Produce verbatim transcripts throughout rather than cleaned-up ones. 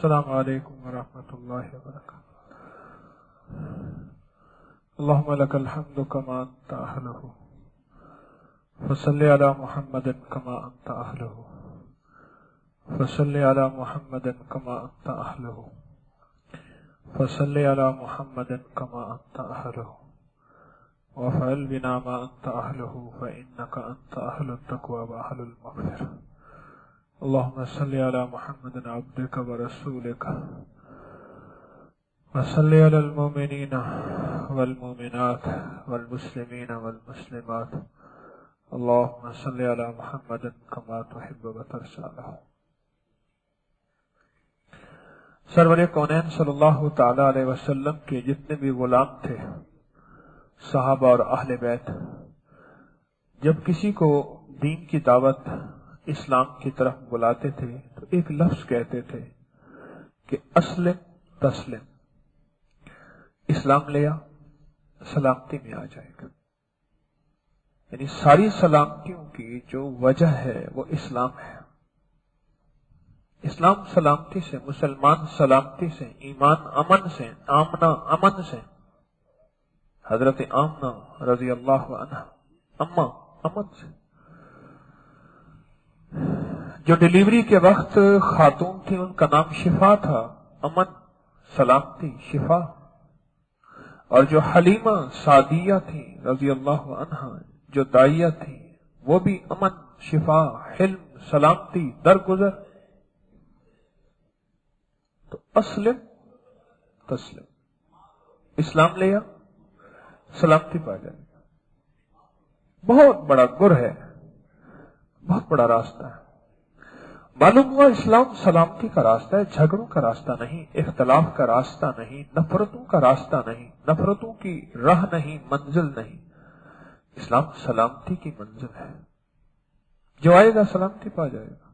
अस्सलामु अलैकुम व रहमतुल्लाहि व बरकातहू। अल्लाहुम्मा लकल हम्दु कमा अन्ता अहलहू फसल्लि अला मुहम्मदिन कमा अन्ता अहलहू फसल्लि अला मुहम्मदिन कमा अन्ता अहलहू फसल्लि अला मुहम्मदिन कमा अन्ता अहलहू वफ़अल बिना मा अन्ता अहलहू फ़इन्नका अन्ता अहलुत तक़वा व अहलुल मग़फ़िरह। अल्लाहुम्मा सल्लि अला मुहम्मदिन अब्दिका व रसूलिका व सल्लि अलल मुमिनीना वल मुमिनात वल मुस्लिमीना वल मुस्लिमात। अल्लाहुम्मा सल्लि अला मुहम्मदिन कमा तुहिब्बु व तर्ज़ा। सरवरे कौनैन सल्लल्लाहु तआला अलैहि वसल्लम के जितने भी गुलाम थे, सहाबा और अहले बैत, जब किसी को दीन की दावत इस्लाम की तरफ बुलाते थे तो एक लफ्ज कहते थे कि अस्लिम तस्लिम, इस्लाम लिया सलामती में आ जाएगा। यानी सारी सलामतियों की जो वजह है वो इस्लाम है। इस्लाम सलामती से, मुसलमान सलामती से, ईमान अमन से, आमना अमन से। हजरत आमना रजी अल्लाह अन्हा अम्मा अमन से, जो डिलीवरी के वक्त खातून थी उनका नाम शिफा था, अमन सलामती शिफा। और जो हलीमा सादिया थी रजी अल्लाह अन्हा, जो दाइया थी, वो भी अमन शिफा हिल्म सलामती दरगुजर। तो अस्लिम तस्लिम, इस्लाम लिया सलामती पा जाएगा। बहुत बड़ा गुर है, बहुत बड़ा रास्ता है। मालूम हुआ इस्लाम सलामती का रास्ता है, झगड़ों का रास्ता नहीं, इख्तलाफ का रास्ता नहीं, नफरतों का रास्ता नहीं, नफरतों की राह नहीं, मंजिल नहीं। इस्लाम सलामती की मंजिल है। जो आएगा सलामती पा जाएगा,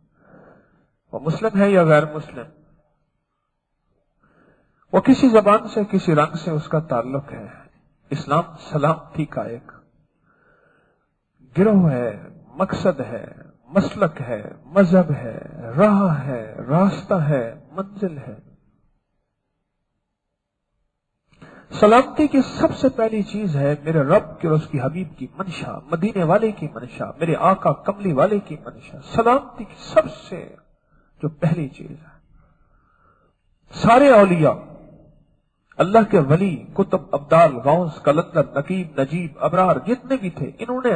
वो मुस्लिम है या गैर मुस्लिम, वो किसी जबान से किसी रंग से उसका ताल्लुक है। इस्लाम सलामती का एक गिरोह है, मकसद है, मसलक है, मजहब है, राह है, रास्ता है, मंजिल है। सलामती की सबसे पहली चीज है मेरे रब के और उसकी हबीब की मंशा, मदीने वाले की मंशा, मेरे आका कमली वाले की मंशा। सलामती की सबसे जो पहली चीज है, सारे औलिया, अल्लाह के वली, कुतुब, अब्दाल, गौस, कलंदर, नकीब, नजीब, अबरार जितने भी थे, इन्होंने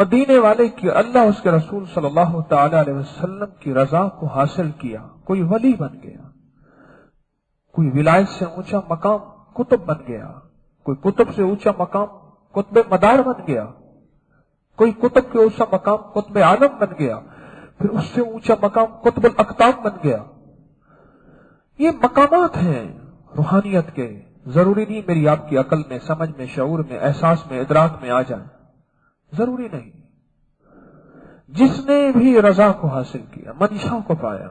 मदीने वाले की, अल्लाह उसके रसूल सल्लल्लाहु ताला अलैहि वसल्लम की रजा को हासिल किया। कोई वली बन गया, कोई विलायत से ऊंचा मकाम कुतुब बन गया, कोई कुतुब से ऊंचा मकाम कुतुब मदार बन गया, कोई कुतुब के ऊंचा मकाम कुतुब आलम बन गया, फिर उससे ऊंचा मकाम कुतुब अक्ताब बन गया। ये मकामात हैं रूहानियत के। जरूरी नहीं मेरी आपकी अकल में, समझ में, शऊर में, एहसास में, इदराक में आ जाए, जरूरी नहीं। जिसने भी रजा को हासिल किया, मंशा को पाया,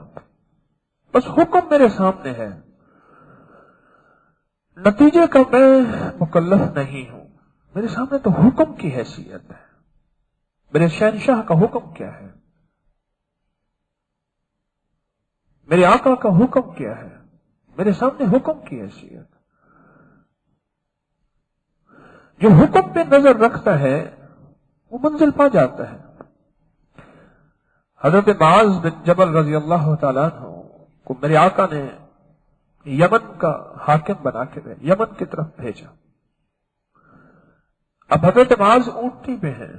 बस हुक्म मेरे सामने है, नतीजे का मैं मुकल्लफ नहीं हूं, मेरे सामने तो हुक्म की हैसियत है। मेरे शहनशाह का हुक्म क्या है, मेरे आका का हुक्म क्या है, मेरे सामने हुक्म की हैसियत। जो हुक्म पे नजर रखता है वो मंजिल पा जाता है। हजरत माज़ बिन जबल रजी अल्लाह तआला अन्हु को मेरे आका ने यमन का हाकिम बना के यमन की तरफ भेजा। अब हजरत माज़ ऊंटनी पे हैं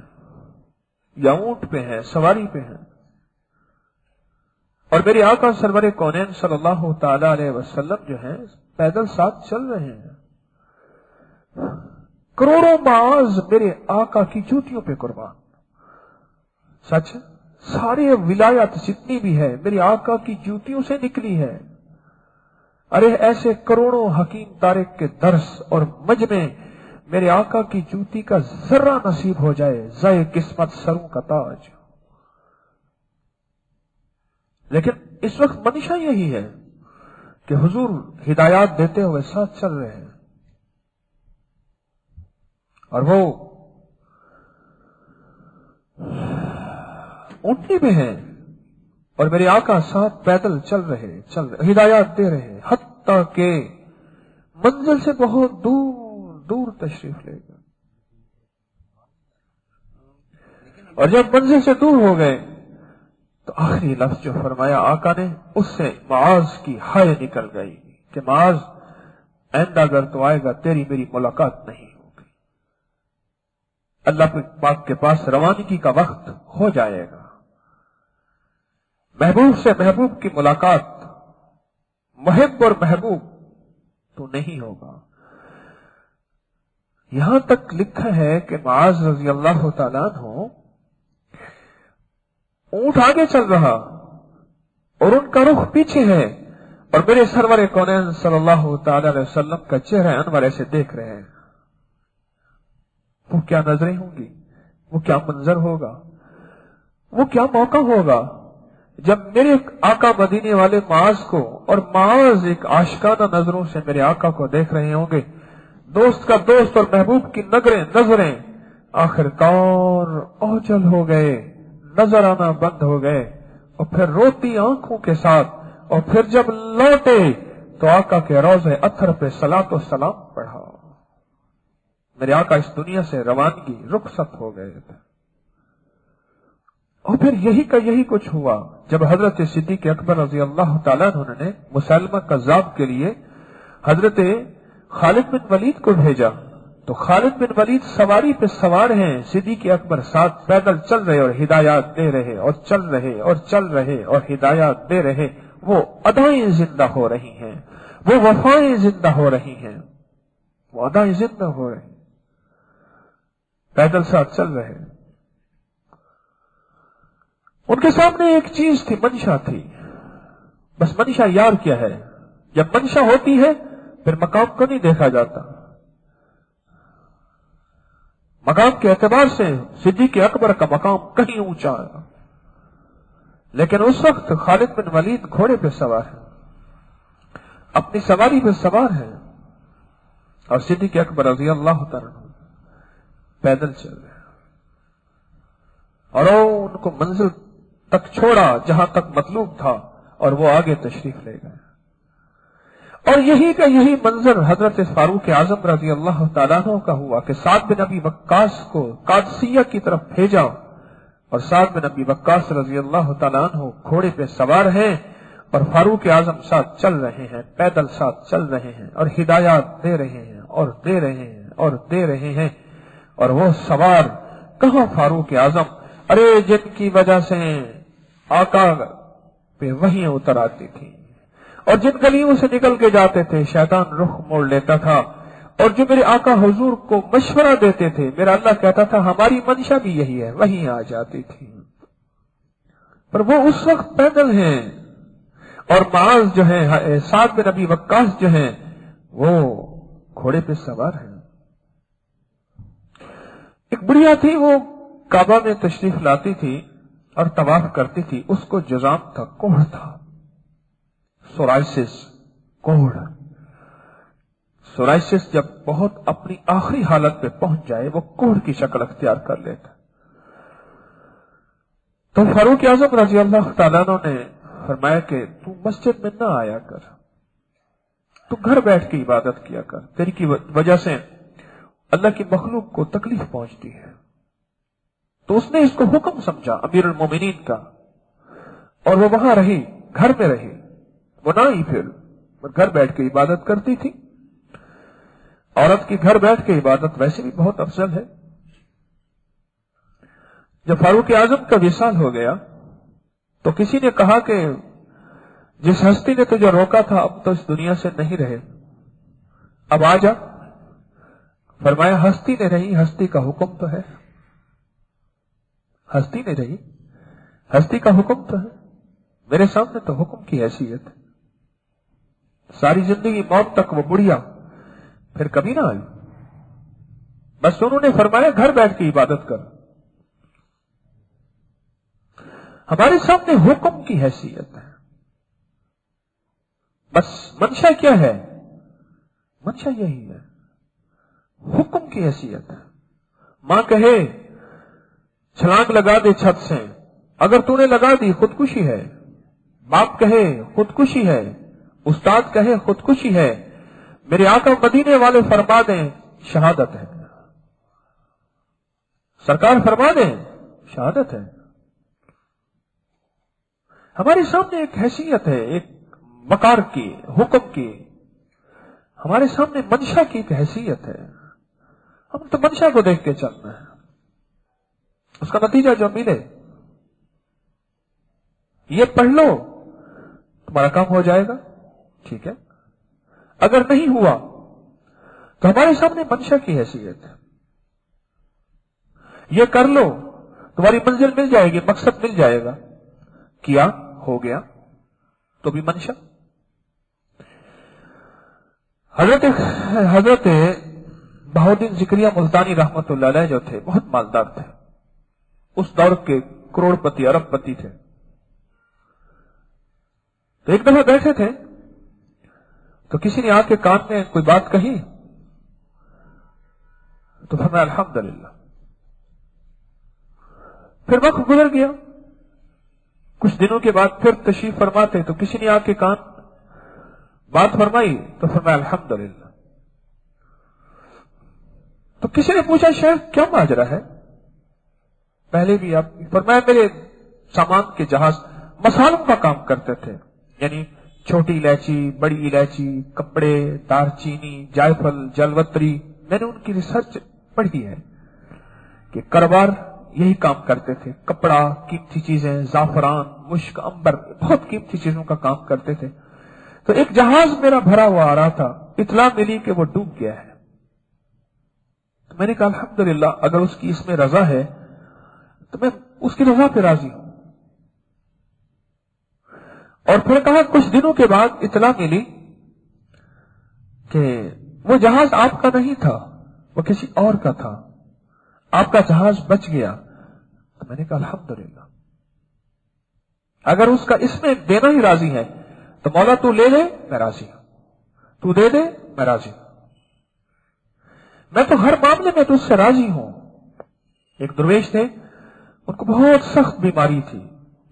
या ऊंट पे हैं, सवारी पे हैं, और मेरे आका सरवरे कौनैन सल्लल्लाहु तआला अलैहि वसल्लम जो हैं पैदल साथ चल रहे हैं। करोड़ों माज मेरे आका की जूतियों पे कुर्बान। सच, सारे विलायत जितनी भी है मेरे आका की जूतियों से निकली है। अरे ऐसे करोड़ों हकीम तारिक के दर्स और मजमे मेरे आका की जूती का जर्रा नसीब हो जाए, जाए किस्मत सरों का ताज। लेकिन इस वक्त मंशा यही है कि हुजूर हिदायत देते हुए साथ चल रहे हैं, और वो ऊंटनी में है, और मेरे आका साहब पैदल चल रहे चल रहे हिदायत दे रहे, हत्ता के मंजिल से बहुत दूर दूर तशरीफ ले गए। और जब मंजिल से दूर हो गए तो आखिरी लफ्ज जो फरमाया आका ने, उससे माज की हाय निकल गई कि माज आइंदा अगर तो आएगा तेरी मेरी मुलाकात नहीं होगी, अल्लाह पाक के पास रवानगी का वक्त हो जाएगा। महबूब से महबूब की मुलाकात, मुहिब और महबूब तो नहीं होगा। यहां तक लिखा है कि माज रजी अल्लाह तआला अन्हु ऊंट आगे चल रहा और उनका रुख पीछे है और मेरे सरवर कौनैन सल्लल्लाहु तआला अलैहि वसल्लम का चेहरा अनवर ऐसे देख रहे हैं। वो क्या नजरें होंगी, वो क्या मंजर होगा, वो क्या मौका होगा जब मेरे आका मदीने वाले माज को और माज एक आशिकाना नजरों से मेरे आका को देख रहे होंगे। दोस्त का दोस्त और महबूब की नगरें नजरें आखिरकार ओझल हो गए, नजर आना बंद हो गए। और फिर रोती आंखों के साथ और फिर जब लौटे तो आका के रोज़े अत्थर पे सलातो सलाम पढ़ा। मेरे आका इस दुनिया से रवानगी रुखसत हो गए थे। और फिर यही का यही कुछ हुआ जब हजरत सिद्दीक़ अकबर रजी अल्लाह तआला ने मुसलमा कज़्ज़ाब के लिए हजरत खालिद बिन वलीद को भेजा। तो खालिद बिन वलीद सवारी पे सवार हैं, सिद्दीक़ अकबर साथ पैदल चल रहे और हिदायत दे रहे और चल रहे और चल रहे और हिदायत दे रहे। वो अदाएं जिंदा हो रही हैं, वो वफाएं जिंदा हो रही हैं, वो अदाएं जिंदा हो रही, पैदल साथ चल रहे। उनके सामने एक चीज थी, मंशा थी। बस मंशा यार क्या है, जब मंशा होती है फिर मकाम को नहीं देखा जाता। मकाम के एतबार से सिद्दीक़ अकबर का मकाम कहीं ऊंचा है, लेकिन उस वक्त खालिद बिन वलीद घोड़े पे सवार है, अपनी सवारी पे सवार है और सिद्दीक़ अकबर रज़ी अल्लाह तआला पैदल चल रहे हैं। और उनको मंजिल तक छोड़ा जहां तक मतलूब था और वो आगे तशरीफ ले गए। और यही का यही मंजर हजरत फारूक आजम रजी अल्लाह तआला अन्हु का हुआ कि साद बिन अबी वक्कास को कादसिया की तरफ भेजा और साद बिन अबी वक्कास रजी अल्लाह तआला अन्हु घोड़े पे सवार हैं और फारूक आजम साथ चल रहे हैं, पैदल साथ चल रहे हैं और हिदायत दे रहे हैं और दे रहे हैं और दे रहे हैं। और वो सवार कहा फारूक आजम, अरे जिनकी वजह से आका पे वही उतर आती थी और जिन गलियों से निकल के जाते थे शैतान रुख मोड़ लेता था और जो मेरे आका हुजूर को मशवरा देते थे मेरा अल्लाह कहता था हमारी मंशा भी यही है, वही आ जाती थी। पर वो उस वक्त पैदल हैं और माज जो है साद बिन अबी वक्कास जो है वो घोड़े पे सवार हैं। एक बुढ़िया थी, वो काबा में तशरीफ लाती थी और तवाफ करती थी। उसको जुजाम था, कोढ़ था, सोराइसिस कोढ़। सोराइसिस जब बहुत अपनी आखिरी हालत पे पहुंच जाए वो कोढ़ की शक्ल अख्तियार कर लेता। तो फारूक आजम रजी अल्लाह तआला ने फरमाया कि तू मस्जिद में ना आया कर, तू घर बैठ के इबादत किया कर, तेरी की वजह से अल्लाह की मखलूक को तकलीफ पहुंचती है। तो उसने इसको हुक्म समझा अमीरुल मोमिनीन का और वो वहां रही, घर में रही, वो ना ही फिर घर बैठ के इबादत करती थी। औरत की घर बैठ के इबादत वैसे भी बहुत अफजल है। जब फारूक आजम का विसाल हो गया तो किसी ने कहा कि जिस हस्ती ने तुझे रोका था अब तो इस दुनिया से नहीं रहे, अब आ जा। फरमाया हस्ती ने नहीं, हस्ती का हुक्म तो है, हस्ती ने रही, हस्ती का हुक्म तो है, मेरे सामने तो हुक्म की हैसियत। सारी जिंदगी मौत तक वो बुढ़िया फिर कभी ना आई। बस उन्होंने फरमाया घर बैठ के इबादत कर, हमारे सामने हुक्म की हैसियत है। बस मंशा क्या है, मंशा यही है, हुक्म की हैसियत है। मां कहे छलांग लगा दे छत से, अगर तूने लगा दी खुदकुशी है। बाप कहे खुदकुशी है, उस्ताद कहे खुदकुशी है, मेरे आका मदीने वाले फरमा दें शहादत है, सरकार फरमा दें शहादत है। हमारे सामने एक हैसियत है एक मकार की, हुक्म की, हमारे सामने मंशा की एक हैसियत है। हम तो मंशा को देख के चलना है, उसका नतीजा जो मिले ये पढ़ लो तुम्हारा काम हो जाएगा, ठीक है। अगर नहीं हुआ तो हमारे सामने मंशा की हैसियत है, ये कर लो तुम्हारी मंजिल मिल जाएगी, मकसद मिल जाएगा। किया हो गया तो भी मंशा। हजरत हजरत बहाउद्दीन जिक्रिया मुल्तानी रहमतुल्लाह अलैह जो थे बहुत मालदार थे, उस दौर के करोड़पति अरबपति थे। तो एक दफा बैठे थे तो किसी ने आके कान में कोई बात कही तो फरमाया अल्हम्दुलिल्लाह। फिर वक्त गुजर गया, कुछ दिनों के बाद फिर तशरीफ फरमाते तो किसी ने आके कान बात फरमाई तो फरमाया अल्हम्दुलिल्लाह। तो किसी ने पूछा शेख क्या माजरा है, पहले भी आप, फरमाया मेरे सामान के जहाज मसालों का काम करते थे, यानी छोटी इलायची, बड़ी इलायची, कपड़े, दारचीनी, जायफल, जलवत्री। मैंने उनकी रिसर्च पढ़ी है कि करवार यही काम करते थे, कपड़ा, कीमती चीजें, जाफरान, मुश्क, अंबर, बहुत कीमती चीजों का काम करते थे। तो एक जहाज मेरा भरा हुआ आ रहा था, इतला मिली कि वो डूब गया है। तो मैंने कहा अल्हम्दुलिल्लाह, अगर उसकी इसमें रजा है तो मैं उसकी रजा पे राजी हूं। और फिर कहा कुछ दिनों के बाद इतला मिली कि वो जहाज आपका नहीं था, वो किसी और का था, आपका जहाज बच गया। तो मैंने कहा अल्हम्दुलिल्लाह, अगर उसका इसमें देना ही राजी है तो मौला तू ले ले मैं राजी हूं, तू दे दे मैं राजी हूं, मैं तो हर मामले में तुझसे राजी हूं। एक दरवेश थे, उनको बहुत सख्त बीमारी थी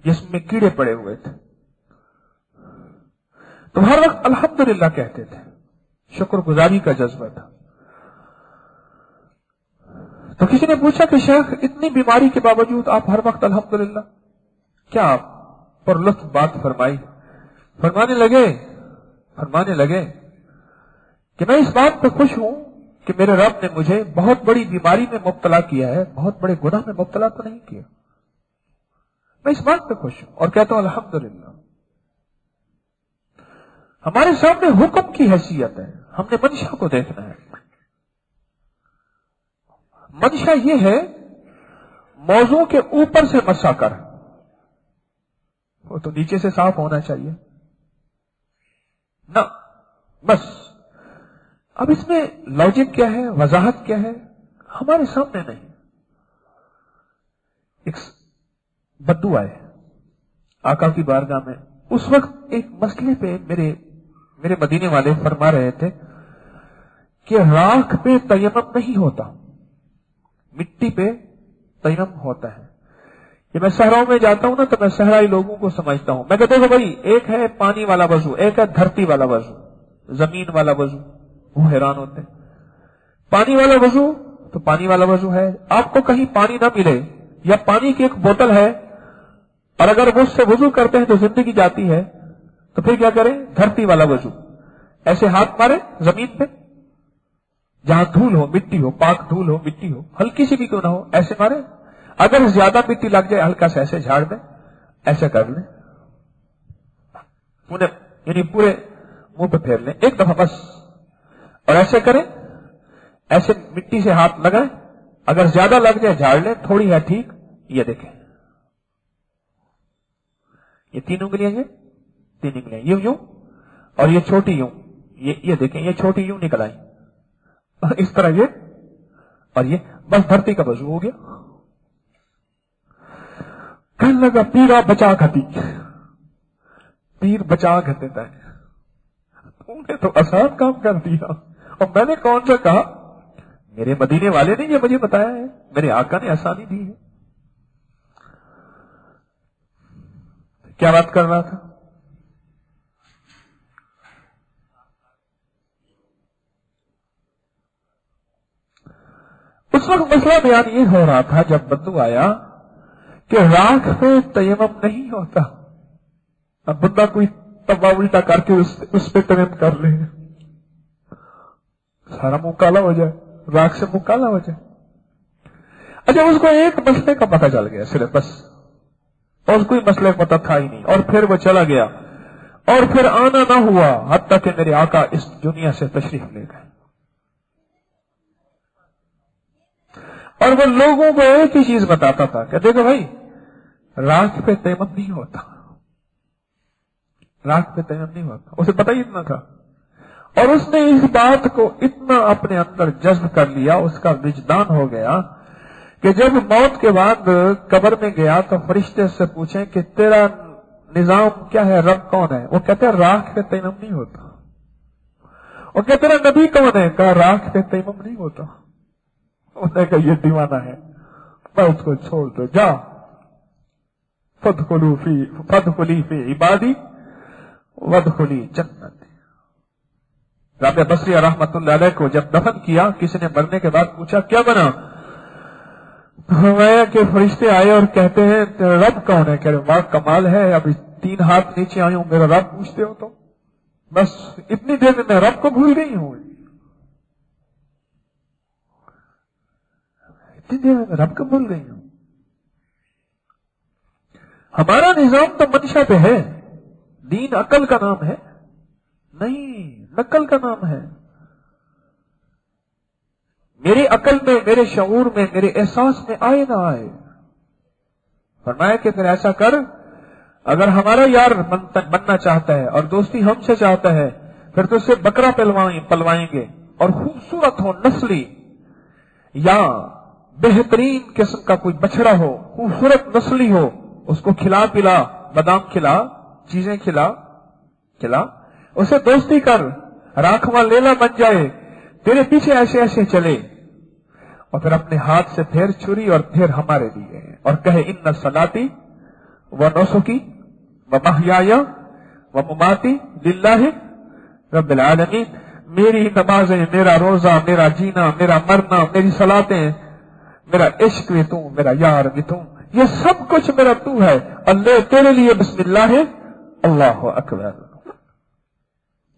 जिसमें कीड़े पड़े हुए थे, तो हर वक्त अल्हम्दुलिल्लाह कहते थे, शुक्रगुजारी का जज्बा था। तो किसी ने पूछा कि शेख इतनी बीमारी के बावजूद आप हर वक्त अल्हम्दुलिल्लाह, क्या आप पर लुत्फ बात फरमाई। फरमाने लगे फरमाने लगे कि मैं इस बात पर खुश हूं कि मेरे रब ने मुझे बहुत बड़ी बीमारी में मुब्तला किया है, बहुत बड़े गुनाह में मुब्तला तो नहीं किया। मैं इस बात पर खुश हूं और कहता हूं अल्हम्दुलिल्लाह। हमारे सामने हुक्म की हैसियत है, हमने मंशा को देखना है। मंशा ये है मौजू के ऊपर से मसा कर, वो तो नीचे से साफ होना चाहिए ना, बस। अब इसमें लॉजिक क्या है, वजाहत क्या है, हमारे सामने नहीं। एक बद्दुआ आए आका की बारगाह में, उस वक्त एक मसले पे मेरे मेरे मदीने वाले फरमा रहे थे कि राख पे तयम्मुम नहीं होता, मिट्टी पे तयम्मुम होता है। ये मैं सहराओं में जाता हूं ना तो मैं सहराई लोगों को समझता हूं, मैं कहता हूं भाई एक है पानी वाला वजू, एक है धरती वाला वजू, जमीन वाला वजू। वो हैरान होते हैं, पानी वाला वजू तो पानी वाला वजू है, आपको कहीं पानी ना मिले या पानी की एक बोतल है और अगर वो उससे वजू करते हैं तो जिंदगी जाती है, तो फिर क्या करें। धरती वाला वजू ऐसे हाथ मारे जमीन पे, जहां धूल हो, मिट्टी हो, पाक धूल हो, मिट्टी हो, हल्की सी भी क्यों ना हो, ऐसे मारे। अगर ज्यादा मिट्टी लग जाए हल्का सा ऐसे झाड़ में ऐसे कर ले, पूरे यानी पूरे मुंह पे फेर ले एक दफा बस, और ऐसे करें, ऐसे मिट्टी से हाथ लगाए, अगर ज्यादा लग जाए झाड़ ले, थोड़ी है ठीक। ये देखें ये तीन उंगलियां, ये तीन उंगलियां यूं यूं और ये छोटी यूं, ये ये देखें ये छोटी यूं निकल आई, और इस तरह ये और ये, बस धरती का वजू हो गया। कहने लगा पीरा बचा खाती, पीर बचा कर देता है, तूने तो आसान काम कर दिया। और मैंने कौन सा कहा, मेरे मदीने वाले ने ये मुझे बताया है, मेरे आका ने आसानी दी है। क्या बात कर रहा था, उस वक्त मसला बयान ये हो रहा था जब बंदू आया कि राख में तयमम नहीं होता। अब बंदा कोई तवा उल्टा करके उस, उस पे तयमम कर ले, सारा मुंह काला हो जाए, राख से मुंह काला हो जाए। अच्छा, उसको एक मसले का पता चल गया सिर्फ, बस, और कोई मसले पता था ही नहीं। और फिर वो चला गया और फिर आना ना हुआ हद तक कि मेरे आका इस दुनिया से तशरीफ ले गए। और वो लोगों को एक ही चीज बताता था कि देखो भाई, राख पे तयमम नहीं होता, राख पे तयमम नहीं होता। उसे पता ही इतना था और उसने इस बात को इतना अपने अंदर जज्ब कर लिया, उसका विजदान हो गया कि जब मौत के बाद कब्र में गया तो फरिश्ते से पूछे कि तेरा निजाम क्या है, रब कौन है? वो कहते हैं राख पे तयमम नहीं होता। वो कहते हैं नबी कौन है? कहा राख पे तयमम नहीं होता। उसने कहा ये दीवाना है, मैं उसको छोड़ दो, जा फदखुलू फी फदखुली फी इबादी वदखुली जन्नती। राबिया बसरी रहमतुल्लाह अलैह को जब दफन किया, किसी ने मरने के बाद पूछा क्या बना, मैं के फरिश्ते आए और कहते हैं तेरा रब कौन है? कह रहे वाह कमाल है, अभी तीन हाथ नीचे आई हूं, मेरा रब पूछते हो तो बस इतनी देर में मैं रब को भूल गई हूं, इतनी देर में रब को भूल गई हूं। हमारा निजाम तो मंशा पे है, दीन अकल का नाम है, नहीं नकल का नाम है। मेरी अकल में, मेरे शऊर में, मेरे एहसास में आए ना आए। फरमाया कि फिर ऐसा कर, अगर हमारा यार बनना चाहता है और दोस्ती हमसे चाहता है, फिर तो उसे बकरा पलवाएंगे और खूबसूरत हो, नस्ली या बेहतरीन किस्म का कोई बछड़ा हो, खूबसूरत नस्ली हो, उसको खिला पिला, बादाम खिला, चीजें खिला खिला, उसे दोस्ती कर, राखवां लेला बन जाए, तेरे पीछे ऐसे ऐसे चले और फिर अपने हाथ से फिर छुरी और फिर हमारे लिए, और कहे इन्ना सलाती व नौसुकी व महयाया व ममाती लिल्लाहि रब्बिल आलमीन। मेरी नमाजें, मेरा रोजा, मेरा जीना, मेरा मरना, मेरी सलातें, मेरा इश्क भी तू, मेरा यार भी तू, ये सब कुछ मेरा तू है। अल्लाह तेरे लिए बिस्मिल्लाह अल्लाहु अकबर,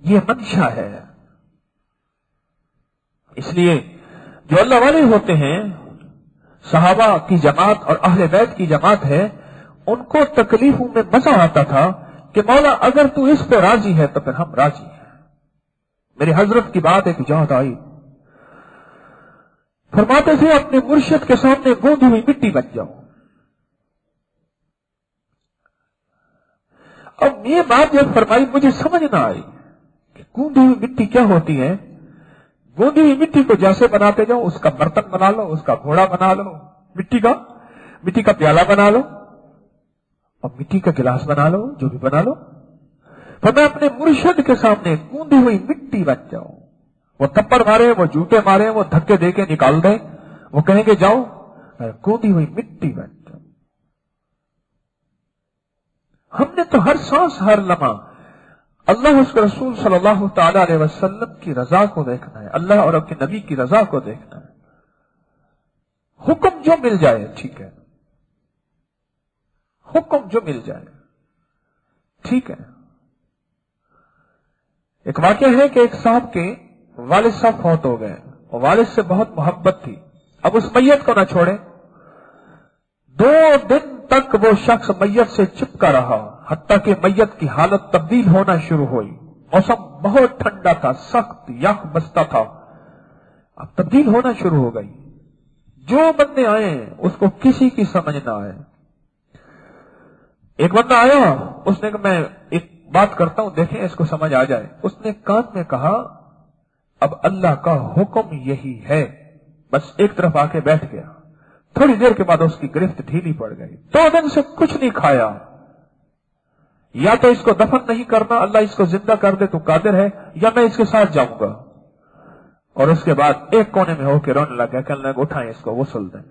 ये मंशा है। इसलिए जो अल्लाह वाले होते हैं, सहाबा की जमात और अहले बैत की जमात है, उनको तकलीफों में मजा आता था कि मौला अगर तू इस पे राजी है तो फिर हम राजी हैं। मेरे हजरत की बात एक जहद आई, फरमाते थे अपने मुर्शिद के सामने गूंधी हुई मिट्टी बन जाओ। अब ये बात जब फरमाई मुझे समझ ना आई कि गूंधी हुई मिट्टी क्या होती है। गूंदी हुई मिट्टी को जैसे बनाते जाओ, उसका बर्तन बना लो, उसका घोड़ा बना लो, मिट्टी का मिट्टी का प्याला बना लो और मिट्टी का गिलास बना लो, जो भी बना लो। फिर मैं अपने मुर्शिद के सामने गूंदी हुई मिट्टी बन जाओ। वो थप्पड़ मारे, वो जूते मारे, वो धक्के दे के निकाल दे, वो कहेंगे जाओ, गूंदी हुई मिट्टी बन जाओ। हमने तो हर सांस हर लम्हा अल्लाह उसके रसूल सल्लल्लाहु ताला अलैहि वसल्लम की रजा को देखना है, अल्लाह और उसके नबी की रजा को देखना है। हुक्म जो मिल जाए ठीक है, हुक्म जो मिल जाए ठीक है। एक वाक्य है कि एक साहब के वालिद साहब फौत हो गए और वालिद से बहुत मोहब्बत थी। अब उस मैयत को ना छोड़े, दो दिन तक वो शख्स मैयत से चिपका रहा, हत्ता कि मैयत की हालत तब्दील होना शुरू हुई। मौसम बहुत ठंडा था, सख्त याक बस्ता था, अब तब्दील होना शुरू हो गई। जो बंदे आए उसको किसी की समझ ना आए। एक बंदा आया, उसने कहा मैं एक बात करता हूं, देखें इसको समझ आ जाए। उसने कान में कहा अब अल्लाह का हुक्म यही है, बस एक तरफ आके बैठ गया। थोड़ी देर के बाद उसकी गिरफ्त ढीली पड़ गई, दो दिन से कुछ नहीं खाया। या तो इसको दफन नहीं करना, अल्लाह इसको जिंदा कर दे तो कादिर है, या मैं इसके साथ जाऊंगा। और उसके बाद एक कोने में होकर रोने लगा, कहने लगा उठाएं इसको, गुस्ल दें।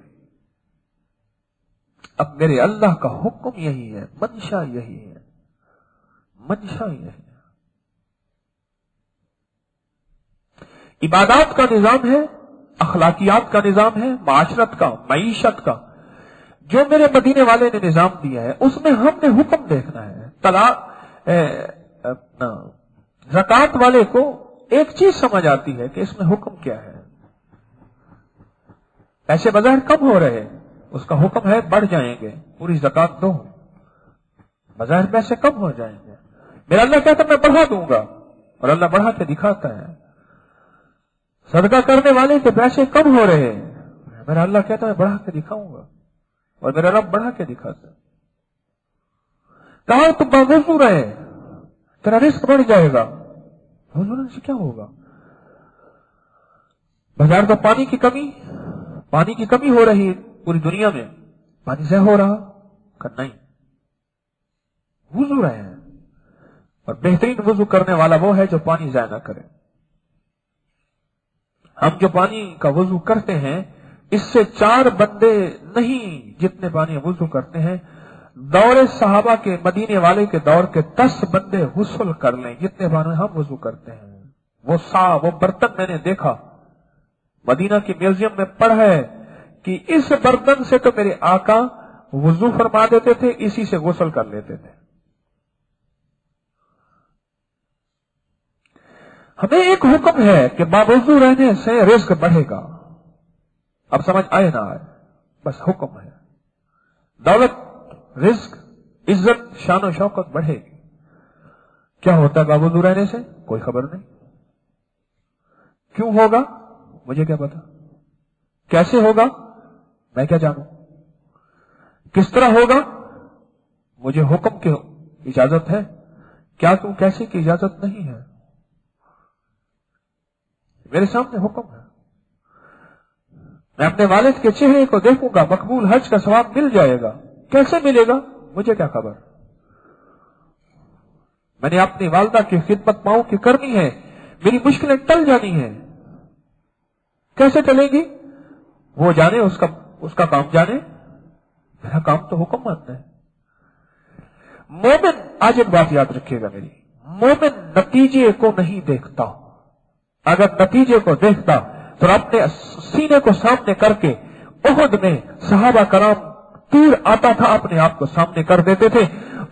अब मेरे अल्लाह का हुक्म यही है, मंशा यही है, मंशा यही है। इबादत का निजाम है, अखलाकियात का निज़ाम है, माशरत का, मईशत का, जो मेरे मदीने वाले ने निज़ाम दिया है उसमें हमने हुक्म देखना है। तलाक ज़कात वाले को एक चीज समझ आती है कि इसमें हुक्म क्या है। पैसे बाजार कम हो रहे, उसका हुक्म है बढ़ जाएंगे, पूरी ज़कात दो, बाजार पैसे कम हो जाएंगे। मेरा अल्लाह कहता मैं बढ़ा दूंगा, और अल्लाह बढ़ा के दिखाता है। सदका करने वाले के पैसे कम हो रहे, मेरा अल्लाह कहता मैं बढ़ा के दिखाऊंगा, और मेरा रब बढ़ा के दिखाता है। कहा तुम बावजूद रहे, तेरा रिस्क बढ़ जाएगा, से क्या होगा? बाजार में पानी की कमी, पानी की कमी हो रही है पूरी दुनिया में, पानी से हो रहा करना ही वुजू रहे हैं। और बेहतरीन वुजू करने वाला वो है जो पानी जाया ना करे। हम जो पानी का वुजू करते हैं, इससे चार बंदे नहीं जितने पानी वुजू करते हैं, दौरे सहाबा के मदीने वाले के दौर के दस बंदे हुस्ल कर लें जितने बार हम वजू करते हैं। वो सा वो बर्तन मैंने देखा, मदीना के म्यूजियम में पढ़ा है कि इस बर्तन से तो मेरे आका वजू फरमा देते थे, इसी से गुस्ल कर लेते थे। हमें एक हुक्म है कि बावजू रहने से रिस्क बढ़ेगा। अब समझ आए ना आए, बस हुक्म है। दौलत, रिस्क, इज्जत, शान और शौकत बढ़ेगी। क्या होता है बावजूद रहने से? कोई खबर नहीं। क्यों होगा मुझे क्या पता, कैसे होगा मैं क्या जानू, किस तरह होगा मुझे हुक्म की इजाजत है, क्या तुम कैसे की इजाजत नहीं है। मेरे सामने हुक्म है, मैं अपने वालिद के चेहरे को देखूंगा, मकबूल हज का सवाब मिल जाएगा, कैसे मिलेगा मुझे क्या खबर। मैंने अपनी वालदा की खिदमत माओ की करनी है, मेरी मुश्किलें टल जानी है, कैसे टलेगी वो जाने, उसका उसका काम जाने, मेरा काम तो हुक्म मानना है। मोमिन, आज एक बात याद रखिएगा मेरी, मोमिन नतीजे को नहीं देखता। अगर नतीजे को देखता तो अपने सीने को सामने करके उहद में सहाबा कराम तीर आता था अपने आप को सामने कर देते थे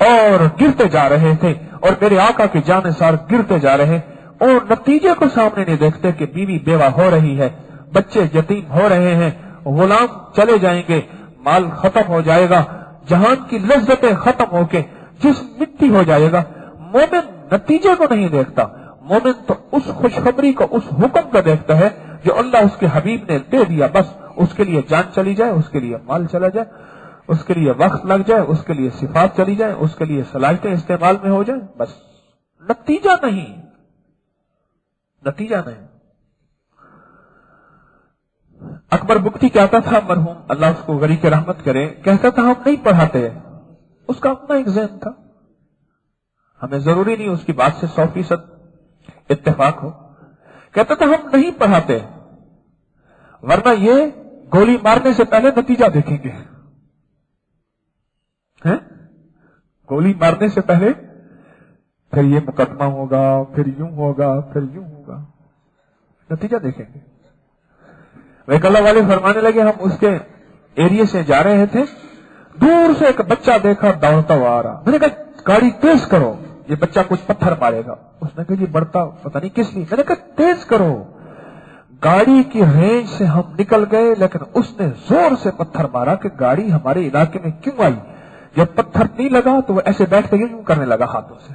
और गिरते जा रहे थे, और मेरे आका के जानेसार गिरते जा रहे, और नतीजे को सामने नहीं देखते कि बीवी बेवा हो रही है, बच्चे यतीम हो रहे हैं, गुलाम चले जाएंगे, माल खत्म हो जाएगा, जहान की लज्जतें खत्म होके जिस मिट्टी हो जाएगा। मोमिन नतीजे को नहीं देखता, मोमिन तो उस खुशखबरी को, उस हुक्म को देखता है जो अल्लाह उसके हबीब ने दे दिया। बस उसके लिए जान चली जाए, उसके लिए माल चला जाए, उसके लिए वक्त लग जाए, उसके लिए सिफात चली जाए, उसके लिए सलाहियतें इस्तेमाल में हो जाए, बस नतीजा नहीं, नतीजा नहीं। अकबर बुक्ती कहता था, मरहूम अल्लाह उसको गरी के रहमत करे, कहता था हम नहीं पढ़ाते, उसका अपना एक ज़हन था, हमें जरूरी नहीं उसकी बात से सौ फीसद इत्तेफाक हो। कहता था हम नहीं पढ़ाते, वरना ये गोली मारने से पहले नतीजा देखेंगे, है? गोली मारने से पहले फिर ये मुकदमा होगा, फिर यूं होगा, फिर यूं होगा, नतीजा देखेंगे। वेकल्ला वाले फरमाने लगे, हम उसके एरिया से जा रहे थे, दूर से एक बच्चा देखा दौड़ता हुआ आ रहा। मैंने कहा गाड़ी तेज करो, ये बच्चा कुछ पत्थर मारेगा। उसने कहा जी बढ़ता पता नहीं किस लिए। मैंने कहा तेज करो। गाड़ी की रेंज से हम निकल गए, लेकिन उसने जोर से पत्थर मारा कि गाड़ी हमारे इलाके में क्यों आई। जब पत्थर नहीं लगा तो वो ऐसे बैठ के यूं करने लगा हाथों से,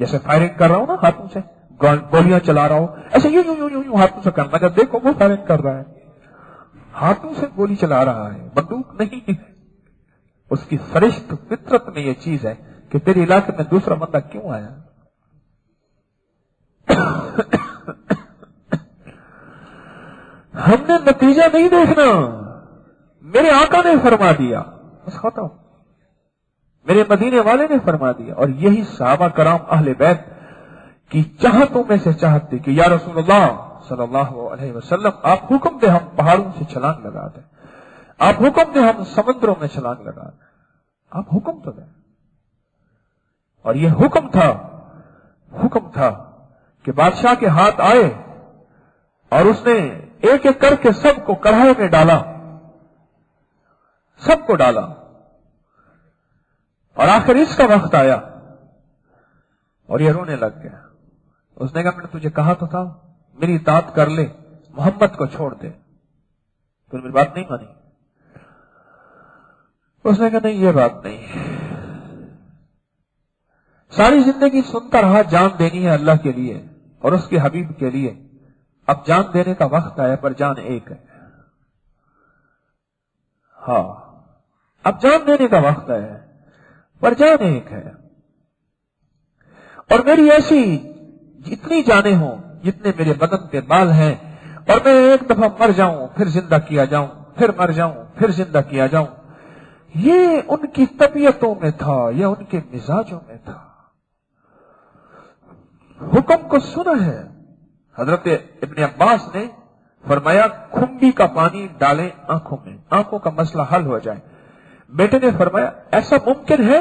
जैसे फायरिंग कर रहा हूं ना हाथों से, गोलियां चला रहा हूं, ऐसे यूं यूं यूं यूं हाथों से करना। जब देखो वो फायरिंग कर रहा है, हाथों से गोली चला रहा है, बंदूक नहीं। उसकी फरिश्त फितरत में ये चीज है कि तेरे इलाके में दूसरा बंदा क्यों आया। हमने नतीजा नहीं देखना, मेरे आका ने फरमा दिया, बस खत्म, मेरे मदीने वाले ने फरमा दिया। और यही सहाबा कराम अहले बैत की चाहतों में से चाहत थी कि या रसूलुल्लाह सल्लल्लाहु अलैहि वसल्लम, आप हुक्म दे हम पहाड़ों से छलांग लगा दें, आप हुक्म दे हम समंदरों में छलांग लगा दें, आप हुक्म तो दें। और यह हुक्म था, हुक्म था कि बादशाह के हाथ आए और उसने एक एक करके सबको कढ़ाई में डाला, सबको डाला। और आखिर इसका वक्त आया और ये रोने लग गया। उसने कहा, मैंने तुझे कहा तो था मेरी इताअत कर ले, मोहम्मद को छोड़ दे। तूने मेरी बात नहीं मानी। उसने कहा, नहीं ये बात नहीं, सारी जिंदगी सुनता रहा जान देनी है अल्लाह के लिए और उसके हबीब के लिए, अब जान देने का वक्त आया पर जान एक है। हाँ, अब जान देने का वक्त आया पर जान एक है। और मेरी ऐसी जितनी जाने हों, जितने मेरे बदन के बाल हैं, और मैं एक दफा मर जाऊं फिर जिंदा किया जाऊं, फिर मर जाऊं फिर जिंदा किया जाऊं, ये उनकी तबीयतों में था, यह उनके मिजाजों में था। हुक्म को सुना है। हजरत इब्न अब्बास ने फरमाया, खुम्बी का पानी डालें आंखों में, आंखों का मसला हल हो जाए। बेटे ने फरमाया, ऐसा मुमकिन है?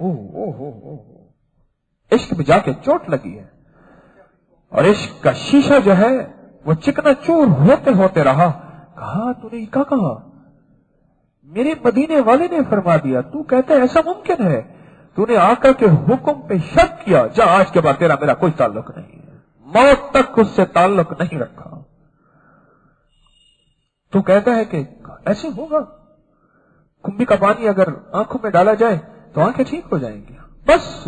ओ, ओ, ओ, ओ। इश्क में जाके चोट लगी है और इश्क का शीशा जो है वो चिकना चूर होते होते रहा। कहा, तूने क्या कहा? मेरे मदीने वाले ने फरमा दिया, तू कहता है ऐसा मुमकिन है। तूने आका के हुक्म पे शक किया। जा, आज के बाद तेरा मेरा कोई ताल्लुक नहीं है, मौत तक उससे ताल्लुक नहीं रखा। तू कहता है कि ऐसे होगा, कुंभी का पानी अगर आंखों में डाला जाए तो आंखें ठीक हो जाएंगी। बस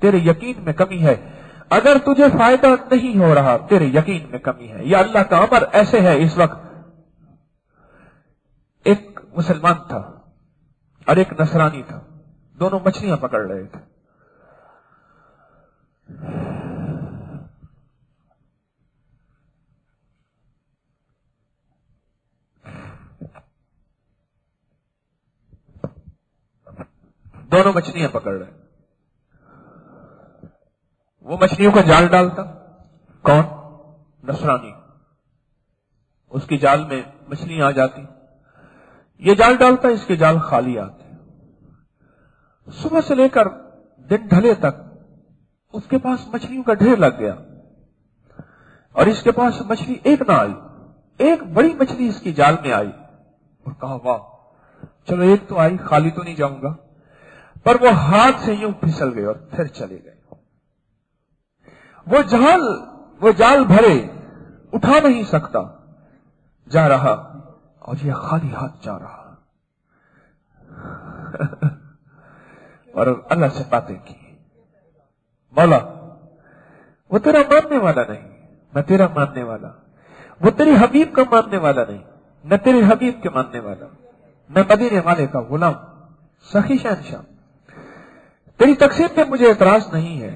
तेरे यकीन में कमी है। अगर तुझे फायदा नहीं हो रहा, तेरे यकीन में कमी है। या अल्लाह का अमर ऐसे है। इस वक्त एक मुसलमान था और एक नसरानी था, दोनों मछलियां पकड़ रहे थे। दोनों मछलियां पकड़ रहे। वो मछलियों का जाल डालता, कौन? नसरानी। उसके जाल में मछलियां आ जाती, ये जाल डालता, इसके जाल खाली आते। सुबह से लेकर दिन ढले तक उसके पास मछलियों का ढेर लग गया और इसके पास मछली एक ना आई। एक बड़ी मछली इसकी जाल में आई और कहा, वाह, चलो एक तो आई, खाली तो नहीं जाऊंगा। पर वो हाथ से यूं फिसल गए और फिर चले गए। वो जाल वो जाल भरे, उठा नहीं सकता, जा रहा और ये खाली हाथ जा रहा और अल्लाह से बातें की। मौला, वो तेरा मानने वाला नहीं, मैं तेरा मानने वाला। वो तेरे हबीब का मानने वाला नहीं, न तेरे हबीब के मानने वाला। मैं मदीने वाले का गुलाम, सखी शहनशाह, तेरी तकसीम पे मुझे एतराज नहीं है।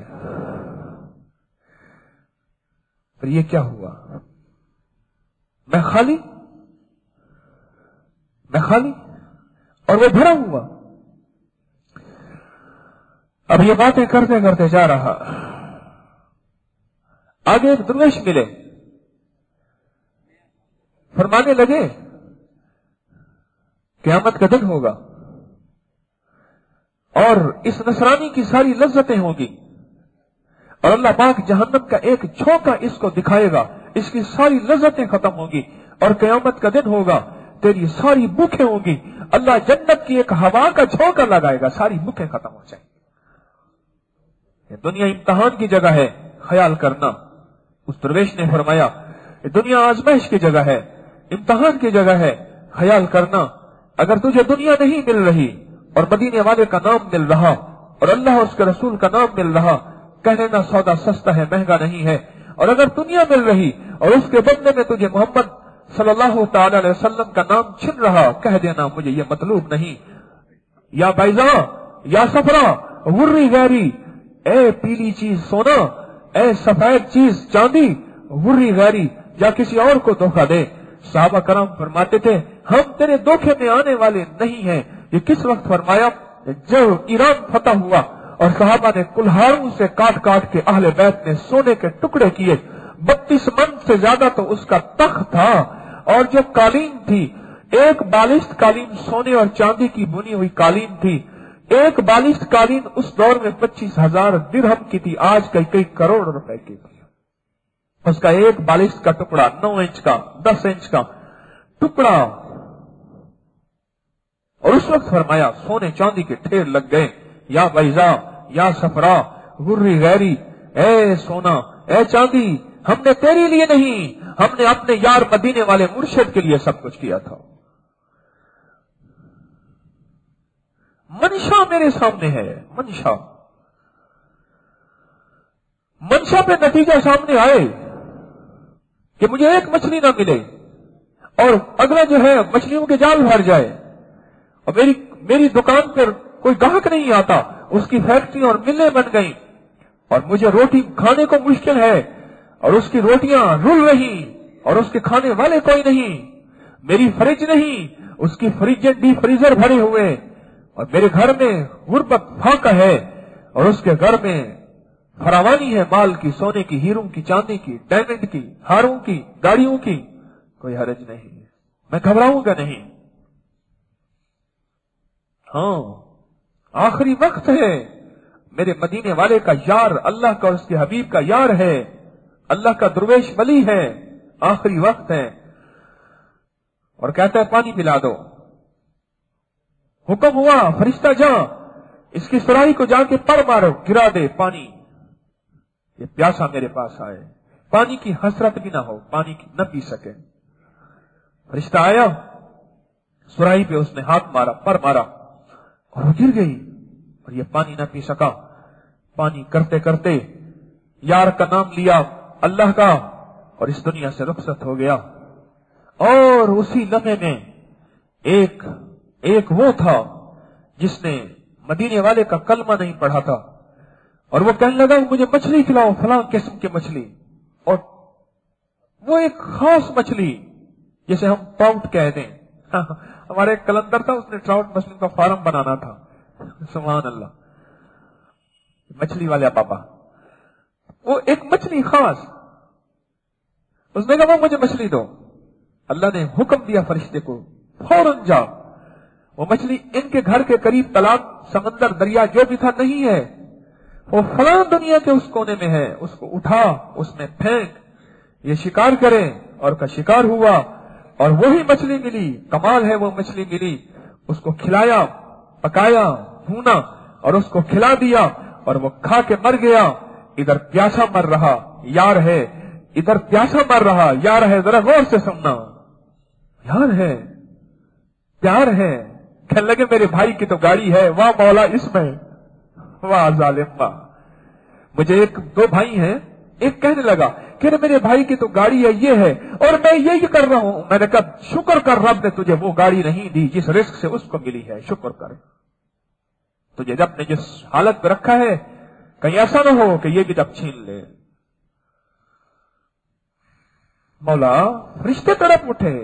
पर ये क्या हुआ? मैं खाली, मैं खाली और वो भरा हुआ। अब ये बातें करते करते जा रहा। आगे एक दुर्वेश मिले, फरमाने लगे, क़यामत का दिन होगा और इस नसरानी की सारी लज्जतें होंगी और अल्लाह पाक जहन्नम का एक झोंका इसको दिखाएगा, इसकी सारी लज्जतें खत्म होंगी। और कयामत का दिन होगा, तेरी सारी भूखें होंगी, अल्लाह जन्नत की एक हवा का झोंका लगाएगा, सारी भूखें खत्म हो जाएंगी। दुनिया इम्तिहान की जगह है, ख्याल करना। उस दरवेश ने फरमाया, दुनिया आजमाइश की जगह है, इम्तिहान की जगह है, ख्याल करना। अगर तुझे दुनिया नहीं मिल रही और मदीने वाले का नाम मिल रहा और अल्लाह और उसके रसूल का नाम मिल रहा, कह लेना सौदा सस्ता है, महंगा नहीं है। और अगर दुनिया मिल रही और उसके बदले में तुझे मोहम्मद सल्लल्लाहु तआला अलैहि वसल्लम का नाम छिन रहा, कह देना मुझे ये मतलूब नहीं। या बैजा, या सफरा, हुर्री गैरी, ए पीली चीज सोना, ए सफेद चीज चांदी, हुर्री गैरी, या किसी और को धोखा दे। सहाबा करम फरमाते थे, हम तेरे धोखे में आने वाले नहीं है। ये किस वक्त फरमाया? जब ईरान फतह हुआ और सहाबा ने कुल्हारों से काट काट के अहले बैत ने सोने के टुकड़े किए। बत्तीस मन से ज्यादा तो उसका तख्त था और जो कालीन थी, एक बालिश्त कालीन सोने और चांदी की बुनी हुई कालीन थी। एक बालिश्त कालीन उस दौर में पच्चीस हजार दिरहम की थी, आज कई कई करोड़ रुपए की थी। उसका एक बालिश का टुकड़ा, नौ इंच का, दस इंच का टुकड़ा, और उस वक्त फरमाया सोने चांदी के ढेर लग गए। या बैजा या सफरा गुर्री गैरी, ए सोना ए चांदी, हमने तेरे लिए नहीं, हमने अपने यार मदीने वाले मुर्शिद के लिए सब कुछ किया था। मंशा मेरे सामने है, मंशा मंशा पे नतीजा सामने आए कि मुझे एक मछली ना मिले और अगला जो है मछलियों के जाल भर जाए, और मेरी मेरी दुकान पर कोई ग्राहक नहीं आता, उसकी फैक्ट्री और मिलें बन गई और मुझे रोटी खाने को मुश्किल है और उसकी रोटियां रुल रही और उसके खाने वाले कोई नहीं, मेरी फ्रिज नहीं, उसकी फ्रिज डी फ्रीजर भरे हुए, और मेरे घर में गुर्बत फाका है और उसके घर में फरावानी है माल की, सोने की, हीरों की, चांदी की, डायमंड की, हारों की, गाड़ियों की, कोई हरज नहीं, मैं घबराऊंगा नहीं। हाँ, आखिरी वक्त है, मेरे मदीने वाले का यार अल्लाह का और उसके हबीब का यार है, अल्लाह का दरवेश वली है, आखिरी वक्त है, और कहता है पानी पिला दो। हुक्म हुआ फरिश्ता जा इसकी सुराही को जाके पड़ मारो, गिरा दे पानी, ये प्यासा मेरे पास आए, पानी की हसरत भी ना हो, पानी की न पी सके। फरिश्ता आया, सुराही पे उसने हाथ मारा, पर मारा और वो गिर गई और ये पानी न पी सका। पानी करते करते यार का नाम लिया, अल्लाह का, और इस दुनिया से रुखसत हो गया। और उसी लम्हे में एक एक वो था जिसने मदीने वाले का कलमा नहीं पढ़ा था, और वो कहने लगा मुझे मछली खिलाओ, फलां किस्म की मछली, और वो एक खास मछली जिसे हम ट्राउट कह दें। हमारे एक कलंदर था, उसने ट्राउट मछली का फार्म बनाना था। सुभान अल्लाह, मछली वाले पापा। वो एक मछली खास, उसने कहा मुझे मछली दो। अल्लाह ने हुक्म दिया फरिश्ते को, फौरन जा। वो मछली इनके घर के करीब तालाब, समंदर, दरिया जो भी था नहीं है, वो फलां दुनिया के उस कोने में है, उसको उठा, उसमें फेंक, ये शिकार करें। और का शिकार हुआ और वही मछली मिली, कमाल है वो मछली मिली। उसको खिलाया, पकाया, भूना और उसको खिला दिया और वो खा के मर गया। इधर प्यासा मर रहा यार है, इधर प्यासा मर रहा यार है। जरा गौर से सुनना, यार है, प्यार है। कहने लगे मेरे भाई की तो गाड़ी है, वाह मौला इसमें, वाह जालिम वाह। मुझे एक दो भाई हैं, एक कहने लगा कि मेरे भाई की तो गाड़ी है, ये है, और मैं ये ही कर रहा हूं। मैंने कहा शुक्र कर, रब ने तुझे वो गाड़ी नहीं दी जिस रिस्क से उसको मिली है, शुक्र कर। तुझे रब ने जिस हालत में रखा है, कहीं ऐसा ना हो कि ये भी रब छीन ले। मौला रिश्ते तड़प उठे,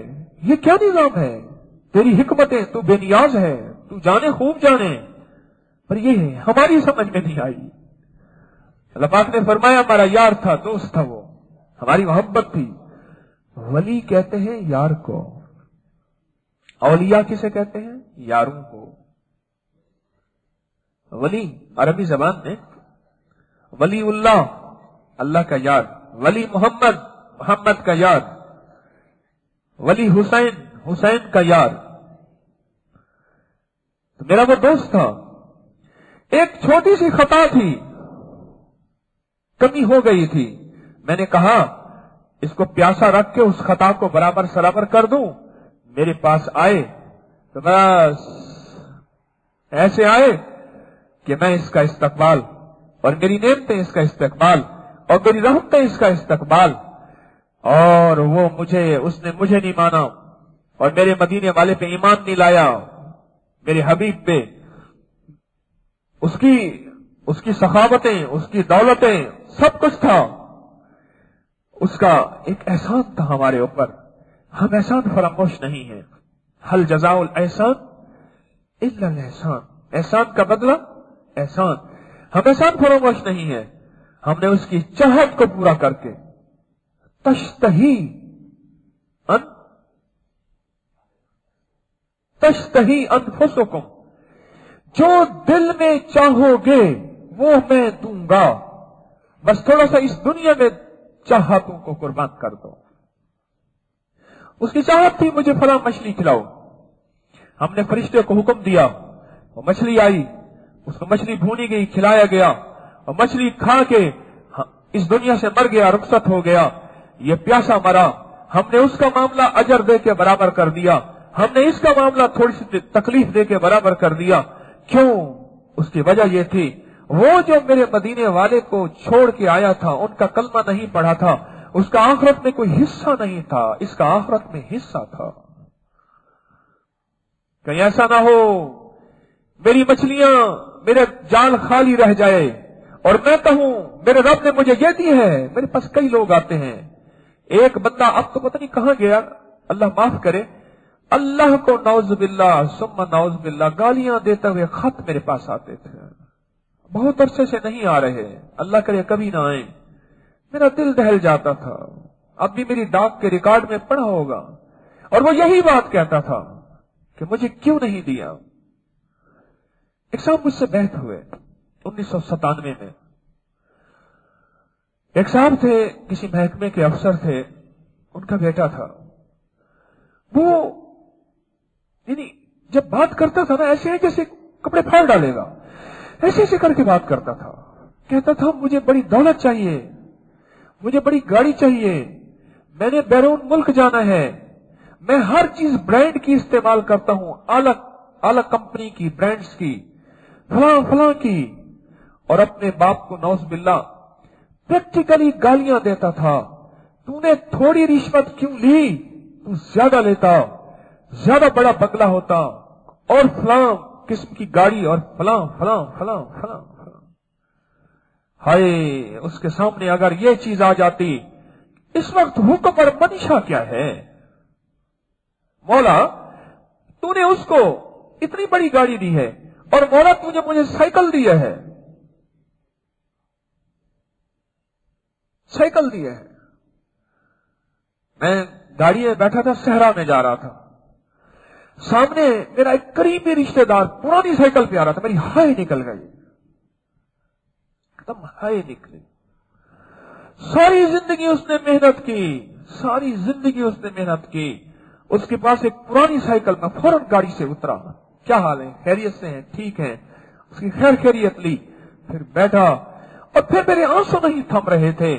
ये क्या निजाम है, तेरी हिकमतें, तू बेनियाज है, तू जाने खूब जाने, पर ये हमारी समझ में नहीं आई। अल्लाह पाक ने फरमाया हमारा यार था, दोस्त था, वो हमारी मोहब्बत थी। वली कहते हैं यार को, औलिया किसे कहते हैं, यारों को। वली अरबी जबान में वली उल्लाह, अल्लाह का यार, वली मोहम्मद, मोहम्मद का यार, वली हुसैन, हुसैन का यार। तो मेरा वो दोस्त था। एक छोटी सी खता थी, कमी हो गई थी, मैंने कहा इसको प्यासा रख के उस खता को बराबर सराबर कर दूं। मेरे पास आए तो बस ऐसे आए कि मैं इसका इस्तकबाल, और मेरी नेमतें इसका इस्तकबाल, और मेरी रहमतें इसका इस्तकबाल। और वो मुझे, उसने मुझे नहीं माना और मेरे मदीने वाले पे ईमान नहीं लाया, मेरे हबीब पे। उसकी उसकी सखावतें, उसकी दौलतें, सब कुछ था। उसका एक एहसान था हमारे ऊपर, हम एहसान फरामोश नहीं है। हल जज़ाउल एहसान इल्लल एहसान, एहसान का बदला एहसान। हम एहसान फरामोश नहीं है। हमने उसकी चाहत को पूरा करके, तश्तही अन तश्तही अनफुसुकुम, जो दिल में चाहोगे वो मैं दूंगा। बस थोड़ा सा इस दुनिया में चाहतों को कुर्बान कर दो। उसकी चाहत थी मुझे फला मछली खिलाओ, हमने फरिश्ते को हुक्म दिया, वो मछली आई, उसको मछली भूनी गई, खिलाया गया, और मछली खा के इस दुनिया से मर गया, रुखसत हो गया। ये प्यासा मरा, हमने उसका मामला अजर दे के बराबर कर दिया, हमने इसका मामला थोड़ी सी तकलीफ दे के बराबर कर दिया। क्यों? उसकी वजह यह थी, वो जो मेरे मदीने वाले को छोड़ के आया था, उनका कलमा नहीं पढ़ा था, उसका आखिरत में कोई हिस्सा नहीं था, इसका आखिरत में हिस्सा था। कहीं ऐसा ना हो मेरी मछलियां, मेरा जाल खाली रह जाए और मैं कहूं मेरे रब ने मुझे ये दी है। मेरे पास कई लोग आते हैं, एक बंदा अब तो पता नहीं कहां गया, अल्लाह माफ करे, अल्लाह को नौजुबिल्ला सुम्मा नौजुबिल्ला गालियां देते हुए खत मेरे पास आते थे, बहुत अरसे से नहीं आ रहे, अल्लाह करे कभी ना आए। मेरा दिल दहल जाता था, अब भी मेरी डाक के रिकॉर्ड में पड़ा होगा, और वो यही बात कहता था कि मुझे क्यों नहीं दिया। एक साहब मुझसे बहस हुए उन्नीस सौ सतानवे में, एक साहब थे किसी महकमे के अफसर थे, उनका बेटा था, वो यानी जब बात करता था ना ऐसे है जैसे कपड़े फाड़ डालेगा, ऐसे ऐसे करके बात करता था। कहता था मुझे बड़ी दौलत चाहिए, मुझे बड़ी गाड़ी चाहिए, मैंने बैरून मुल्क जाना है, मैं हर चीज ब्रांड की इस्तेमाल करता हूं, आला आला कंपनी की, ब्रांड्स की, फला फला की, और अपने बाप को नौज बिल्ला प्रैक्टिकली गालियां देता था। तूने थोड़ी रिश्वत क्यों ली, तू ज्यादा लेता, ज्यादा बड़ा बंगला होता, और फला किस्म की गाड़ी, और फला फला फला फला फला। हाय, उसके सामने अगर ये चीज आ जाती। इस वक्त हुक्म और मंशा क्या है? मौला तूने उसको इतनी बड़ी गाड़ी दी है, और मौला तुझे मुझे साइकिल दिया है, साइकिल दिया है। मैं गाड़ी में बैठा था, सहरा में जा रहा था, सामने मेरा एक करीबी रिश्तेदार पुरानी साइकिल पे आ रहा था, मेरी हाय निकल गई, एकदम हाय निकली। सारी जिंदगी उसने मेहनत की, सारी जिंदगी उसने मेहनत की, उसके पास एक पुरानी साइकिल में, फौरन गाड़ी से उतरा, क्या हाल है, खैरियत से हैं, ठीक है, उसकी खैर खैरियत ली, फिर बैठा, और फिर मेरे आंसू नहीं थम रहे थे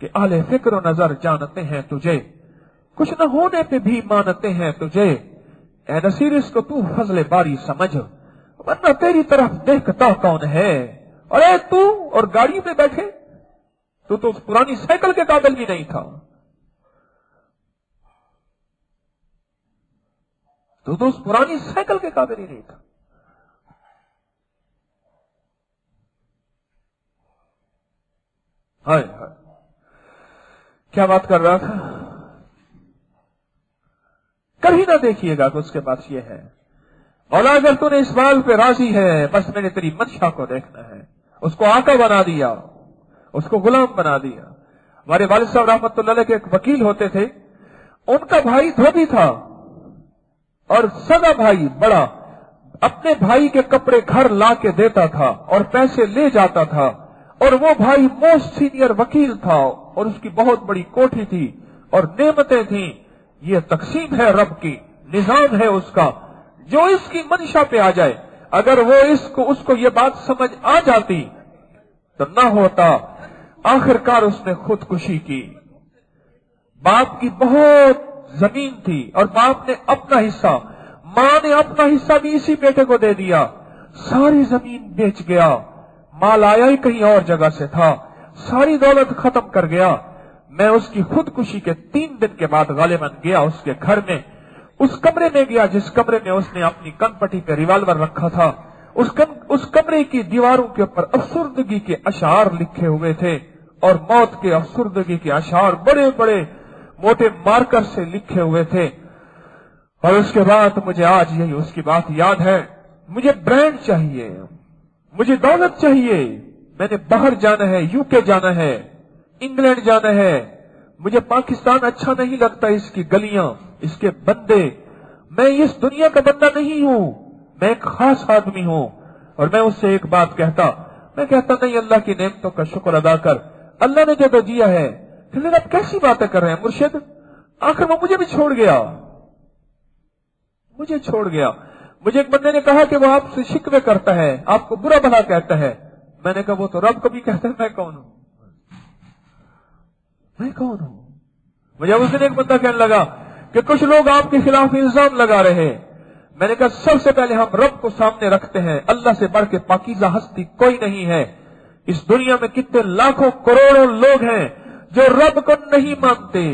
कि आले फिक्र नजर जानते हैं तुझे, कुछ न होने पे भी मानते हैं तुझे, ए नसीर इसको तू फजले बारी समझ, वरना तेरी तरफ देखता कौन है। और ए तू और गाड़ी में बैठे, तू तो उस पुरानी साइकिल के काबिल भी नहीं था, तू तो उस पुरानी साइकिल के काबिल ही नहीं था। हाय हाय, क्या बात कर रहा था। कर ही ना देखिएगा। तो उसके बाद ये है, मौला अगर तूने इस बात पे राजी है, बस मैंने तेरी मंशा को देखना है। उसको आका बना दिया, उसको गुलाम बना दिया। हमारे वालिद साहब रहमतुल्लाह अलैह के एक वकील होते थे, उनका भाई धोबी था और सगा भाई बड़ा, अपने भाई के कपड़े घर ला के देता था और पैसे ले जाता था। और वो भाई मोस्ट सीनियर वकील था और उसकी बहुत बड़ी कोठी थी और नेमतें थी। ये तकसीम है रब की, निजाम है उसका। जो इसकी मंशा पे आ जाए, अगर वो इसको उसको ये बात समझ आ जाती तो ना होता। आखिरकार उसने खुदकुशी की। बाप की बहुत जमीन थी और बाप ने अपना हिस्सा, माँ ने अपना हिस्सा भी इसी बेटे को दे दिया। सारी जमीन बेच गया, माल आया ही कहीं और जगह से था, सारी दौलत खत्म कर गया। मैं उसकी खुदकुशी के तीन दिन के बाद गालिबन गया उसके घर में। उस कमरे में गया जिस कमरे में उसने अपनी कनपटी पे रिवाल्वर रखा था। उस कम, उस कमरे की दीवारों के ऊपर अफसुर्दगी के अशार लिखे हुए थे और मौत के अफसुर्दगी के अशार बड़े बड़े मोटे मार्कर से लिखे हुए थे। और उसके बाद मुझे आज यही उसकी बात याद है। मुझे ब्रांड चाहिए, मुझे दौलत चाहिए, मैंने बाहर जाना है, यूके जाना है, इंग्लैंड जाना है, मुझे पाकिस्तान अच्छा नहीं लगता, इसकी गलियां, इसके बंदे। मैं इस दुनिया का बंदा नहीं हूं, मैं एक खास आदमी हूं। और मैं उससे एक बात कहता, मैं कहता नहीं, अल्लाह की नेमतों का शुक्र अदा कर, अल्लाह ने जो दिया है, फिर आप कैसी बातें कर रहे हैं मुर्शिद, आखिर वो मुझे भी छोड़ गया, मुझे छोड़ गया। मुझे एक बंदे ने कहा कि वो आपसे शिकवे करता है, आपको बुरा भला कहता है। मैंने कहा वो तो रब को भी कहता है, मैं कौन हूं, मैं कौन हूं। मुझे उस दिन एक बंदा कहने लगा कि कुछ लोग आपके खिलाफ इल्जाम लगा रहे हैं। मैंने कहा सबसे पहले हम रब को सामने रखते हैं, अल्लाह से बढ़ के पाकीज़ा हस्ती कोई नहीं है। इस दुनिया में कितने लाखों करोड़ों लोग हैं जो रब को नहीं मानते,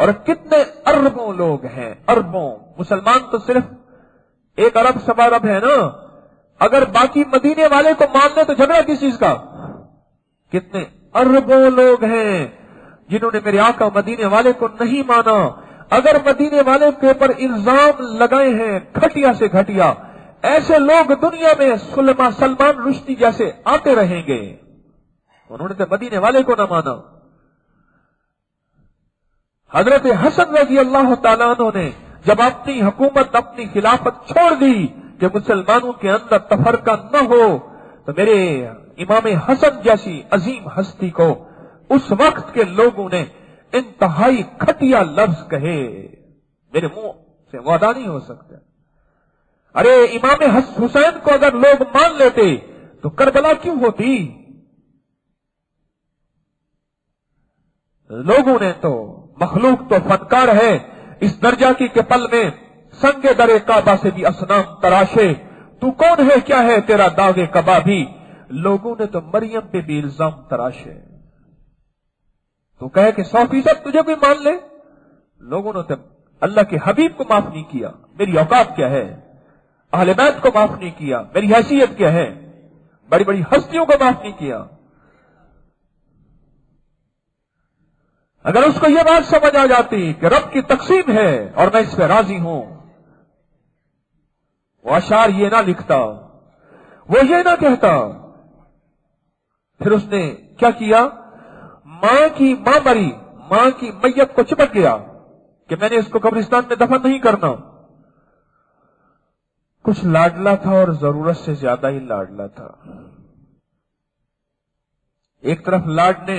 और कितने अरबों लोग हैं, अरबों। मुसलमान तो सिर्फ एक अरब सवा अरब है ना, अगर बाकी मदीने वाले को मान ले तो झगड़ा किस चीज का। कितने अरबों लोग हैं जिन्होंने मेरे आका मदीने वाले को नहीं माना। अगर मदीने वाले के ऊपर इल्जाम लगाए हैं घटिया से घटिया, ऐसे लोग दुनिया में सुलेमा सलमान रुश्ती जैसे आते रहेंगे। उन्होंने तो मदीने वाले को न माना। हजरत हसन रजी अल्लाह तआला अन्हु ने जब अपनी हुकूमत अपनी खिलाफत छोड़ दी कि मुसलमानों के अंदर तफरका न हो, तो मेरे इमाम हसन जैसी अजीम हस्ती को उस वक्त के लोगों ने इंतहाई खटिया लफ्ज कहे, मेरे मुंह से वो अदा नहीं हो सकता। अरे इमाम हुसैन को अगर लोग मान लेते तो करबला क्यों होती। लोगों ने तो, मखलूक तो फनकार है इस दर्जा की के पल में संगे दरे काबा से भी असनाम तराशे, तू कौन है क्या है तेरा दागे कबा भी। लोगों ने तो मरियम पे भी इल्जाम तराशे, तू कहे कि सौ फीसद तुझे भी मान ले। लोगों ने तो अल्लाह के हबीब को माफ नहीं किया, मेरी औकात क्या है, अहले बैत को माफ नहीं किया, मेरी हैसियत क्या है, बड़ी बड़ी हस्तियों को माफ नहीं किया। अगर उसको यह बात समझ आ जाती कि रब की तकसीम है और मैं इस पर राजी हूं, वो अशार ये ना लिखता, वो ये ना कहता। फिर उसने क्या किया, मां की मां मरी, मां की मैयत को चिपक गया कि मैंने इसको कब्रिस्तान में दफन नहीं करना। कुछ लाडला था और जरूरत से ज्यादा ही लाडला था। एक तरफ लाड ने,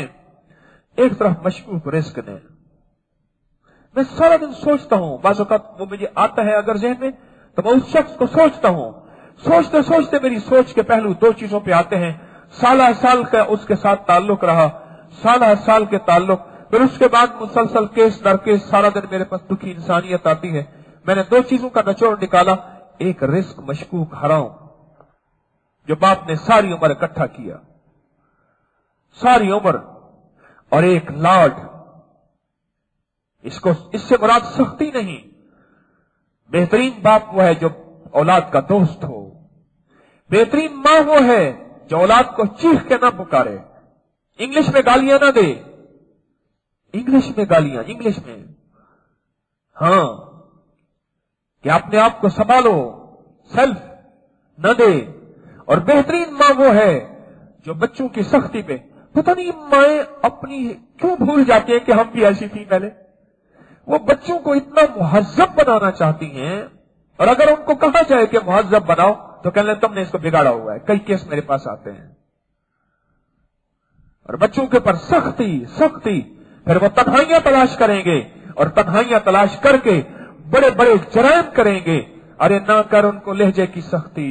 एक तरफ मशकूक रिस्क ने। मैं सारा दिन सोचता हूं, बाज़ औक़ात वो मुझे आता है अगर जहन में, तो मैं उस शख्स को सोचता हूं। सोचते सोचते मेरी सोच के पहलू दो चीजों पे आते हैं, साल साल का उसके साथ ताल्लुक रहा, साल साल के ताल्लुक, फिर उसके बाद मुसलसल केस दर केस। सारा दिन मेरे पास दुखी इंसानियत आती है। मैंने दो चीजों का निचोड़ निकाला, एक रिस्क मशकूक हराम जो बाप ने सारी उम्र इकट्ठा किया, सारी उम्र, और एक लाड। इसको, इससे मुराद सख्ती नहीं, बेहतरीन बाप वो है जो औलाद का दोस्त हो, बेहतरीन मां वो है जो औलाद को चीख के ना पुकारे, इंग्लिश में गालियां ना दे, इंग्लिश में गालियां, इंग्लिश में। हां, कि अपने आप को संभालो, सेल्फ न दे। और बेहतरीन मां वो है जो बच्चों की सख्ती पे, पता नहीं माएं अपनी क्यों भूल जाती है कि हम भी ऐसी थी पहले। वो बच्चों को इतना मुहज्जब बनाना चाहती हैं, और अगर उनको कहा जाए कि मुहज्जब बनाओ तो कहने तुमने इसको बिगाड़ा हुआ है। कई केस मेरे पास आते हैं। और बच्चों के ऊपर सख्ती सख्ती, फिर वो तन्हाइयां तलाश करेंगे, और तन्हाइयां तलाश करके बड़े बड़े जरायम करेंगे। अरे ना कर उनको लहजे की सख्ती,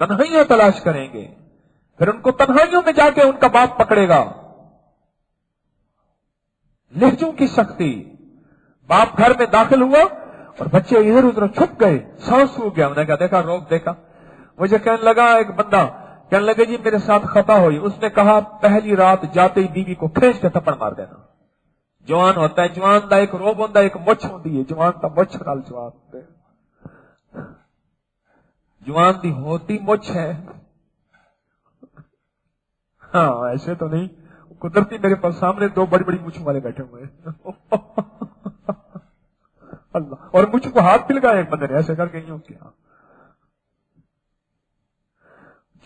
तन्हाइयां तलाश करेंगे, फिर उनको तन्हाइयों में जाके उनका बाप पकड़ेगा। लहजों की सख्ती। बाप घर में दाखिल हुआ और बच्चे इधर उधर छुप गए, सांस सूख गया। उन्होंने क्या देखा, रोक देखा। मुझे कहने लगा एक बंदा, कहने लगे जी मेरे साथ खता हुई। उसने कहा पहली रात जाते ही बीवी को खींच के थप्पड़ मार देना। जवान होता है, जवान का एक रोब होता है, एक मुछ होती है, जवान का मुछ नाल जवान, जवान की होती मुछ है। हाँ, ऐसे तो नहीं, कुदरती मेरे पास सामने दो बड़ी बड़ी मुछ वाले बैठे हुए अल्लाह, और मुछ को हाथ पिलगा एक बंदे ने ऐसे करके यूं किया।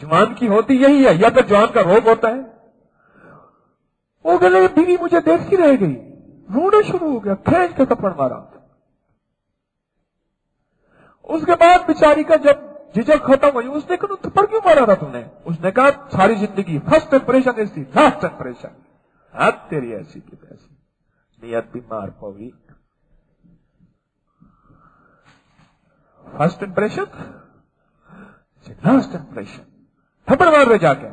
जवान की होती यही है, या तो जवान का रोग होता है। वो गले बीवी मुझे देख ही रह गई, रोना शुरू हो गया, खींच के थप्पड़ मारा। उसके बाद बेचारी का जब झिझक खत्म हुई। उसने कहा थप्पड़ क्यों मारा था तुमने? उसने कहा सारी जिंदगी first temptation is the last temptation. हाथ तेरी ऐसी की तैसी नियत बीमार पवी। First impression last impression. थप्पड़ मार रहे जाके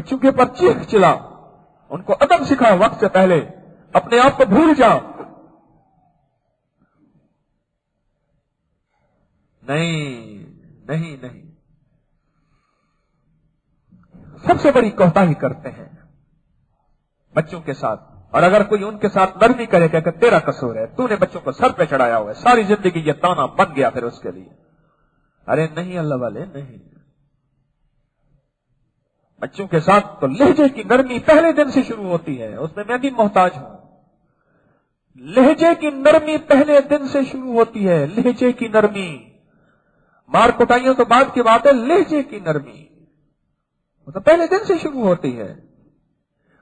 बच्चों के ऊपर चीख चिल्लाओ, उनको अदब सिखाओ, वक्त से पहले अपने आप को भूल जाओ। नहीं नहीं नहीं, सबसे बड़ी कोताही करते हैं बच्चों के साथ। और अगर कोई उनके साथ नरमी करे क्या तेरा कसूर है, तूने बच्चों को सर पे चढ़ाया हुआ है, सारी जिंदगी ये ताना बन गया फिर उसके लिए। अरे नहीं अल्लाह वाले, नहीं। बच्चों के साथ तो लहजे की नरमी पहले दिन से शुरू होती है, उसमें मैं भी मोहताज हूं। लहजे की नरमी पहले दिन से शुरू होती है। लहजे की नरमी, मार कुटाइयों तो बाद की बात है, लहजे की नरमी वो तो पहले दिन से शुरू होती है।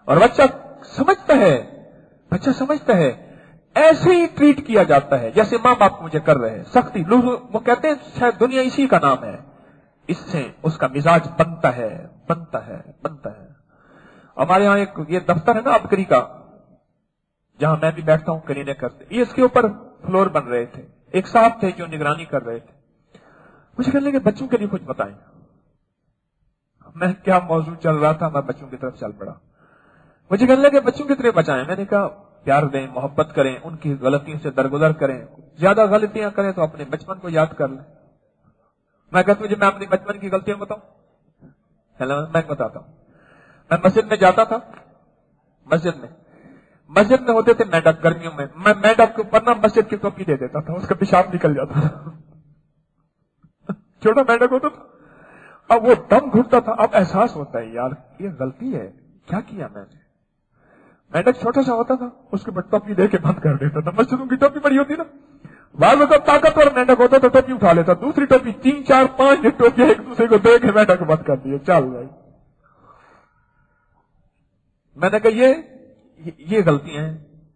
और बच्चा समझता है, बच्चा समझता है ऐसे ही ट्रीट किया जाता है जैसे माँ बाप मुझे कर रहे हैं। सख्ती, वो कहते हैं शायद दुनिया इसी का नाम है, इससे उसका मिजाज बनता है बनता है बनता है। हमारे यहाँ एक ये दफ्तर है ना आबकारी का, जहां मैं भी बैठता हूँ, क्लीनिक करते, ये इसके ऊपर फ्लोर बन रहे थे। एक साहब थे जो निगरानी कर रहे थे, मुझे कहने लगे बच्चों के लिए कुछ बताएं। मैं क्या मौजूद चल रहा था, मैं बच्चों की तरफ चल पड़ा। मुझे कहने लगे बच्चों की तरह बचाएं। मैंने कहा प्यार दें, मोहब्बत करें, उनकी गलतियों से दरगुजर करें, ज्यादा गलतियां करें तो अपने बचपन को याद कर लें। मैं कहता मुझे मैं अपनी बचपन की गलतियां बताऊं? हेलो, मैं बताता हूं। मैं मस्जिद में जाता था, मस्जिद में मस्जिद में होते थे मेंढक गर्मियों में। मैं मेंढक के ऊपर ना मस्जिद की टोपी दे देता था, उसका पेशाब निकल जाता था। छोटा मेंढक होता था। अब वो दम घुटता था, अब एहसास होता है यार ये गलती है, क्या किया मैंने। मेंढक छोटा सा होता था, उसके ऊपर टोपी दे के बंद कर देता था। मस्जिदों की टोपी बड़ी होती ना, बाद में जब ताकतवर मेंढक होता तो टोपी उठा लेता, दूसरी टोपी, तीन चार पांच टोपियां एक दूसरे को दे के मेंढक बंद कर दिए, चल भाई। मैंने कहा ये ये, ये गलतियां हैं।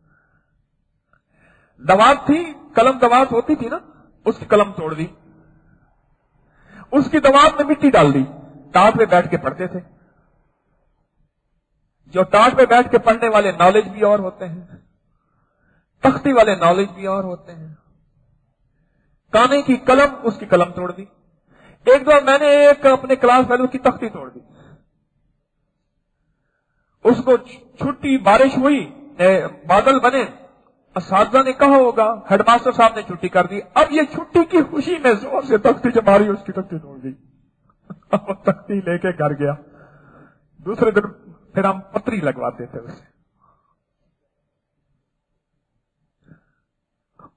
दवात थी, कलम दवात होती थी ना, उसकी कलम तोड़ दी, उसकी दवात में मिट्टी डाल दी। टाट पे बैठ के पढ़ते थे, जो टाट पे बैठ के पढ़ने वाले नॉलेज भी और होते हैं, तख्ती वाले नॉलेज भी और होते हैं। काने की कलम, उसकी कलम तोड़ दी। एक बार मैंने एक अपने क्लास फेलो की तख्ती तोड़ दी, उसको छुट्टी, बारिश हुई, बादल बने, असादा ने कहा होगा, हेडमास्टर साहब ने छुट्टी कर दी। अब ये छुट्टी की खुशी में जोर से तख्ती जब मारी, उसकी तख्ती तोड़ दी। अब तख्ती लेके घर गया, दूसरे दिन फिर हम पत्री लगवाते थे उसे,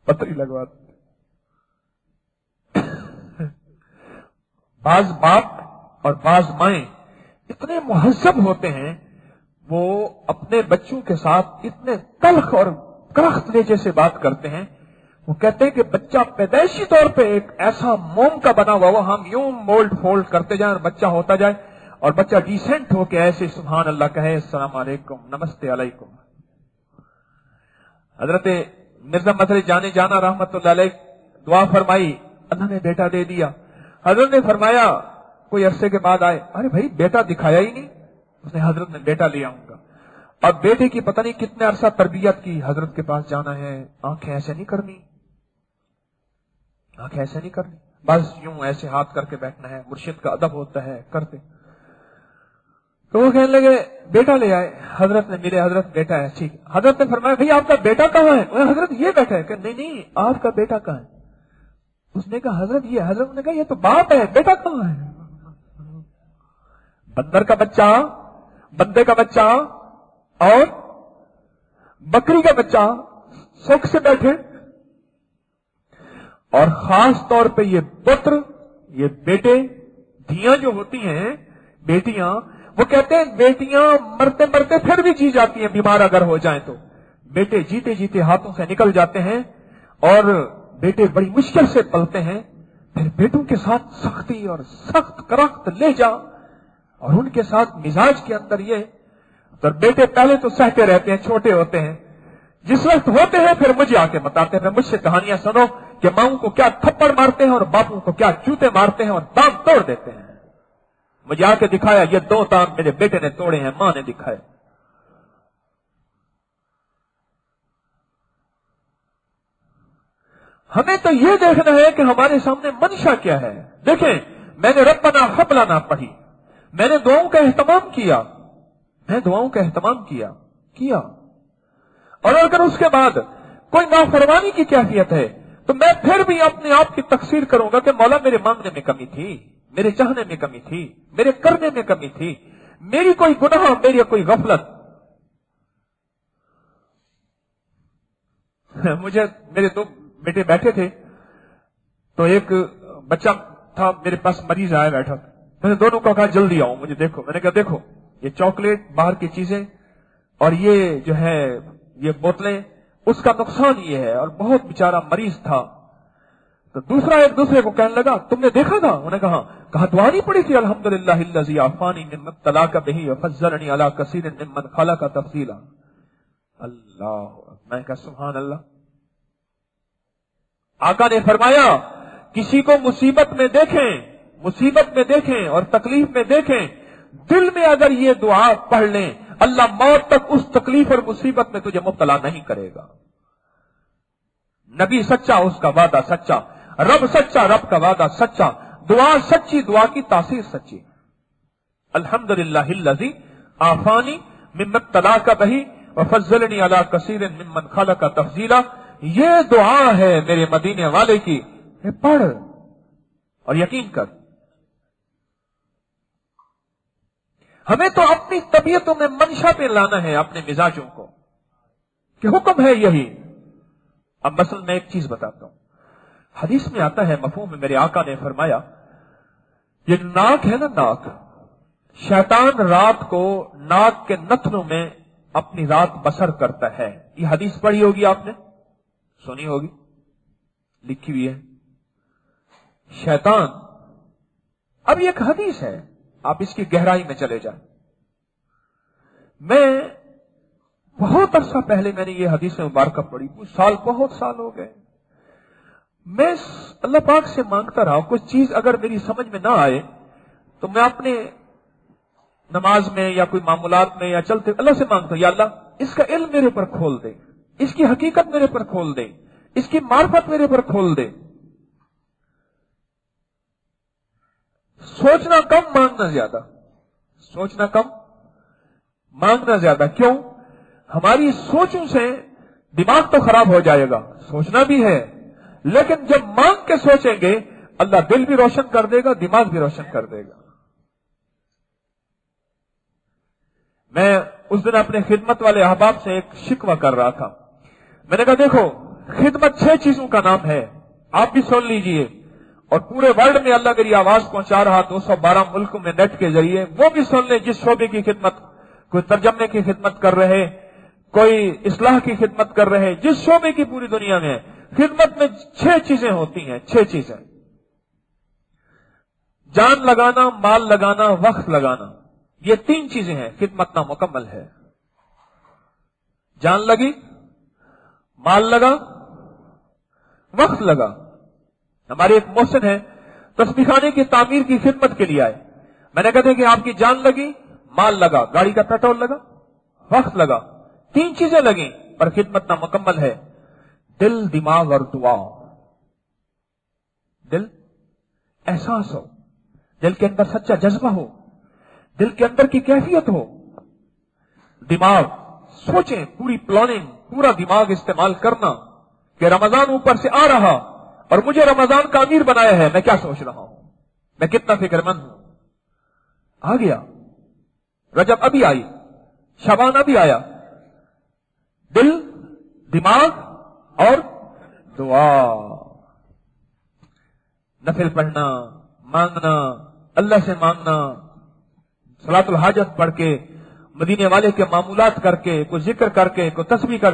पत्री लगवाते। बाज बाप और बाज माएं इतने मुहज्जब होते हैं, वो अपने बच्चों के साथ इतने तल्ख और करख्त लहजे से बात करते हैं। वो कहते हैं कि बच्चा पैदाइशी तौर पे एक ऐसा मोम का बना हुआ हो, हम यूं मोल्ड फोल्ड करते जाए और बच्चा होता जाए, और बच्चा डिसेंट होके ऐसे सुभान अल्लाह कहे, अस्सलाम वालेकुम, नमस्ते अलैकुम। हजरत मिर्जा मदरी जाने जाना रहमतुल्लाह अलैह दुआ फरमाई, अल्लाह ने बेटा दे दिया। हजरत ने फरमाया कोई अरसे के बाद आए, अरे भाई बेटा दिखाया ही नहीं। उसने हजरत ने बेटा लिया आऊंगा। अब बेटे की पता नहीं कितने अरसा तरबियत की, हजरत के पास जाना है, आंखें ऐसे नहीं करनी, आंखें ऐसे नहीं करनी, बस यूं ऐसे हाथ करके बैठना है, मुर्शिद का अदब होता है, करते। तो वो कहने लगे बेटा ले आए। हजरत ने मिले, हजरत बेटा है, ठीक। हजरत ने फरमाया भैया आपका बेटा कहाँ है? हजरत ये बैठा है। नहीं नहीं, आपका बेटा कहाँ है? उसने कहा हजरत ये। हजरत ने कहा ये तो बाप है, बेटा कहाँ है? बंदर का बच्चा, बंदे का बच्चा और बकरी का बच्चा सुख से बैठे, और खास तौर पे ये पुत्र, ये बेटे, धियां जो होती हैं, बेटियां, वो कहते हैं बेटियां मरते मरते फिर भी जी जाती हैं, बीमार अगर हो जाए तो। बेटे जीते जीते हाथों से निकल जाते हैं, और बेटे बड़ी मुश्किल से पलते हैं। फिर बेटों के साथ सख्ती और सख्त करख्त ले जा, और उनके साथ मिजाज के अंदर ये, तो बेटे पहले तो सहते रहते हैं, छोटे होते हैं, जिस वक्त होते हैं फिर मुझे आके बताते हैं, मुझसे कहानियां सुनो कि माओ को क्या थप्पड़ मारते हैं और बापों को क्या चूते मारते हैं और दांत तोड़ देते हैं। मुझे आके दिखाया ये दो दांत मेरे बेटे ने तोड़े हैं, मां ने दिखाए। हमें तो ये देखना है कि हमारे सामने मंशा क्या है। देखें, मैंने रब्बना हबला ना पढ़ी, मैंने दुआओं का एहतमाम किया, मैं दुआओं का एहतमाम किया किया और अगर उसके बाद कोई नाफरमानी की कैफियत है तो मैं फिर भी अपने आप की तकसीर करूंगा कि मौला मेरे मांगने में कमी थी, मेरे चाहने में कमी थी, मेरे करने में कमी थी, मेरी कोई गुनाह, मेरी कोई गफलत। मुझे मेरे दो बेटे बैठे थे तो एक बच्चा था मेरे पास मरीज आया बैठा, मैंने दोनों को कहा जल्दी आओ, मुझे देखो। मैंने कहा देखो ये चॉकलेट, बाहर की चीजें और ये जो है ये बोतलें, उसका नुकसान ये है। और बहुत बेचारा मरीज था। तो दूसरा एक दूसरे को कहने लगा तुमने देखा था, उन्होंने कहा कहा दुआ नहीं पड़ी थी अल्हम्दुलिल्लाहिल्लज़ी आफानी मिम्मन तलाका बिही व फ़ज़्ज़लनी अला कसीरिन मिम्मन खलक़ा तफ़सीला। अल्लाह, मैं कहा सुभान अल्लाह। आका ने फरमाया किसी को मुसीबत में देखें, मुसीबत में देखें और तकलीफ में देखें, दिल में अगर ये दुआ पढ़ लें अल्लाह मौत तक उस तकलीफ और मुसीबत में तुझे मुब्तला नहीं करेगा। नबी सच्चा, उसका वादा सच्चा, रब सच्चा, रब का वादा सच्चा, दुआ सच्ची, दुआ की तासीर सच्ची। अल्हम्दुलिल्लाहिल्लज़ी आफानी मिम्मन तलाका बही व फ़ज़्ज़लनी अला कसीरिन मिम्मन खलक़ा तफ़ज़ीला। ये दुआ है मेरे मदीने वाले की, पढ़ और यकीन कर। हमें तो अपनी तबीयतों में मंशा पे लाना है, अपने मिजाजों को, कि हुक्म है यही। अब मसल मैं एक चीज बताता हूं, हदीस में आता है मफ़हूम में मेरे आका ने फरमाया ये नाक है ना, नाक, शैतान रात को नाक के नथनों में अपनी रात बसर करता है। ये हदीस पढ़ी होगी आपने, सुनी होगी, लिखी हुई है। शैतान, अब ये एक हदीस है, आप इसकी गहराई में चले जाएं। मैं बहुत अरसा पहले मैंने ये हदीस मुबारक पढ़ी, कुछ साल, बहुत साल हो गए। मैं अल्लाह पाक से मांगता रहा, कुछ चीज अगर मेरी समझ में ना आए तो मैं अपने नमाज में या कोई मामूलात में या चलते अल्लाह से मांगता हूं, या अल्लाह इसका इल्म मेरे पर खोल दे, इसकी हकीकत मेरे पर खोल दे, इसकी मार्फत मेरे पर खोल दे। सोचना कम, मांगना ज्यादा, सोचना कम, मांगना ज्यादा। क्यों? हमारी सोचों से दिमाग तो खराब हो जाएगा, सोचना भी है, लेकिन जब मांग के सोचेंगे अल्लाह दिल भी रोशन कर देगा, दिमाग भी रोशन कर देगा। मैं उस दिन अपने खिदमत वाले अहबाब से एक शिकवा कर रहा था। मैंने कहा देखो खिदमत छह चीजों का नाम है, आप भी सुन लीजिए, और पूरे वर्ल्ड में अल्लाह मेरी आवाज पहुंचा रहा दो सौ बारह मुल्कों में नेट के जरिए, वो भी सुन ले। जिस शोबे की खिदमत, कोई तर्जमे की खिदमत कर रहे, कोई इस्लाह की खिदमत कर रहे, जिस शोबे की पूरी दुनिया में खिदमत में छह चीजें होती हैं, छह चीजें, जान लगाना, माल लगाना, वक्त लगाना, ये तीन चीजें हैं खिदमत ना मुकम्मल है। जान लगी, माल लगा, वक्त लगा। हमारे एक मोहसिन है तस्बीखाने की तामीर की खिदमत के लिए आए, मैंने कहा कि आपकी जान लगी, माल लगा, गाड़ी का पेट्रोल लगा, वक्त लगा, तीन चीजें लगी पर खिदमत ना मुकम्मल है। दिल, दिमाग और दुआ। दिल, एहसास हो, दिल के अंदर सच्चा जज्बा हो, दिल के अंदर की कैफियत हो। दिमाग, सोचें, पूरी प्लानिंग, पूरा दिमाग इस्तेमाल करना कि रमजान ऊपर से आ रहा और मुझे रमजान का अमीर बनाया है, मैं क्या सोच रहा हूं, मैं कितना फिक्रमंद हूं। आ गया रजब, अभी आई शबान, अभी आया। दिल, दिमाग और दुआ। नफिल पढ़ना, मांगना, अल्लाह से मांगना, सलातुल हाजत पढ़ के, मदीने वाले के मामूलात करके, कोई जिक्र करके, कोई तस्बीह कर।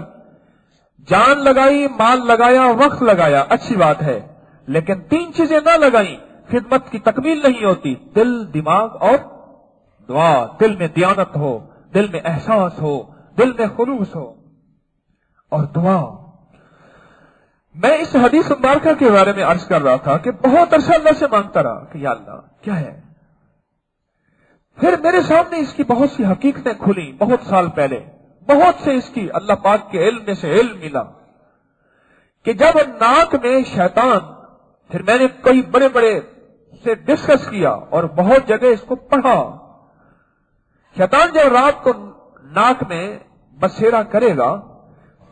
जान लगाई, माल लगाया, वक्त लगाया, अच्छी बात है, लेकिन तीन चीजें ना लगाई खिदमत की तकमील नहीं होती। दिल, दिमाग और दुआ। दिल में दियानत हो, दिल में एहसास हो, दिल में खुलूस हो, और दुआ। मैं इस हदीस मुबारका के बारे में अर्ज कर रहा था कि बहुत अरसा अल्लाह से मांगता रहा कि या अल्लाह क्या है। फिर मेरे सामने इसकी बहुत सी हकीकतें खुली। बहुत साल पहले बहुत से इसकी अल्लाह पाक के इल्म में से इल्म मिला कि जब नाक में शैतान, फिर मैंने कई बड़े बड़े से डिस्कस किया और बहुत जगह इसको पढ़ा, शैतान जब रात को नाक में बसेरा करेगा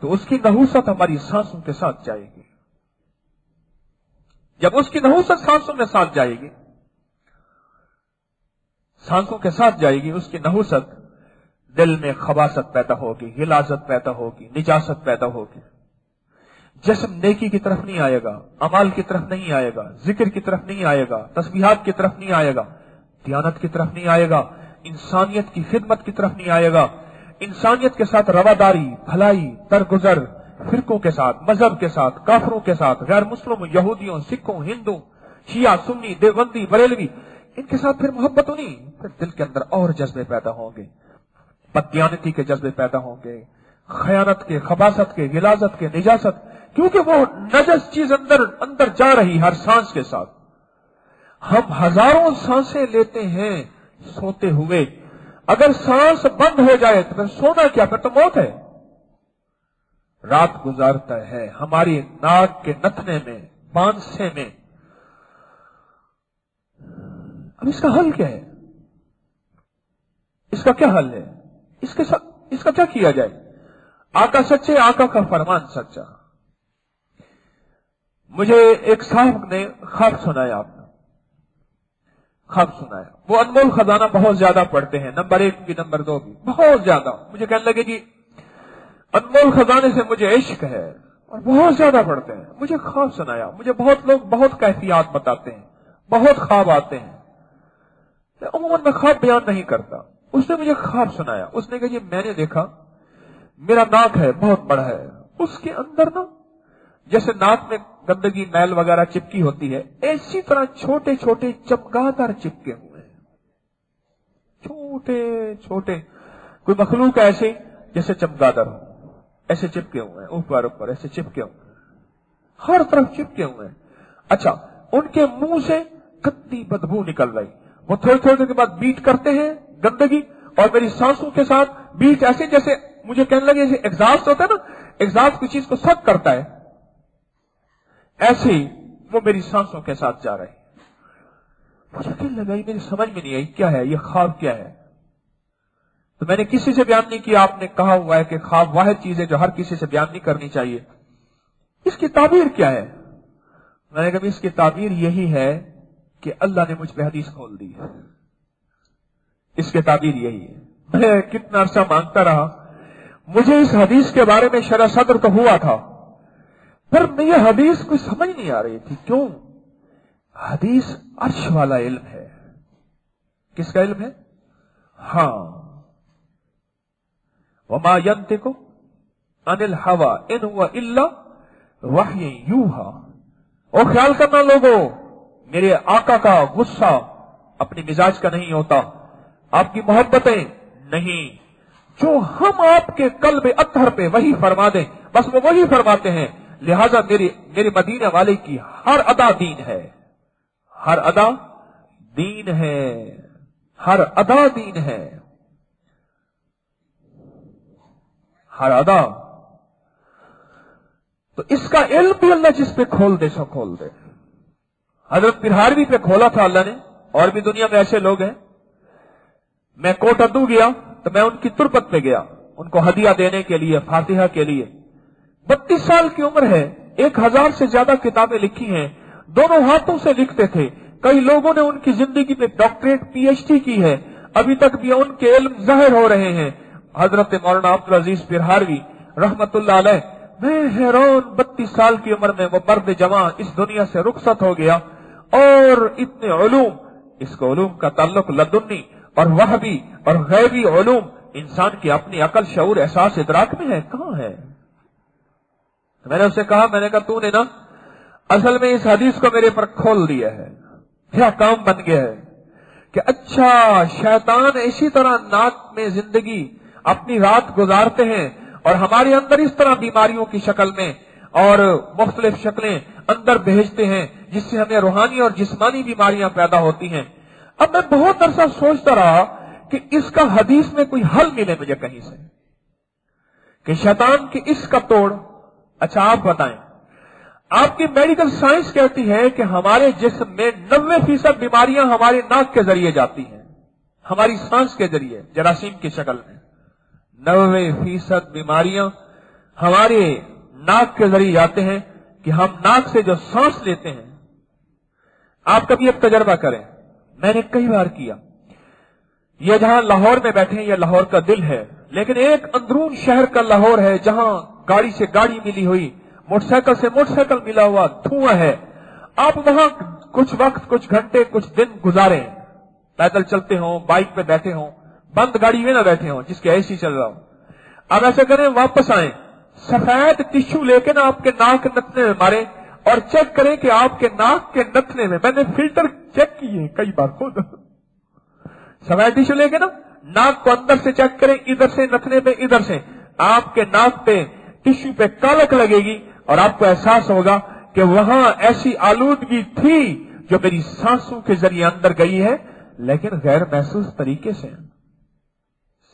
तो उसकी नहूसत हमारी सांसों के साथ जाएगी। जब उसकी नहूसत सांसों में साथ जाएगी सांसों के साथ जाएगी उसकी नहूसत, दिल में खबासत पैदा होगी, हिलाजत पैदा होगी, निजासत पैदा होगी। जिस्म नेकी की तरफ नहीं आएगा, अमाल की तरफ नहीं आएगा, जिक्र की तरफ नहीं आएगा, तस्बीहात की तरफ नहीं आएगा, दियानत की तरफ नहीं आएगा, इंसानियत की खिदमत की तरफ नहीं आएगा, इंसानियत के साथ रवादारी, भलाई, दरगुजर, फिरकों के साथ, मजहब के साथ, काफरों के साथ, गैर मुस्लिमों, यहूदियों, सिखों, हिंदू, शिया, सुन्नी, देवबंदी, बरेलवी, इनके साथ फिर मोहब्बत होनी, फिर दिल के अंदर और जज्बे पैदा होंगे, बदयानती के जज्बे पैदा होंगे, खयानत के, खबासत के, गिलाजत के, निजासत, क्योंकि वो नजस चीज अंदर अंदर जा रही हर सांस के साथ। हम हजारों सांसें लेते हैं सोते हुए, अगर सांस बंद हो जाए तो फिर सोना क्या, फिर तो मौत है। रात गुजारता है हमारी नाक के नथने में, बांसे में। अब इसका हल क्या है? इसका क्या हल है? इसके साथ इसका क्या किया जाए? आका सच्चे, आका का फरमान सच्चा। मुझे एक साहब ने ख्वाब सुनाया, आपने ख्वाब सुनाया। वो अनमोल खजाना बहुत ज्यादा पढ़ते हैं, नंबर एक भी नंबर दो भी, बहुत ज्यादा। मुझे कहने लगे जी अनमोल खजाने से मुझे इश्क है और बहुत ज्यादा पढ़ते हैं। मुझे ख्वाब सुनाया, मुझे बहुत लोग बहुत कैफियत बताते हैं, बहुत ख्वाब आते हैं, अमूमन मैं ख्वाब बयान नहीं करता। उसने मुझे ख्वाब सुनाया, उसने कहा जी मैंने देखा मेरा नाक है बहुत बड़ा है, उसके अंदर ना जैसे नाक में गंदगी मैल वगैरह चिपकी होती है, ऐसी तरह छोटे छोटे चमगादड़ चिपके हुए हैं, छोटे छोटे कोई मखलूक ऐसे जैसे चमगादड़ हो, ऐसे चिपके हुए हैं, ऊपर ऊपर ऐसे चिपके हुए हैं, हर तरफ चिपके हुए हैं। अच्छा, उनके मुंह से गंदी बदबू निकल रही, वो थोड़ी थोड़ी देर के बाद बीट करते हैं गंदगी, और मेरी सांसों के साथ बीट ऐसे जैसे, मुझे कहने लगे जैसे एग्जॉस्ट होता है ना, एग्जॉस्ट की चीज को सख्त करता है, ऐसे ही वो मेरी सांसों के साथ जा रहे। मुझे क्या लगाई, मेरी समझ में नहीं आई क्या है ये ख्वाब, क्या है। तो मैंने किसी से बयान नहीं किया, आपने कहा हुआ है कि ख्वाब वह चीज है जो हर किसी से बयान नहीं करनी चाहिए। इसकी ताबीर क्या है? मैंने कहा इसकी ताबीर यही है कि अल्लाह ने मुझ पर हदीस खोल दी है। इसकी ताबीर यही है। मैं कितना अरसा मांगता रहा, मुझे इस हदीस के बारे में शरह सदर तो हुआ था पर मैं ये हदीस को समझ नहीं आ रही थी। क्यों? हदीस अर्श वाला इल्म है। किसका इल्म है? हां, वमा यंतिकु अनिल हवा इन हुआ इल्ला वही यूहा। ओ ख्याल करना लोगों, मेरे आका का गुस्सा अपने मिजाज का नहीं होता, आपकी मोहब्बतें नहीं, जो हम आपके कल्ब अत्तर पे वही फरमा दें, बस वो वही फरमाते हैं। लिहाजा मेरे मेरे मदीने वाले की हर अदा दीन है, हर अदा दीन है, हर अदा दीन है, हर अदा। तो इसका इल्म भी अल्लाह जिस पे खोल दे सो खोल दे। हजरत बिहारवी पे खोला था अल्लाह ने, और भी दुनिया में ऐसे लोग हैं। मैं कोट अद्दू गया तो मैं उनकी तुरबत पे गया, उनको हदिया देने के लिए, फातिहा के लिए। बत्तीस साल की उम्र है, एक हजार से ज्यादा किताबें लिखी हैं, दोनों हाथों से लिखते थे। कई लोगों ने उनकी जिंदगी में डॉक्टरेट, पीएचडी की है, अभी तक भी उनके इल्म जाहिर हो रहे हैं। हजरत मौलाना अब्दुल अजीज बिहारवी रहमतुल्लाह अलैह, मैं हैरान, बत्तीस साल की उम्र में वो मर्द जवान इस दुनिया से रुखसत हो गया और इतने उलूम, इसको उलूम का ताल्लुक लदुन्नी और वहबी और गैबी उलूम, इंसान की अपनी अकल, शऊर, एहसास, इदराक में है, कहाँ है। मैंने उससे कहा, मैंने कहा तूने ना असल में इस हदीस को मेरे पर खोल दिया है। क्या काम बन गया है कि अच्छा, शैतान इसी तरह नाक में जिंदगी अपनी रात गुजारते हैं और हमारे अंदर इस तरह बीमारियों की शक्ल में और मुख्तलिफ शक्लें अंदर भेजते हैं जिससे हमें रूहानी और जिस्मानी बीमारियां पैदा होती हैं। अब मैं बहुत अरसा सोचता रहा कि इसका हदीस में कोई हल मिले मुझे कहीं से कि शैतान की इसका तोड़। अच्छा आप बताएं, आपकी मेडिकल साइंस कहती है कि हमारे जिस्म में नब्बे फीसद बीमारियां हमारे नाक के जरिए जाती हैं, हमारी सांस के जरिए जरासीम की शक्ल में। नब्बे फीसद बीमारियां हमारे नाक के जरिए जाते हैं कि हम नाक से जो सांस लेते हैं। आप कभी अब तजर्बा करें, मैंने कई बार किया। यह जहां लाहौर में बैठे हैं, यह लाहौर का दिल है, लेकिन एक अंदरून शहर का लाहौर है जहां गाड़ी से गाड़ी मिली हुई, मोटरसाइकिल से मोटरसाइकिल मिला हुआ धुआं है। आप वहां कुछ वक्त, कुछ घंटे, कुछ दिन गुजारे, पैदल चलते हों, बाइक पे बैठे हों, बंद गाड़ी में ना बैठे हों जिसके एसी चल रहा हो। अब ऐसा करें, वापस आए, सफेद टिश्यू लेके ना आपके नाक नथने में मारे और चेक करें कि आपके नाक के नथने में, मैंने फिल्टर चेक किए कई बार खुद, सफेद टिश्यू लेके ना नाक को अंदर से चेक करें, इधर से नथने पे, इधर से आपके नाक पे टिश्यू पे कालक लगेगी और आपको एहसास होगा कि वहां ऐसी आलूदगी थी जो मेरी सांसों के जरिए अंदर गई है लेकिन गैर महसूस तरीके से।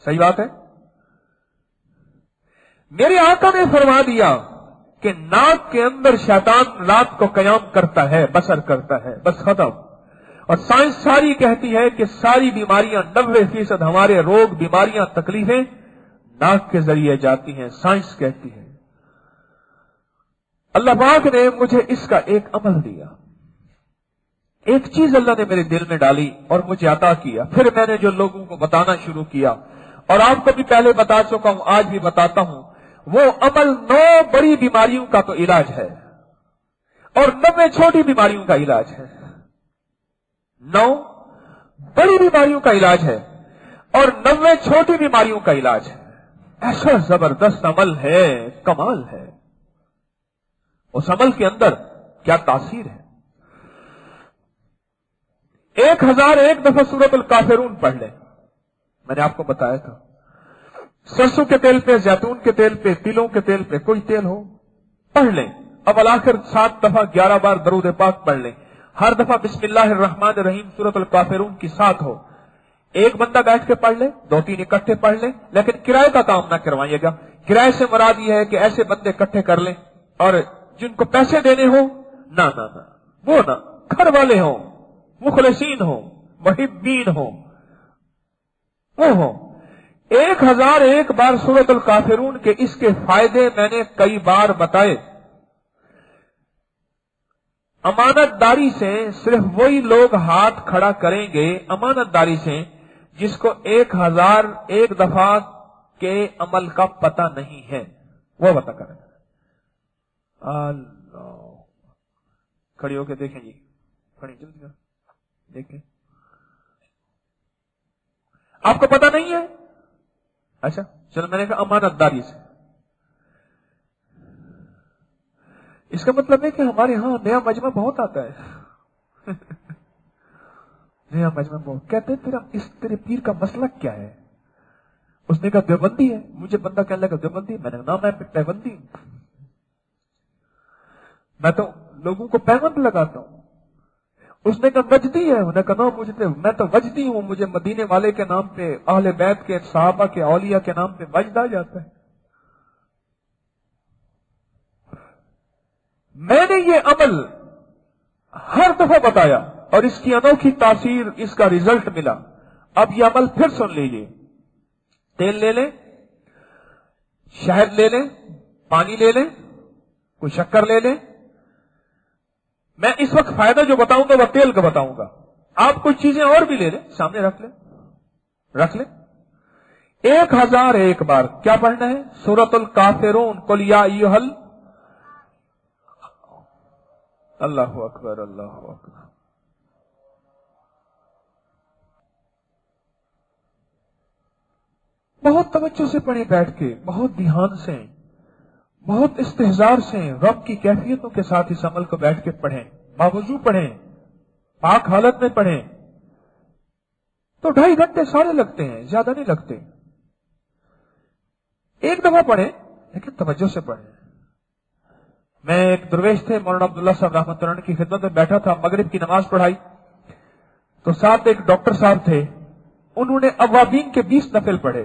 सही बात है। मेरे आका ने फरमा दिया कि नाक के अंदर शैतान रात को कयाम करता है, बसर करता है, बस खत्म। और साइंस सारी कहती है कि सारी बीमारियां, नब्बे फीसद हमारे रोग, बीमारियां, तकलीफें नाक के जरिए जाती हैं, साइंस कहती है। अल्लाह पाक ने मुझे इसका एक अमल दिया, एक चीज अल्लाह ने मेरे दिल में डाली और मुझे अता किया। फिर मैंने जो लोगों को बताना शुरू किया, और आपको भी पहले बता चुका हूं, आज भी बताता हूं, वो अमल नौ बड़ी बीमारियों का तो इलाज है और नब्बे छोटी बीमारियों का इलाज है। नौ बड़ी बीमारियों का इलाज है और नब्बे छोटी बीमारियों का इलाज है। ऐसा जबरदस्त अमल है, कमाल है। उस अमल के अंदर क्या तासीर है। एक हजार एक दफा सूरतुल काफिरून पढ़ लें, मैंने आपको बताया था। सरसों के तेल पे, जैतून के तेल पे, तिलों के तेल पे, कोई तेल हो पढ़ लें। अब आखिर सात दफा, ग्यारह बार दरूद पाक पढ़ लें। हर दफा बिस्मिल्लाहिर रहमानिर रहीम सूरतुल काफिरून की साथ हो। एक बंदा बैठ के पढ़ ले, दो तीन इकट्ठे पढ़ ले, लेकिन किराए का काम ना करवाइएगा। किराए से मुराद यह है कि ऐसे बंदे इकट्ठे कर लें और जिनको पैसे देने हो ना ना ना वो ना, घर वाले हो, मुखलसीन हो, मुहिब्बीन हो, वो हो। एक हजार एक बार सूरतुल काफिरून के इसके फायदे मैंने कई बार बताए। अमानतदारी से सिर्फ वही लोग हाथ खड़ा करेंगे, अमानतदारी से जिसको एक हजार एक दफा के अमल का पता नहीं है, वो पता करेंगे। अल्लाह, खड़ी होके देखें जी, खड़ी जल्दी देखें। आपको पता नहीं है? अच्छा चलो, मैंने कहा अमानतदारी से। इसका मतलब है कि हमारे यहां नया मजमा बहुत आता है। नया मजमा बहुत कहते हैं, तेरा इस तेरे पीर का मसला क्या है? उसने कहा देवबंदी है। मुझे बंदा कहने लगा देवबंदी, मैंने कहा ना मैं पैबंदी, मैं तो लोगों को पैबंद लगाता हूं। उसने कहा वजदी है। उन्हें कहा ना मुझे, मैं तो वजदी हूं, मुझे मदीने वाले के नाम पे, अहले बैत के, साहबा के, औलिया के नाम पे वजद आ जाता है। मैंने ये अमल हर दफा बताया और इसकी अनोखी तासीर, इसका रिजल्ट मिला। अब ये अमल फिर सुन लीजिए। तेल ले लें, शहद ले लें, पानी ले लें, कोई शक्कर ले लें। मैं इस वक्त फायदा जो बताऊंगा वह तेल का बताऊंगा। आप कुछ चीजें और भी ले लें, सामने रख लें, रख लें। एक हजार एक बार क्या पढ़ना है? सूरतुल काफिरून, कुल या अय्युहल, अल्लाह अकबर, अल्लाह अकबर। बहुत तवज्जो से पढ़े, बैठ के, बहुत ध्यान से, बहुत इस्तेहजार से, रब की कैफियतों के साथ इस अमल को बैठ के पढ़ें, बावजूद पढ़ें, पाक हालत में पढ़ें। तो ढाई घंटे सारे लगते हैं, ज्यादा नहीं लगते। एक दफा पढ़ें लेकिन तवज्जो से पढ़ें। मैं एक दरवेश थे मौलाना अब्दुल्ला साहब रहमतुल्लाह अलैह की खिदमत में बैठा था, मगरिब की नमाज पढ़ाई तो साथ एक डॉक्टर साहब थे, उन्होंने अवाबीन के बीस नफिल पढ़े।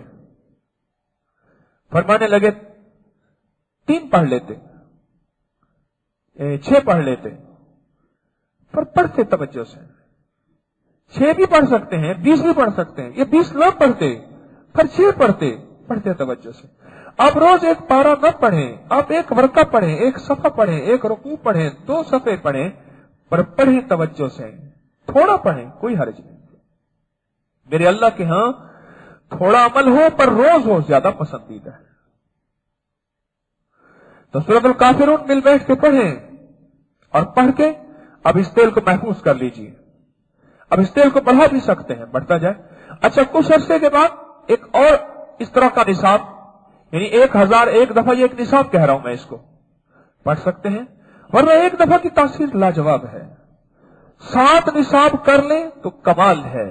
फरमाने लगे तीन पढ़ लेते, छह पढ़ लेते, पर पढ़ते तवज्जो से। छह भी पढ़ सकते हैं, बीस भी पढ़ सकते हैं, ये बीस ना पढ़ते पर छह पढ़ते, पढ़ते तवज्जो से। आप रोज एक पारा न पढ़ें, आप एक वर्का पढ़ें, एक सफा पढ़ें, एक रुकू पढ़ें, दो सफे पढ़ें, पर पढ़ें तवज्जो से। थोड़ा पढ़ें, कोई हर्ज नहीं मेरे अल्लाह के हां। थोड़ा अमल हो पर रोज हो, ज्यादा पसंदीदा है। तो सूरतुल काफिरून मिल बैठ के पढ़ें, और पढ़ के अब इस तेल को महफूज कर लीजिए। अब इस तेल को बढ़ा भी सकते हैं, बढ़ता जाए। अच्छा, कुछ अरसे के बाद एक और इस तरह का निशान, यानी एक हजार एक दफा, ये एक निशाब कह रहा हूं मैं, इसको पढ़ सकते हैं, वरना एक दफा की तासीर लाजवाब है। सात निशाब कर लें तो कमाल है,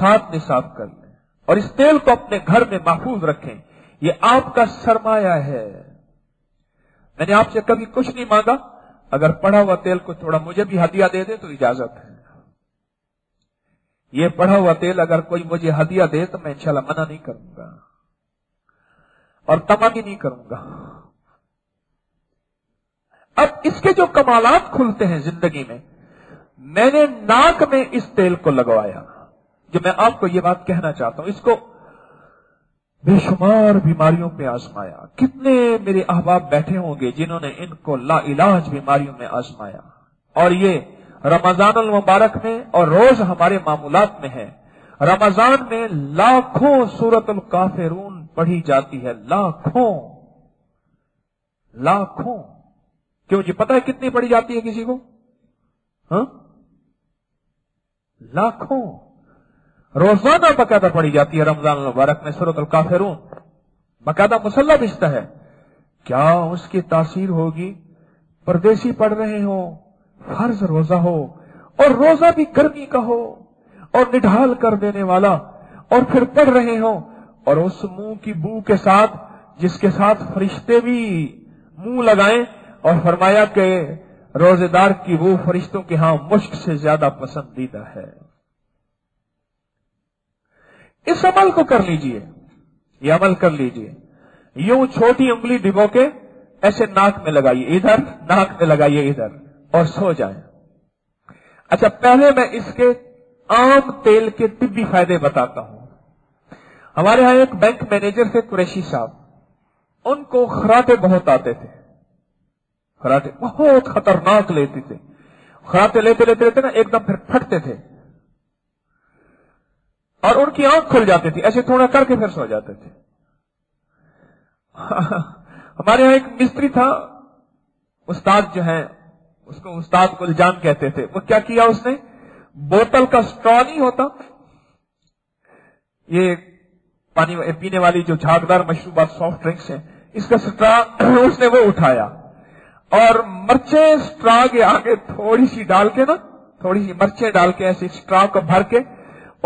सात निशाब कर लें। और इस तेल को अपने घर में महफूज रखें, ये आपका सरमाया है। मैंने आपसे कभी कुछ नहीं मांगा, अगर पढ़ा हुआ तेल को थोड़ा मुझे भी हदिया दे दे तो इजाजत है। ये पढ़ा हुआ तेल अगर कोई मुझे हदिया दे तो मैं इंशाल्लाह मना नहीं करूंगा और तमा भी नहीं करूंगा। अब इसके जो कमालात खुलते हैं जिंदगी में, मैंने नाक में इस तेल को लगवाया। जो मैं आपको ये बात कहना चाहता हूं, इसको बेशुमार बीमारियों पे आजमाया। कितने मेरे अहबाब बैठे होंगे जिन्होंने इनको ला इलाज बीमारियों में आजमाया, और ये रमजान अल मुबारक में और रोज हमारे मामूलात में है। रमजान में लाखों सूरतुल काफिरून पढ़ी जाती है, लाखों लाखों। क्यों जी, पता है कितनी पढ़ी जाती है किसी को? हाँ, लाखों रोजाना बकायदा पढ़ी जाती है रमजान अल मुबारक में सूरतुल काफिरून। बकायदा मुसल्ला बिछता है। क्या उसकी तासीर होगी? परदेसी पढ़ रहे हो, फर्ज रोजा हो, और रोजा भी गर्मी का हो और निढाल कर देने वाला, और फिर पढ़ रहे हो, और उस मुंह की बू के साथ जिसके साथ फरिश्ते भी मुंह लगाएं। और फरमाया कि रोजेदार की वो फरिश्तों के हां मुश्क से ज्यादा पसंदीदा है। इस अमल को कर लीजिए, ये अमल कर लीजिए। यूं छोटी उंगली डिबो के ऐसे नाक में लगाइए, इधर नाक में लगाइए, इधर, और सो जाए। अच्छा, पहले मैं इसके आम तेल के तिब्बी फायदे बताता हूं। हमारे यहां एक बैंक मैनेजर थे कुरैशी साहब, उनको खराटे बहुत आते थे, खराटे बहुत खतरनाक लेते थे। खराटे लेते लेते लेते ना एकदम फिर फटते थे और उनकी आंख खुल जाती थी, ऐसे थोड़ा करके फिर सो जाते थे। हमारे यहां एक मिस्त्री था, उस्ताद जो है, उसको उस्ताद गुलजान कहते थे। वो क्या किया उसने, बोतल का स्ट्रॉ नहीं होता, ये पानी पीने वाली जो झागदार मशरूबात सॉफ्ट ड्रिंक्स हैं, इसका स्ट्रॉ उसने वो उठाया और मिर्चें स्ट्रॉ के आगे थोड़ी सी डाल के ना, थोड़ी सी मिर्चें डाल के ऐसे स्ट्रॉ को भर के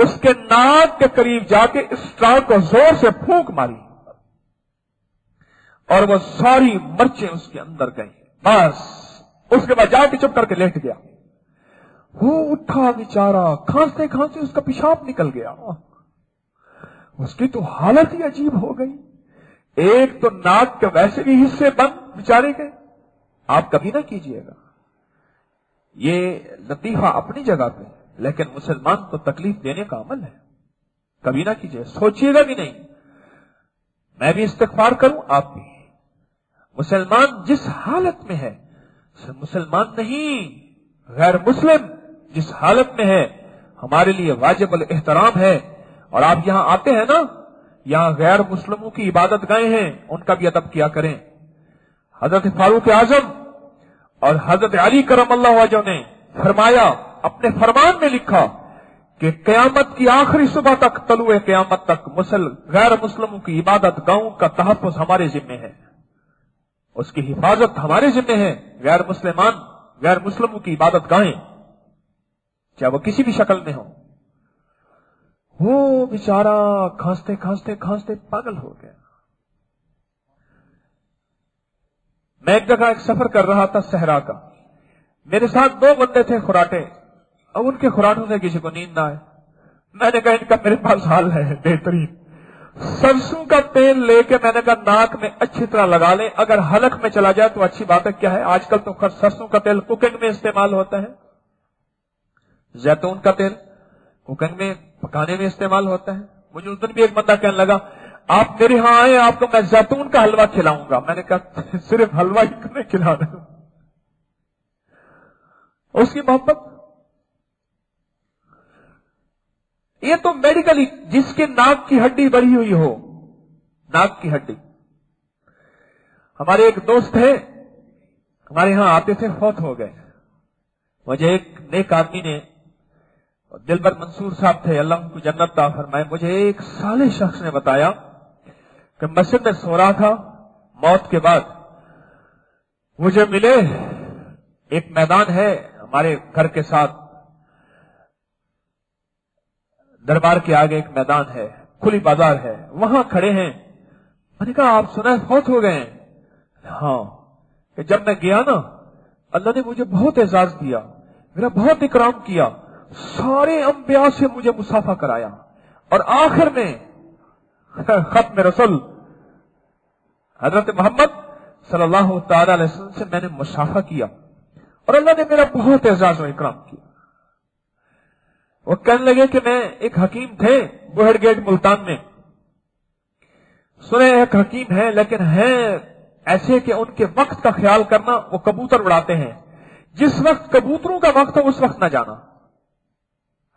उसके नाक के करीब जाके स्ट्रॉ को जोर से फूंक मारी और वो सारी मिर्चें उसके अंदर गई। बस उसके बाद जाके चुप करके लेट गया। वो उठा बेचारा, खांसते खांसते उसका पेशाब निकल गया। उसकी तो हालत ही अजीब हो गई। एक तो नाक के वैसे भी हिस्से बंद बेचारे के। आप कभी ना कीजिएगा, ये लतीफा अपनी जगह पे, लेकिन मुसलमान को तकलीफ देने का अमल है, कभी ना कीजिए, सोचिएगा भी नहीं। मैं भी इस्तिग़फ़ार करूं, आप भी। मुसलमान जिस हालत में है, मुसलमान नहीं गैर मुस्लिम जिस हालत में है, हमारे लिए वाजिब अल एहतराम है। और आप यहां आते हैं ना, यहां गैर मुस्लिमों की इबादत गाहें हैं, उनका भी अदब किया करें। हजरत फारूक आजम और हजरत अली करमल्लाहु वजहू ने फरमाया, अपने फरमान में लिखा कि कयामत की आखिरी सुबह तक, तलुए कयामत तक मुसल गैर मुस्लिमों की इबादत गाहों का तहफ्फुज़ हमारे जिम्मे है, उसकी हिफाजत हमारे जिम्मे है। गैर मुसलमान, गैर मुस्लिमों की इबादत गाहें, चाहे वो किसी भी शक्ल में हो। वो बेचारा खांसते खांसते खांसते पागल हो गया। मैं एक जगह एक सफर कर रहा था सहरा का, मेरे साथ दो बंदे थे खुराटे, और उनके खुराटों से किसी को नींद ना आए। मैंने कहा इनका मेरे पास हाल है बेहतरीन, सरसों का तेल लेके मैंने कहा नाक में अच्छी तरह लगा ले, अगर हलक में चला जाए तो अच्छी बात है। क्या है आजकल तो खैर सरसों का तेल कुकिंग में इस्तेमाल होता है, जैतून का तेल कुकिंग में पकाने में इस्तेमाल होता है। मुझे उस दिन भी एक बंदा कहने लगा आप मेरे यहां आए आपको मैं जैतून का हलवा खिलाऊंगा। मैंने कहा सिर्फ हलवा ही खिला रहे, उसकी मोहब्बत। ये तो मेडिकली जिसके नाक की हड्डी बढ़ी हुई हो, नाक की हड्डी। हमारे एक दोस्त थे हमारे यहां आते थे, फौत हो गए। मुझे एक नेक आदमी ने, दिलबर मंसूर साहब थे अल्लाह उनको जन्नत ता फरमाए, मुझे एक साले शख्स ने बताया कि मस्जिद में सो रहा था, मौत के बाद मुझे मिले। एक मैदान है हमारे घर के साथ, दरबार के आगे एक मैदान है, खुली बाजार है, वहां खड़े हैं। मैंने कहा आप सुना है फौत हो गए हैं? हाँ। कि जब मैं गया ना अल्लाह ने मुझे बहुत एजाज दिया, मेरा बहुत इकराम किया, सारे अंबिया से मुझे मुसाफा कराया, और आखिर में खत्म रसूल हजरत मोहम्मद सल्लल्लाहु तआला अलैहि वसल्लम से मैंने मुसाफा किया, और अल्लाह ने मेरा बहुत एजाज और इकराम किया। वो कहने लगे कि मैं एक हकीम थे बोहड़ गेट मुल्तान में, सुने एक हकीम है लेकिन है ऐसे कि उनके वक्त का ख्याल करना, वो कबूतर उड़ाते हैं, जिस वक्त कबूतरों का वक्त हो उस वक्त ना जाना,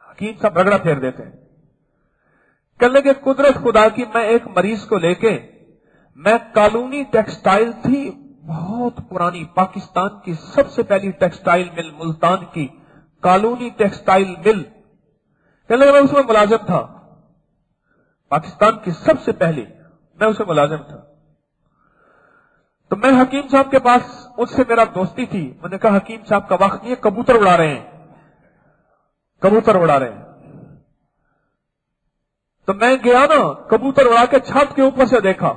हकीम साहब रगड़ा फेर देते हैं। कहने लगे कुदरत खुदा की मैं एक मरीज को लेके, मैं कॉलोनी टेक्सटाइल थी बहुत पुरानी, पाकिस्तान की सबसे पहली टेक्सटाइल मिल मुल्तान की कॉलोनी टेक्सटाइल मिल, कहने लगा मैं उसमें मुलाजिम था, पाकिस्तान की सबसे पहली, मैं उसमें मुलाजिम था। तो मैं हकीम साहब के पास, उससे मेरा दोस्ती थी, मैंने कहा हकीम साहब का वक्त नहीं, कबूतर उड़ा रहे हैं, कबूतर उड़ा रहे हैं। तो मैं गया ना कबूतर उड़ा के छत के ऊपर से देखा,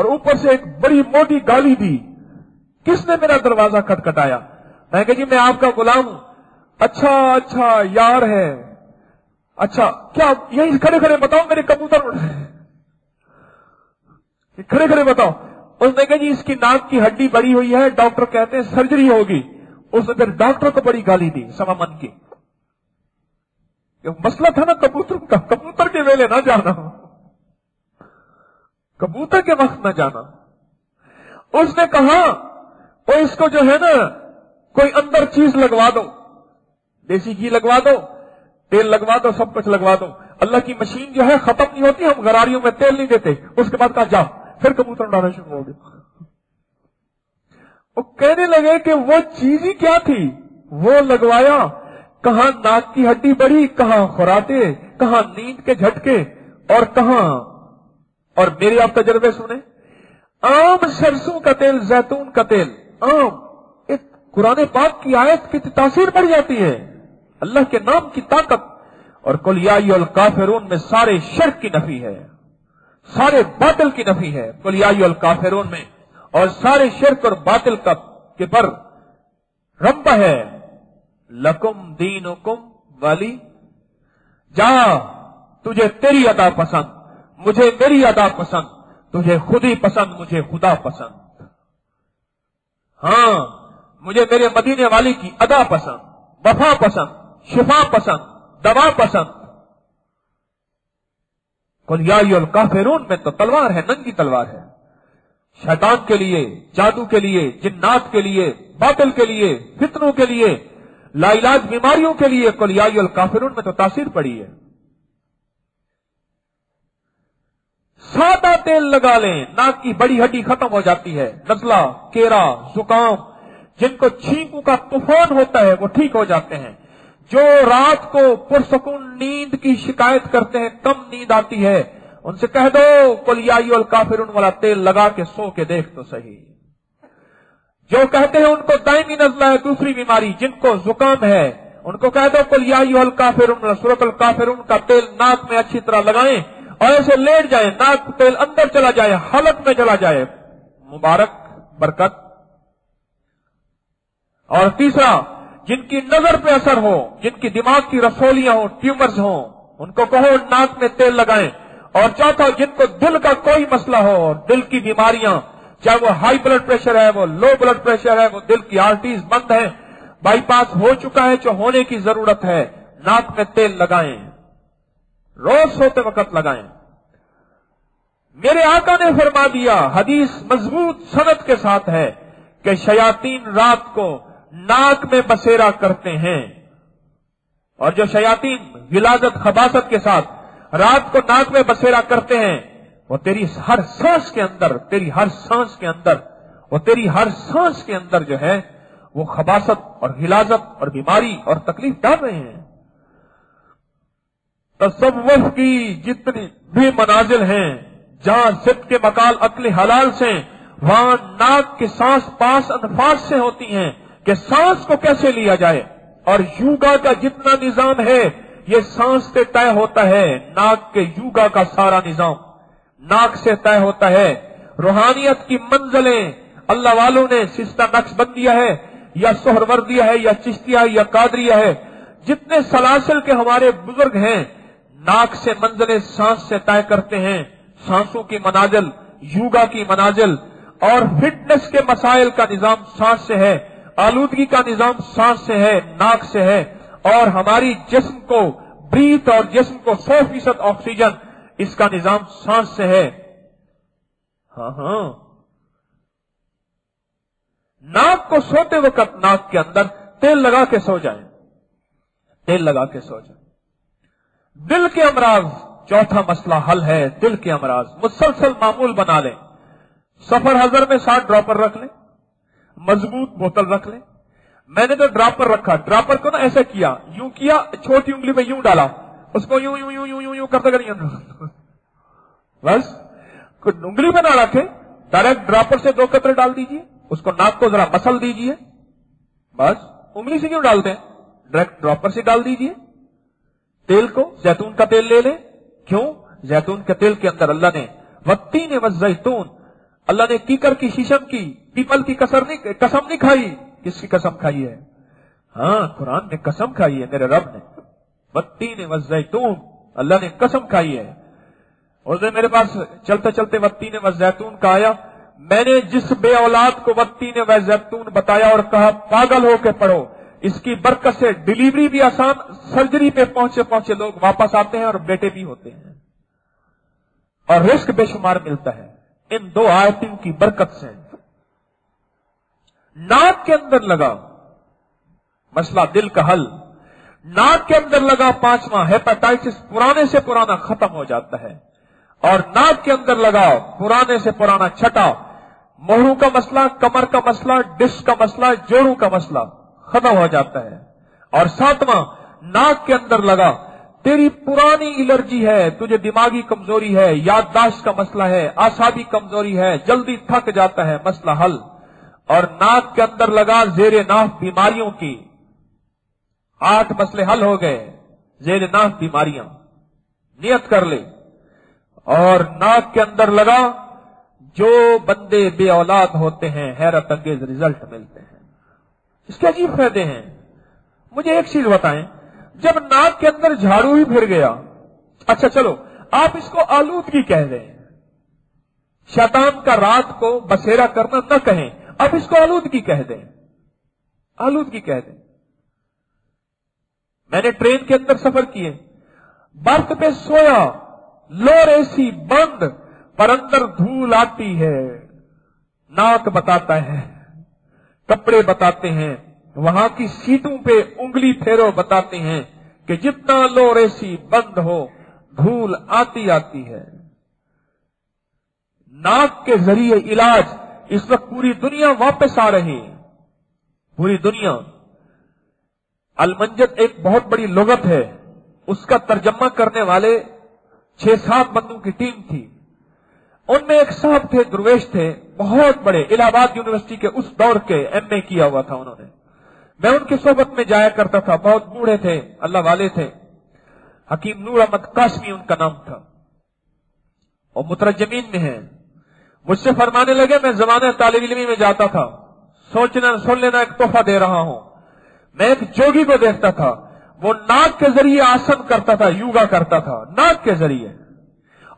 और ऊपर से एक बड़ी मोटी गाली दी, किसने मेरा दरवाजा खटखटाया? मैं कहा जी मैं आपका गुलाम हूं। अच्छा अच्छा यार है, अच्छा क्या यही खड़े खड़े बताओ मेरे कबूतर उड़ रहे, खड़े खड़े बताओ। उसने कहा जी इसकी नाक की हड्डी बड़ी हुई है, डॉक्टर कहते हैं सर्जरी होगी। उसने फिर डॉक्टर को बड़ी गाली दी समा मन की। मसला था ना कबूतर का, कबूतर के वेले ना जाना, कबूतर के वक्त ना जाना। उसने कहा वो इसको जो है ना कोई अंदर चीज लगवा दो, देसी घी लगवा दो, तेल लगवा दो, सब कुछ लगवा दो। अल्लाह की मशीन जो है खत्म नहीं होती, हम गरारियों में तेल नहीं देते। उसके बाद कहा जाओ, फिर कबूतर उड़ाना शुरू हो गया। वो कहने लगे कि वो चीज ही क्या थी, वो लगवाया, कहा नाक की हड्डी बढ़ी, कहा खुराटे, कहा नींद के झटके, और कहा, और मेरे आप तजर्बे सुने, आम सरसों का तेल, जैतून का तेल, आम। कुरान पाक की आयत की तासीर बढ़ जाती है, अल्लाह के नाम की ताकत। और कुलियाई और काफिरून में सारे शर्क की नफी है, सारे बातिल की नफी है कुलियाई और काफिरून में, और सारे शर्क और बातिल का के पर रब्बा है। लकुम दीनुकुम वाली जा, तुझे तेरी अदा पसंद, मुझे मेरी अदा पसंद, तुझे खुद ही पसंद, मुझे खुदा पसंद। हाँ, मुझे मेरे मदीने वाले की अदा पसंद, वफा पसंद, शिफा पसंद, दवा पसंद। कुलियाल काफिरून में तो तलवार है, नंगी तलवार है, शैतान के लिए, जादू के लिए, जिन्नात के लिए, बातिल के लिए, फितनों के लिए, लाइलाज बीमारियों के लिए। कुलियाल काफिरून में तो तासीर पड़ी है। सादा तेल लगा लें, नाक की बड़ी हड्डी खत्म हो जाती है, नजला, केरा, जुकाम, जिनको छींकू का तूफान होता है वो ठीक हो जाते हैं। जो रात को पुरसकून नींद की शिकायत करते हैं, कम नींद आती है, उनसे कह दो कुलियाई और काफिरून वाला तेल लगा के सो के देख तो सही। जो कहते हैं उनको दायमी नजला है, दूसरी बीमारी, जिनको जुकाम है उनको कह दो कुलियाई और काफिरून, सूरतुल काफिरून का तेल नाक में अच्छी तरह लगाए, और ऐसे लेट जाए, नाक तेल अंदर चला जाए, हलक में चला जाए। मुबारक बरकत। और तीसरा, जिनकी नजर पे असर हो, जिनकी दिमाग की रसौलियां हो, ट्यूमर्स हो, उनको कहो नाक में तेल लगाएं। और चौथा, जिनको दिल का कोई मसला हो और दिल की बीमारियां, चाहे वो हाई ब्लड प्रेशर है, वो लो ब्लड प्रेशर है, वो दिल की आर्टरीज बंद है, बाईपास हो चुका है, जो होने की जरूरत है, नाक में तेल लगाएं, रोज सोते वक्त लगाएं। मेरे आका ने फरमा दिया, हदीस मजबूत सनद के साथ है, कि शयातीन रात को नाक में बसेरा करते हैं। और जो शयातीन विलादत खबासत के साथ रात को नाक में बसेरा करते हैं, वो तेरी हर सांस के अंदर, तेरी हर सांस के अंदर, वो तेरी हर सांस के अंदर जो है वो खबासत और हिलाजत और बीमारी और तकलीफ डाल रहे हैं। तसव्वुफ की जितनी भी मनाजिल हैं, जहां सिद्क के मकाल अक्ल हलाल से, वहां नाक की सांस पास अनफास से होती हैं, कि सांस को कैसे लिया जाए। और योगा का जितना निजाम है, ये सांस से तय होता है। नाक के योगा का सारा निजाम नाक से तय होता है। रूहानियत की मंजिलें अल्लाह वालों ने सिस्ता नक्शबंदिया है, या सोहरवर्दिया है, या चिश्तिया है, या कादरिया है, जितने सलासिल के हमारे बुजुर्ग हैं, नाक से मंजिलें सांस से तय करते हैं। सांसों की मनाजिल, योगा की मनाजिल और फिटनेस के मसाइल का निजाम सांस से है, आलूदगी का निजाम सांस से है, नाक से है। और हमारी जिस्म को ब्रीथ और जिस्म को सौ फीसद ऑक्सीजन, इसका निजाम सांस से है। हाँ हाँ, नाक को सोते वक्त नाक के अंदर तेल लगा के सो जाएं, तेल लगा के सो जाएं। दिल के अमराज, चौथा मसला हल है। दिल के अमराज मुसलसल मामूल बना लें। सफर हजर में साथ ड्रॉपर रख लें, मजबूत बोतल रख लें। मैंने तो ड्रॉपर रखा, ड्रॉपर को ना ऐसा किया, यूं किया, छोटी उंगली में यूं डाला, उसको यूं यूं यूं यूं यूं यूं करते करिए, बस कुछ उंगली में ना रखे, डायरेक्ट ड्रॉपर से दो कतरे डाल दीजिए, उसको नाक को जरा मसल दीजिए, बस। उंगली से क्यों डालते हैं, डायरेक्ट ड्रॉपर से डाल दीजिए। तेल को जैतून का तेल ले लें, क्यों, जैतून के तेल के अंदर अल्लाह ने वत्तीन वज़ैतून, अल्लाह ने कीकर की, शीशम की, पीपल की कसर नहीं, कसम नहीं खाई। किसकी कसम खाई है? हाँ, कुरान ने कसम खाई है, मेरे रब ने, वत्तीन वज़ैतून, अल्लाह ने कसम खाई है। उस दिन मेरे पास चलते चलते वत्तीन वज़ैतून का आया, मैंने जिस बे औलाद को वत्तीन वज़ैतून बताया और कहा पागल होके पढ़ो, इसकी बरकत से डिलीवरी भी आसान, सर्जरी पे पहुंचे पहुंचे लोग वापस आते हैं और बेटे भी होते हैं और रिस्क बेशुमार मिलता है, इन दो आयतों की बरकत से। नाक के अंदर लगा, मसला दिल का हल। नाक के अंदर लगा पांचवा, हेपेटाइटिस पुराने से पुराना खत्म हो जाता है। और नाक के अंदर लगाओ पुराने से पुराना छठा, मोहरों का मसला, कमर का मसला, डिस्क का मसला, जोड़ों का मसला खत्म हो जाता है। और सातवां, नाक के अंदर लगा, तेरी पुरानी एलर्जी है, तुझे दिमागी कमजोरी है, याददाश्त का मसला है, आसाबी कमजोरी है, जल्दी थक जाता है, मसला हल। और नाक के अंदर लगा, जेरे नाक बीमारियों की, आठ मसले हल हो गए, जेरे नाक बीमारियां, नियत कर ले। और नाक के अंदर लगा, जो बंदे बे औलाद होते हैं, हैरत अंगेज रिजल्ट मिलते हैं। इसके अजीब फायदे हैं। मुझे एक चीज बताएं, जब नाक के अंदर झाड़ू ही फिर गया, अच्छा चलो आप इसको आलूदगी कह दें, शैतान का रात को बसेरा करना न कहें, आप इसको आलूदगी कह दें, आलूदगी कह दें। मैंने ट्रेन के अंदर सफर किए, बर्थ पे सोया, लोअर एसी बंद, पर अंदर धूल आती है, नाक बताता है, कपड़े बताते हैं, वहां की सीटों पे उंगली फेरो बताते हैं, कि जितना लो रेसी बंद हो, धूल आती आती है। नाक के जरिए इलाज, इस वक्त पूरी दुनिया वापस आ रही है, पूरी दुनिया। अलमंजद एक बहुत बड़ी लुगत है, उसका तर्जमा करने वाले छह सात बंदों की टीम थी। उनमें एक साहब थे, दुर्वेश थे, बहुत बड़े, इलाहाबाद यूनिवर्सिटी के उस दौर के एम ए किया हुआ था उन्होंने। मैं उनकी सोबत में जाया करता था, बहुत बूढ़े थे, अल्लाह वाले थे। हकीम नूर अहमद कासमी उनका नाम था और मुतरजमीन में है। मुझसे फरमाने लगे, मैं जमाने तालिब इल्मी में जाता था, सोचना सुन लेना एक तोहफा दे रहा हूं। मैं एक जोगी को देखता था, वो नाक के जरिए आसन करता था, योगा करता था नाक के जरिए,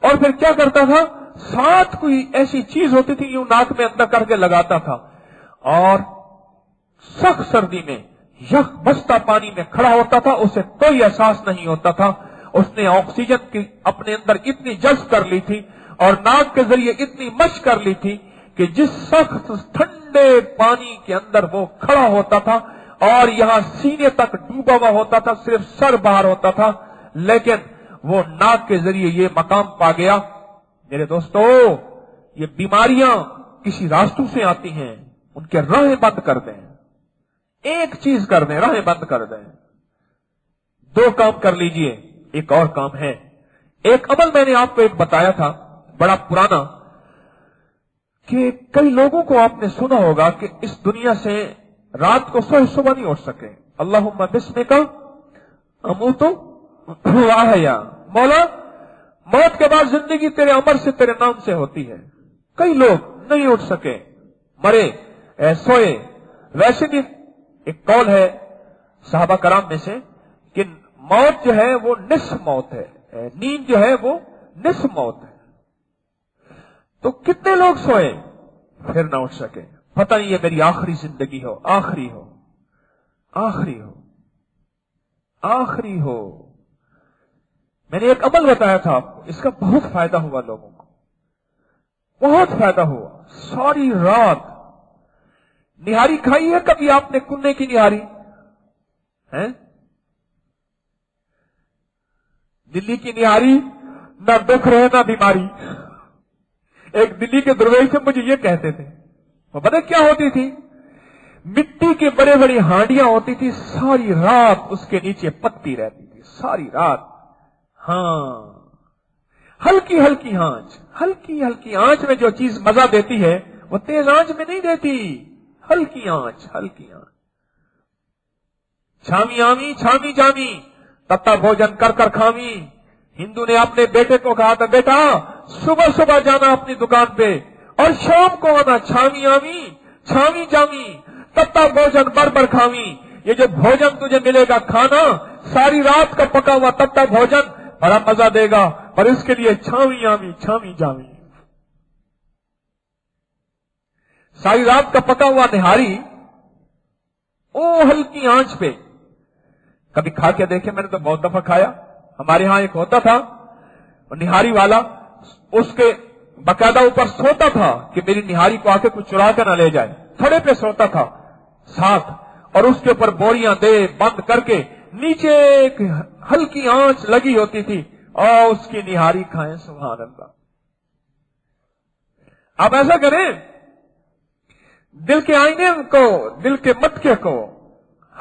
और फिर क्या करता था, साथ कोई ऐसी चीज होती थी यूं नाक में अंदर करके लगाता था, और सख्त सर्दी में यख बस्ता पानी में खड़ा होता था, उसे कोई एहसास नहीं होता था। उसने ऑक्सीजन की अपने अंदर इतनी जज्ब कर ली थी और नाक के जरिए इतनी मशक कर ली थी कि जिस सख्त ठंडे पानी के अंदर वो खड़ा होता था और यहाँ सीने तक डूबा हुआ होता था, सिर्फ सर बाहर होता था, लेकिन वो नाक के जरिए ये मकाम पा गया। मेरे दोस्तों, ये बीमारियां किसी रास्तों से आती हैं, उनके राहें बंद कर दें, एक चीज कर दें, राहें बंद कर दें। दो काम कर लीजिए, एक और काम है। एक अमल मैंने आपको एक बताया था बड़ा पुराना, कि कई लोगों को आपने सुना होगा कि इस दुनिया से रात को सो सुबह नहीं उठ सके। अल्लाहुम्मा बिस्मिका अमूतु व अहया, मौला मौत के बाद जिंदगी तेरे अमर से, तेरे नाम से होती है। कई लोग नहीं उठ सके, मरे सोए। वैसे भी एक कौल है साहबा कराम में से कि मौत जो है वो निस्फ मौत है, नींद जो है वो निस्फ मौत है। तो कितने लोग सोए फिर ना उठ सके, पता नहीं ये मेरी आखिरी जिंदगी हो, आखिरी हो, आखिरी हो, आखिरी हो। मैंने एक अमल बताया था आपको, इसका बहुत फायदा हुआ लोगों को, बहुत फायदा हुआ। सारी रात निहारी खाई है कभी आपने, कुन्ने की निहारी है, दिल्ली की निहारी, ना दुख रहे ना बीमारी। एक दिल्ली के दरवेश से मुझे ये कहते थे, वो पता क्या होती थी, मिट्टी की बड़े बड़ी हांडियां होती थी, सारी रात उसके नीचे पत्ती रहती थी, सारी रात। हाँ, हल्की हल्की आंच, हल्की हल्की आंच में जो चीज मजा देती है वो तेज आंच में नहीं देती, हल्की आंच, हल्की आंच। छामी आमी छामी जामी, तत्ता भोजन कर कर खामी। हिंदू ने अपने बेटे को कहा था, बेटा सुबह सुबह जाना अपनी दुकान पे और शाम को आना, छामी आमी छामी जामी, तत्ता भोजन बर बर खामी। ये जो भोजन तुझे मिलेगा खाना, सारी रात का पका हुआ तत्ता भोजन बड़ा मजा देगा, पर इसके लिए छामी आमी छामी जामी। सारी रात का पका हुआ निहारी ओ हल्की आंच पे। कभी खा के देखे, मैंने तो बहुत दफा खाया। हमारे यहाँ एक होता था निहारी वाला, उसके बकायदा ऊपर सोता था कि मेरी निहारी को आके कुछ चुरा कर ना ले जाए, थड़े पे सोता था साथ, और उसके ऊपर बोरियां दे बंद करके नीचे एक हल्की आंच लगी होती थी और उसकी निहारी खाएं। सुभान अल्लाह। आप ऐसा करें, दिल के आईने को, दिल के मटके को,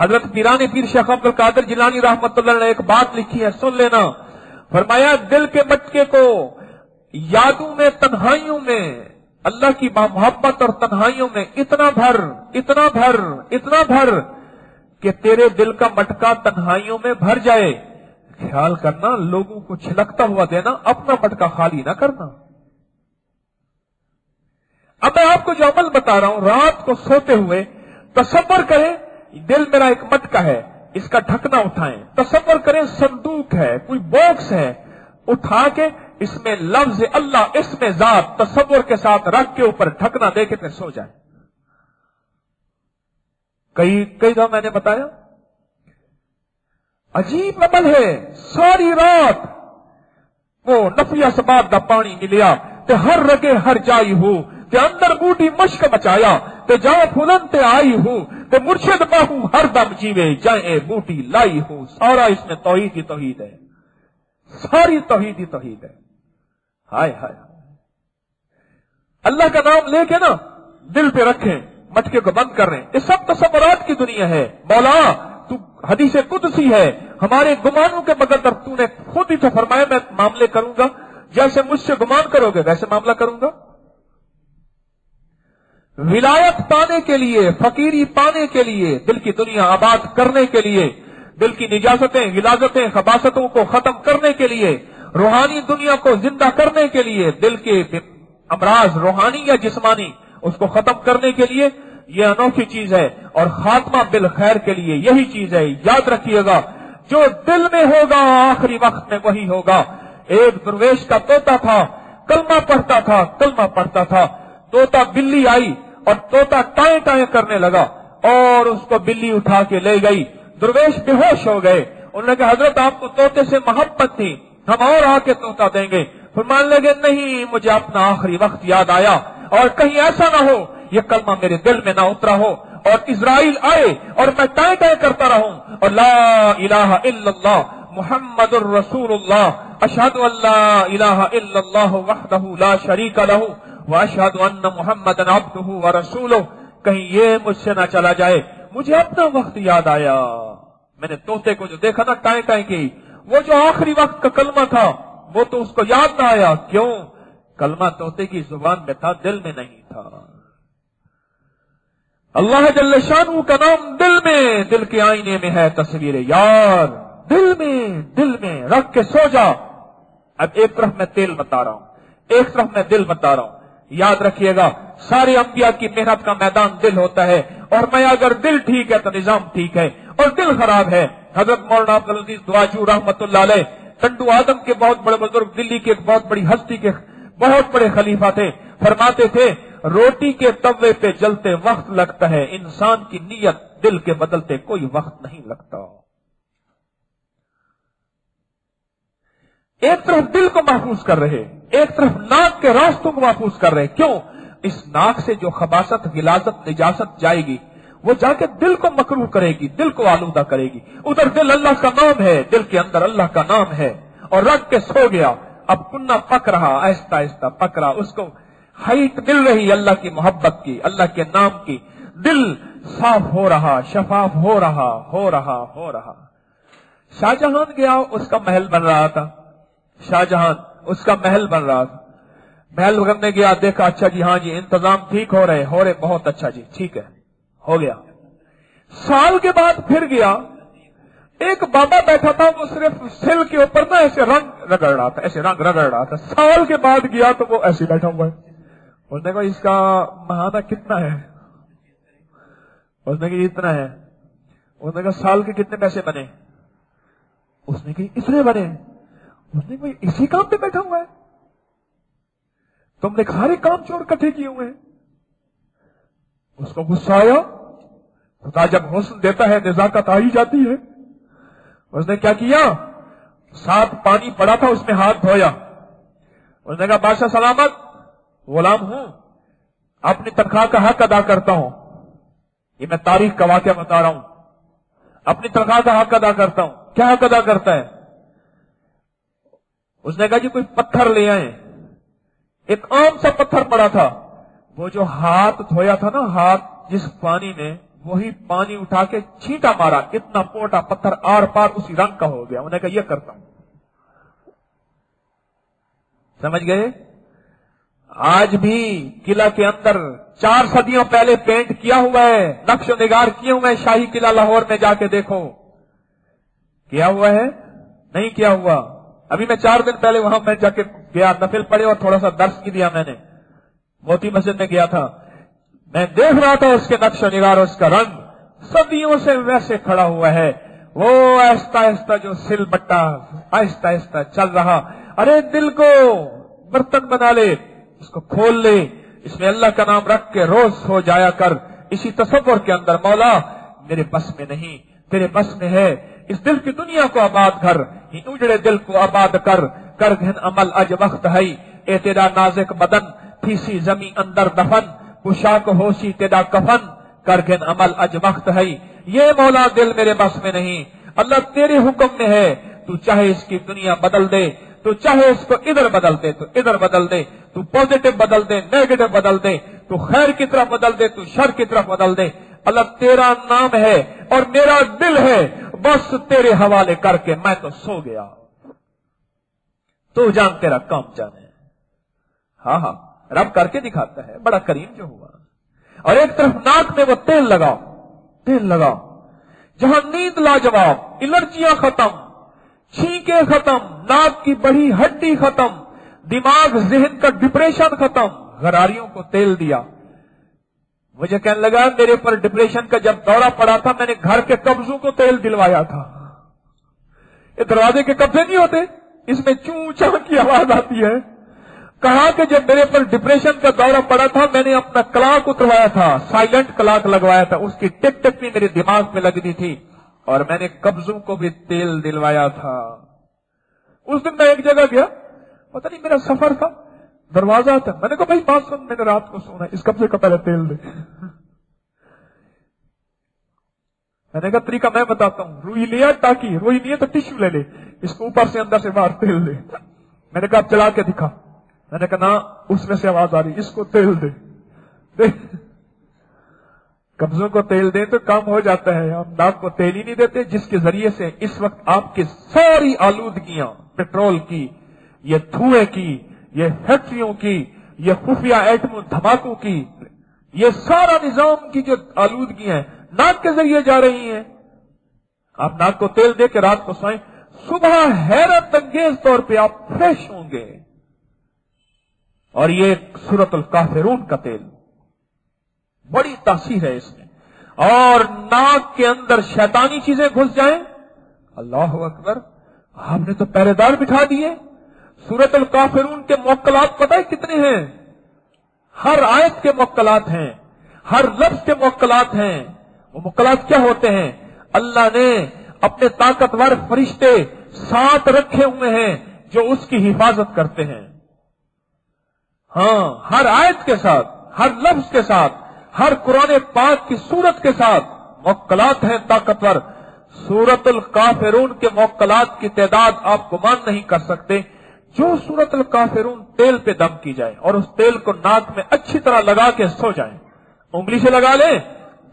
हजरत पीराने पीर शेख अब्दुल कादिर जिलानी रहमतुल्लाह ने एक बात लिखी है, सुन लेना। फरमाया, दिल के मटके को यादों में, तन्हाइयों में, अल्लाह की मोहब्बत और तन्हाइयों में इतना भर, इतना भर, इतना भर कि तेरे दिल का मटका तन्हाइयों में भर जाए। ख्याल करना, लोगों को छिलकता हुआ देना, अपना मटका खाली ना करना। अब मैं आपको जो अमल बता रहा हूं, रात को सोते हुए तसव्वुर करें, दिल मेरा एक मटका है, इसका ढकना उठाएं। तसव्वुर करें संदूक है, कोई बॉक्स है, उठा के इसमें लफ्ज अल्लाह, इसमें जात, तसव्वुर के साथ रख के ऊपर ढकना दे के फिर सो जाए। कई कई दफा मैंने बताया, अजीब अमल है। सारी रात वो नफिया सबाब दा पानी मिलिया, ते हर रगे हर जाई हो, ते अंदर बूटी मश्क बचाया, ते जाओ फुलन ते आई हूँ, ते मुर्शिद बाहू हर दम जीवे, जाए बूटी लाई हूँ। सारा इसमें तौहीद ही तौहीद है, सारी तौहीद ही तौहीद है। हाय हाय, अल्लाह का नाम लेके ना दिल पे रखें, मटके को बंद कर रहे हैं। ये सब तसव्वुरात की दुनिया है। मौला तू हदीस कुदसी है, हमारे गुमानों के बगैर तूने खुद ही तो फरमाया, मैं मामले करूंगा, जैसे मुझसे गुमान करोगे वैसे मामला करूंगा। विलायत पाने के लिए, फकीरी पाने के लिए, दिल की दुनिया आबाद करने के लिए, दिल की निजाजतें, गिलाजतें, खबासतों को खत्म करने के लिए, रूहानी दुनिया को जिंदा करने के लिए, दिल के अमराज रूहानी या जिस्मानी उसको खत्म करने के लिए ये अनोखी चीज है और खात्मा बिल खैर के लिए यही चीज है। याद रखिएगा जो दिल में होगा आखिरी वक्त में वही होगा। एक दुर्वेश का तोता था, कलमा पढ़ता था कलमा पढ़ता था तोता बिल्ली आई और तोता टाए टाए करने लगा और उसको बिल्ली उठा के ले गई। दुर्वेश बेहोश हो गए। उन्होंने कहा हजरत आपको तोते से मोहब्बत थी, हम और आके तोता देंगे। फरमान लगे नहीं, मुझे अपना आखिरी वक्त याद आया और कहीं ऐसा ना हो ये कलमा मेरे दिल में ना उतरा हो और इजराइल आए और मैं टाए टाए करता रहूं और ला इलाहा इल्लल्लाह मुहम्मदुर रसूलुल्लाह अशहदु अल्ला इलाहा इल्लल्लाह वहदहू ला शरीका लहू व अशहदु अन्न मुहम्मदन अब्दुहू व रसूलुहू। कहीं ये मुझसे ना चला जाए। मुझे अपना वक्त याद आया, मैंने तोते को जो देखा ना टाए टाए की, वो जो आखिरी वक्त का कलमा था वो तो उसको याद ना आया। क्यों? कलमा तोते की जुबान में था, दिल में नहीं था। अल्लाह जल्ल शानू का नाम दिल में, दिल के आईने में है तस्वीर यार, दिल में दिल में रख के सो जा। अब एक तरफ मैं तेल बता रहा हूं, एक तरफ मैं दिल बता रहा हूं। याद रखिएगा सारे अंबिया की मेहनत का मैदान दिल होता है और मैं अगर दिल ठीक है तो निजाम ठीक है और दिल खराब है। हजरत मौलाना अब्दुल अजीज दुआजू रहमतुल्लाह अलैह टंडू आदम के बहुत बड़े बुजुर्ग, दिल्ली के एक बहुत बड़ी हस्ती के बहुत बड़े खलीफा थे, फरमाते थे रोटी के तवे पे जलते वक्त लगता है, इंसान की नीयत दिल के बदलते कोई वक्त नहीं लगता। एक तरफ दिल को महफूज कर रहे, एक तरफ नाक के रास्तों को महफूज कर रहे। क्यों? इस नाक से जो खबासत, गिलाजत, निजासत जाएगी वो जाके दिल को मकरूह करेगी, दिल को आलूदा करेगी। उधर दिल अल्लाह का नाम है, दिल के अंदर अल्लाह का नाम है और रख के सो गया। अब कुन्ना पक रहा, आहिस्ता आहिस्ता पक रहा, उसको हाइट मिल रही अल्लाह की मोहब्बत की, अल्लाह के नाम की। दिल साफ हो रहा, शफाफ हो रहा हो रहा हो रहा। शाहजहां गया, उसका महल बन रहा था। शाहजहां उसका महल बन रहा था। महल बनने गया, देखा अच्छा जी, हाँ जी इंतजाम ठीक हो रहे हो रहे बहुत अच्छा जी, ठीक है हो गया। साल के बाद फिर गया, एक बाबा बैठा था, वो सिर्फ सिल के ऊपर ना ऐसे रंग रगड़ रहा था, ऐसे रंग रगड़ रहा था। साल के बाद गया तो वो ऐसे बैठा हुआ है। उसने कहा इसका महाना कितना है? उसने कहा इतना है। उसने कहा साल के कितने पैसे बने? उसने कहा इतने बने। उसने कहा इसी काम पे बैठा हुआ है, तुमने खारे काम चोर इकट्ठे किए हुए हैं। उसको गुस्सा आया, खुदा जब हुस्न देता है नजाकत आ ही जाती है। उसने क्या किया, साथ पानी पड़ा था उसमें हाथ धोया। उसने कहा बादशाह सलामत, गुलाम हूं, अपनी तनख्वाह का हक अदा करता हूं। ये मैं तारीख का वाक्या बता रहा हूं। अपनी तनख्वाह का हक अदा करता हूं। क्या हक अदा करता है? उसने कहा जी कोई पत्थर ले आए। एक आम सा पत्थर पड़ा था, वो जो हाथ धोया था ना, हाथ जिस पानी में, वही पानी उठा के छींटा मारा, इतना मोटा पत्थर आर पार उसी रंग का हो गया। उन्होंने कहा यह करता हूं। समझ गए? आज भी किला के अंदर चार सदियों पहले पेंट किया हुआ है, नक्शो निगार किए हुए हैं। शाही किला लाहौर में जाके देखो, किया हुआ है नहीं किया हुआ। अभी मैं चार दिन पहले वहां मैं जाके गया, नफिल पड़े और थोड़ा सा दर्श भी दिया मैंने, मोती मस्जिद में गया था। मैं देख रहा था उसके नक्शो निगार, उसका रंग सदियों से वैसे खड़ा हुआ है। वो आहिस्ता आहिस्ता जो सिलबट्टा आहिस्ता आहिस्ता चल रहा। अरे दिल को बर्तन बना ले, उसको खोल ले, इसमें अल्लाह का नाम रख के रोज सो जाया कर। इसी तसव्वुर के अंदर मौला मेरे बस में नहीं, तेरे बस में है। इस दिल की दुनिया को आबाद कर, इन उजड़े दिल को आबाद कर। कर घिन अमल अज वक्त है, ए तेरा नाजिक बदन फीसी जमी अंदर दफन, पोशाक होशी तेरा कफन, कर घिन अमल अज वक्त है। ये मौला दिल मेरे बस में नहीं, अल्लाह तेरे हुक्म में है। तू चाहे इसकी दुनिया बदल दे, तू चाहे इसको इधर बदल दे तो इधर बदल दे, तू पॉजिटिव बदल दे, नेगेटिव बदल दे, तू खैर की तरफ बदल दे, तू शर की तरफ बदल दे। अल्लाह तेरा नाम है और मेरा दिल है, बस तेरे हवाले करके मैं तो सो गया। तू जान तेरा काम जाने। हाँ हाँ रब करके दिखाता है, बड़ा करीम जो हुआ। और एक तरफ नाक में वो तेल लगाओ, तेल लगाओ, जहां नींद लाजवाब, एलर्जियां खत्म, छींके खत्म, नाक की बड़ी हड्डी खत्म, दिमाग जहन का डिप्रेशन खत्म, घरारियों को तेल दिया। मुझे कहने लगा मेरे पर डिप्रेशन का जब दौरा पड़ा था मैंने घर के कब्जों को तेल दिलवाया था। ये दरवाजे के कब्जे नहीं होते, इसमें चू चां की आवाज आती है। कहा कि जब मेरे पर डिप्रेशन का दौरा पड़ा था मैंने अपना क्लाक उतरवाया था, साइलेंट क्लाक लगवाया था, उसकी टिक टिक भी मेरे दिमाग में लगनी थी और मैंने कब्जों को भी तेल दिलवाया था। उस दिन मैं एक जगह गया, पता नहीं मेरा सफर था, दरवाजा था, मैंने कहा भाई बात सुन, मैंने रात को सोना, इस कब्जे का पहले तेल दे। मैंने कहा तरीका मैं बताता हूं, रुई लिया टाकी, रुई लिया तो टिश्यू ले ले, इसको ऊपर से अंदर से बाहर तेल दे। मैंने कहा आप चला के दिखा, मैंने कहा ना उसमें से आवाज आ रही, इसको तेल दे, दे। कब्जों को तेल दे तो काम हो जाता है, हम नाक को तेल ही नहीं देते, जिसके जरिए से इस वक्त आपकी सारी आलूदगियां पेट्रोल की, ये धुएं की, ये फैक्ट्रियों की, ये खुफिया एटम धमाकों की, ये सारा निजाम की जो आलूदगियां हैं नाक के जरिए जा रही हैं। आप नाक को तेल दे के रात को सोएं, सुबह हैरत अंगेज तौर पे आप फ्रेश होंगे। और ये सूरतुल काफिरून का तेल बड़ी तासीर है इसमें। और नाक के अंदर शैतानी चीजें घुस जाएं, अल्लाह अकबर, हमने तो पहरेदार बिठा दिए। सूरतुल काफिरून के मुक्कलात पता है कितने हैं, हर आयत के मुक्कलात हैं, हर लफ्ज के मुक्कलात हैं। वो मुक्कलात क्या होते हैं, अल्लाह ने अपने ताकतवर फरिश्ते साथ रखे हुए हैं जो उसकी हिफाजत करते हैं। हाँ, हर आयत के साथ, हर लफ्ज के साथ, हर कुरान पाक की सूरत के साथ मुक्कलात हैं ताकतवर। सूरतुल काफिरून के मुक्कलात की तादाद आप गुमान नहीं कर सकते। जो सूरतुल काफिरून तेल पे दम की जाए और उस तेल को नाक में अच्छी तरह लगा के सो जाए, उंगली से लगा लें,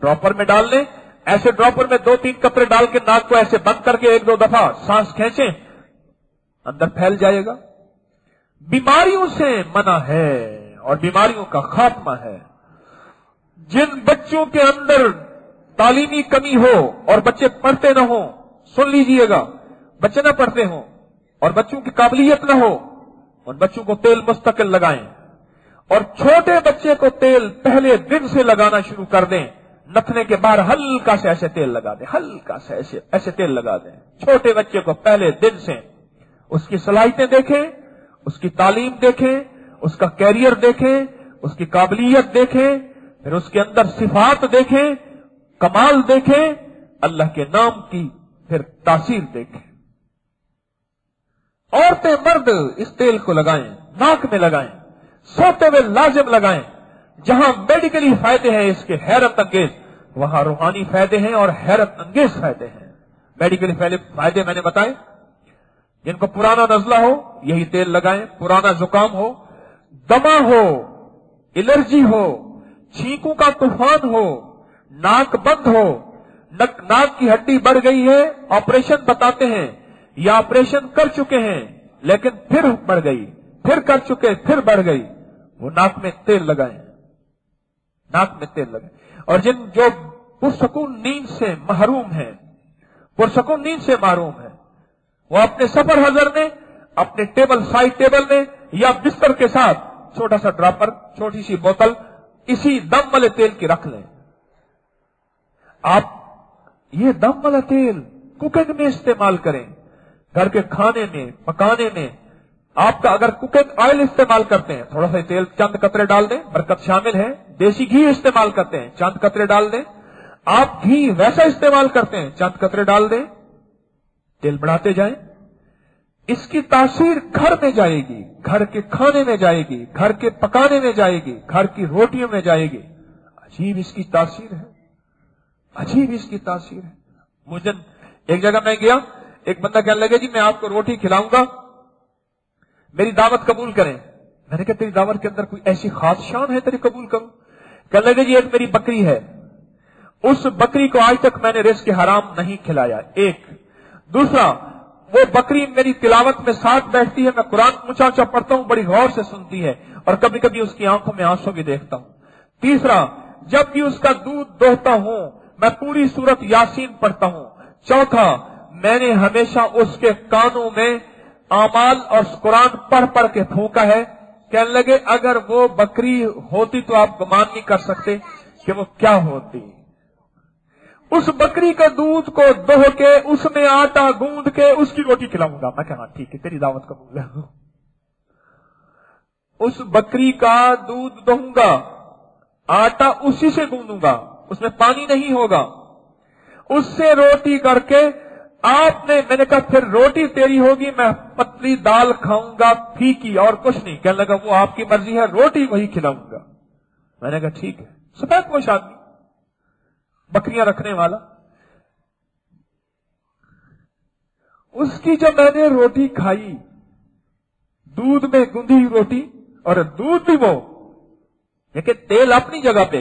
ड्रॉपर में डाल लें, ऐसे ड्रॉपर में दो तीन कतरे डाल के नाक को ऐसे बंद करके एक दो दफा सांस खींचें, अंदर फैल जाएगा। बीमारियों से मना है और बीमारियों का खात्मा है। जिन बच्चों के अंदर तालीमी कमी हो और बच्चे पढ़ते ना हो, सुन लीजिएगा, बच्चे ना पढ़ते हो और बच्चों की काबिलियत ना हो, उन बच्चों को तेल मुस्तकिल लगाएं। और छोटे बच्चे को तेल पहले दिन से लगाना शुरू कर दें, नथने के बाहर हल्का से ऐसे तेल लगा दें, हल्का से ऐसे ऐसे तेल लगा दें। छोटे बच्चे को पहले दिन से उसकी सलाहियतें देखें, उसकी तालीम देखें, उसका कैरियर देखें, उसकी काबिलियत देखें, फिर उसके अंदर सिफात देखें, कमाल देखें अल्लाह के नाम की, फिर तासीर देखें। औरतें मर्द इस तेल को लगाएं, नाक में लगाएं, सोते हुए लाजिम लगाएं। जहां मेडिकली फायदे हैं इसके हैरत अंगेज, वहां रूहानी फायदे हैं और हैरत अंगेज फायदे हैं। मेडिकली फायदे मैंने बताए, जिनको पुराना नजला हो यही तेल लगाएं, पुराना जुकाम हो, दमा हो, एलर्जी हो, छींकों का तूफान हो, नाक बंद हो, नाक की हड्डी बढ़ गई है, ऑपरेशन बताते हैं या ऑपरेशन कर चुके हैं लेकिन फिर बढ़ गई, फिर कर चुके, फिर बढ़ गई, वो नाक में तेल लगाएं, नाक में तेल लगाएं। और जिन जो पुरसकून नींद से महरूम है, पुरसकून नींद से महरूम है, वो अपने सफर हजर में, अपने टेबल, साइड टेबल में या बिस्तर के साथ छोटा सा ड्रॉपर, छोटी सी बोतल इसी दम वाले तेल की रख लें। आप ये दम वाला तेल कुकिंग में इस्तेमाल करें, घर के खाने में, पकाने में। आपका अगर कुकिंग ऑयल इस्तेमाल करते हैं, थोड़ा सा तेल चंद कतरे डाल दें, बरकत शामिल है। देसी घी इस्तेमाल करते हैं, चंद कतरे डाल दें। आप घी वैसा इस्तेमाल करते हैं, चंद कतरे डाल दें, तेल बढ़ाते जाएं। इसकी तासीर घर में जाएगी, घर के खाने में जाएगी, घर के पकाने में जाएगी, घर की रोटियों में जाएगी। अजीब इसकी तासीर है, अजीब इसकी तासीर है। मुझे एक जगह मैं गया, एक बंदा कहने लगा जी मैं आपको रोटी खिलाऊंगा, मेरी दावत कबूल करें। मैंने कहा तेरी दावत के अंदर कोई ऐसी खास शान है तेरी कबूल करूं? कहने लगे जी एक मेरी बकरी है, उस बकरी को आज तक मैंने रिस्क हराम नहीं खिलाया। एक दूसरा, वो बकरी मेरी तिलावत में साथ बैठती है, मैं कुरान ऊंचा ऊंचा पढ़ता हूँ, बड़ी गौर से सुनती है और कभी कभी उसकी आंखों में आंसू भी देखता हूँ। तीसरा, जब भी उसका दूध दोहता हूँ मैं पूरी सूरत यासीन पढ़ता हूँ। चौथा, मैंने हमेशा उसके कानों में आमाल और कुरान पढ़ पढ़ के फूंका है। कहने लगे अगर वो बकरी होती तो आप गुमान नहीं कर सकते कि वो क्या होती। उस बकरी के दूध को दोह के उसमें आटा गूंद के उसकी रोटी खिलाऊंगा। मैं कहा ठीक है, तेरी दावत कबूल है। उस बकरी का दूध दोहूंगा, आटा उसी से गूंदूंगा, उसमें पानी नहीं होगा, उससे रोटी करके आपने, मैंने कहा फिर रोटी तेरी होगी, मैं पतली दाल खाऊंगा फीकी और कुछ नहीं। कहने लगा वो आपकी मर्जी है, रोटी वही खिलाऊंगा। मैंने कहा ठीक है। सफेद पोश आदमी, बकरियां रखने वाला, उसकी जो मैंने रोटी खाई, दूध में गूंधी रोटी, और दूध भी वो, लेकिन तेल अपनी जगह पे,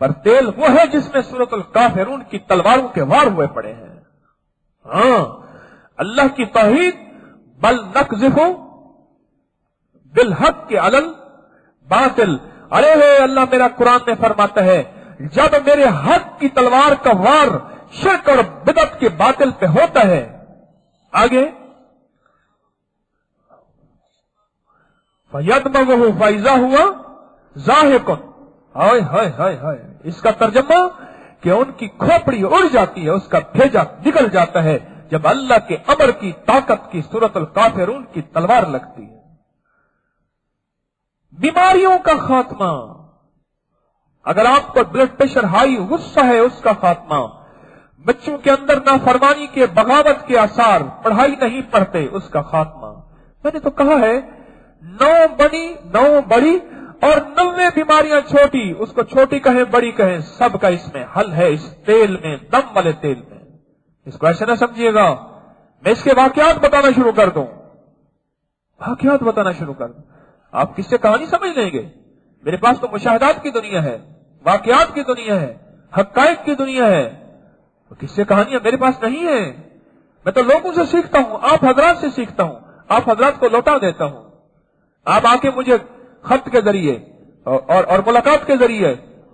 पर तेल वो है जिसमें सूरतुल काफिरून की तलवारों के वार हुए पड़े हैं। हाँ, अल्लाह की तौहीद, बल नक़ज़िफ़ु बिल हक़ के अलल बातिल। अरे वे अल्लाह मेरा कुरान में फरमाता है, जब मेरे हक की तलवार का वार शिर्क और बिदअत के बातिल पे होता है, आगे फयदमग़हु फ़इज़ा हुआ ज़ाहिक़ुन। हाय हाय हाय हाय, इसका तर्जमा कि उनकी खोपड़ी उड़ जाती है, उसका भेजा निकल जाता है जब अल्लाह के अमर की ताकत की सूरतुल काफिरून की तलवार लगती है। बीमारियों का खात्मा, अगर आपको ब्लड प्रेशर हाई, गुस्सा है, उसका खात्मा, बच्चों के अंदर नाफरमानी के, बगावत के आसार, पढ़ाई नहीं पढ़ते, उसका खात्मा। मैंने तो कहा है नौ बनी नौ बड़ी और नब्बे बीमारियां छोटी, उसको छोटी कहें बड़ी कहें, सबका इसमें हल है, इस तेल में, दम वाले तेल में। इसको ऐसे ना समझिएगा मैं इसके वाकयात बताना शुरू कर दूं, वाकयात बताना शुरू कर दूं, आप किससे कहानी समझ लेंगे। मेरे पास तो मुशाहदात की दुनिया है, वाकयात की दुनिया है, हकायक की दुनिया है, तो किससे कहानियां मेरे पास नहीं है। मैं तो लोगों से सीखता हूं, आप हजरात से सीखता हूं, आप हजरात को लौटा देता हूं। आप आके मुझे खत के जरिए और, और, और मुलाकात के जरिए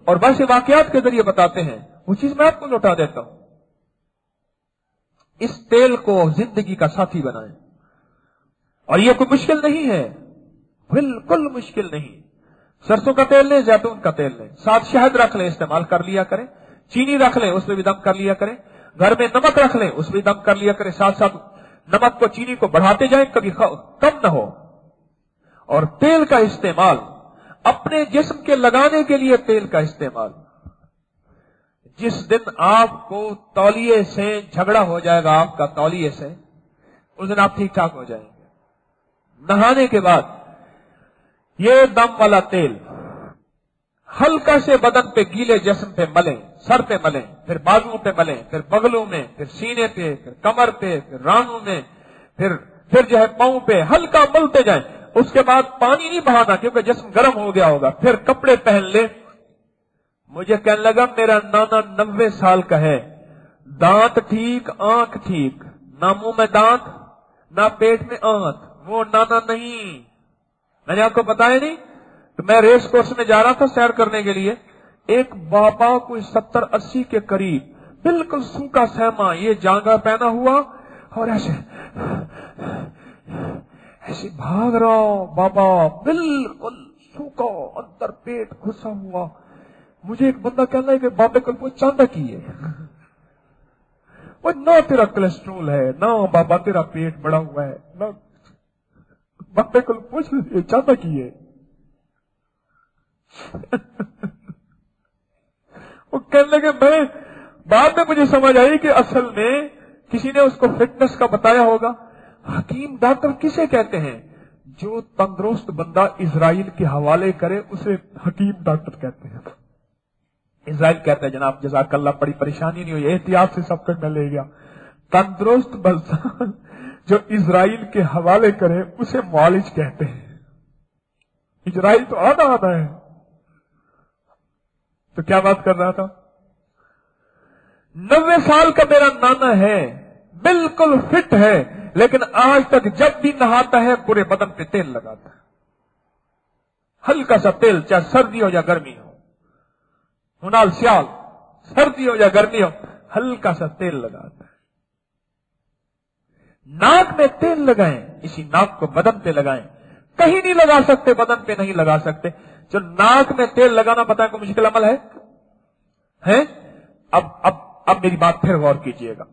और वैसे वाकयात के जरिए बताते हैं, वो चीज मैं आपको लौटा देता हूं। इस तेल को जिंदगी का साथी बनाएं, और यह कोई मुश्किल नहीं है, बिल्कुल मुश्किल नहीं। सरसों का तेल लें, जैतून का तेल लें, साथ शहद रख लें, इस्तेमाल कर लिया करें, चीनी रख लें, उसमें भी दम कर लिया करें, घर में नमक रख लें, उसमें भी दम कर लिया करें, साथ साथ नमक को, चीनी को बढ़ाते जाएं, कभी कम ना हो। और तेल का इस्तेमाल अपने जिस्म के लगाने के लिए, तेल का इस्तेमाल, जिस दिन आपको तौलिए से झगड़ा हो जाएगा, आपका तौलिए से, उस दिन आप ठीक ठाक हो जाएंगे। नहाने के बाद ये दम वाला तेल हल्का से बदन पे, गीले जिस्म पे मलें, सर पे मलें, फिर बाजुओं पे मलें, फिर बगलों में, फिर सीने पे, फिर कमर पे, फिर रानों में, फिर फिर जो है पांव पे हल्का मलते जाएं। उसके बाद पानी नहीं बहाना क्योंकि जिस्म गर्म हो गया होगा। फिर कपड़े पहन ले। मुझे कहने लगा मेरा नाना नब्बे साल का है, दांत ठीक, आंख ठीक, ना मुंह में दांत ना पेट में आंत, वो नाना नहीं। मैंने आपको बताया नहीं, तो मैं रेस कोर्स में जा रहा था सैर करने के लिए, एक बाबा कोई सत्तर अस्सी के करीब, बिल्कुल सूखा सहमा, ये जांगा पहना हुआ और ऐसे ऐसे भाग रहा बाबा, बिल्कुल सूखा, अंदर पेट घुसा हुआ। मुझे एक बंदा कहना है कि बाबे कल वो चांदा की है, वो ना तेरा कोलेस्ट्रोल है, ना बाबा तेरा पेट बड़ा हुआ है, ना बाबे कल पूछ लीजिए चांदा की है। वो कहने लगे, मैं बाद में मुझे समझ आई कि असल में किसी ने उसको फिटनेस का बताया होगा। हकीम डॉक्टर किसे कहते हैं? जो तंदुरुस्त बंदा इजराइल के हवाले करे उसे हकीम डॉक्टर कहते हैं। इजराइल कहते हैं जनाब जज़ाकल्लाह, बड़ी परेशानी नहीं हुई, एहतियात से सब कुछ मिल गया। तंदुरुस्त बंदा जो इजराइल के हवाले करे उसे मुआलिज कहते हैं। इजराइल तो आधा आधा है। तो क्या बात कर रहा था? नब्बे साल का मेरा नाना है, बिल्कुल फिट है, लेकिन आज तक जब भी नहाता है पूरे बदन पे तेल लगाता है, हल्का सा तेल, चाहे सर्दी हो या गर्मी हो, हुनाल सियाल, सर्दी हो या गर्मी हो, हल्का सा तेल लगाता है। नाक में तेल लगाएं, इसी नाक को बदन पे लगाएं, कहीं नहीं लगा सकते, बदन पे नहीं लगा सकते। जो नाक में तेल लगाना पता है कोई मुश्किल अमल है, है? अब अब अब मेरी बात फिर गौर कीजिएगा,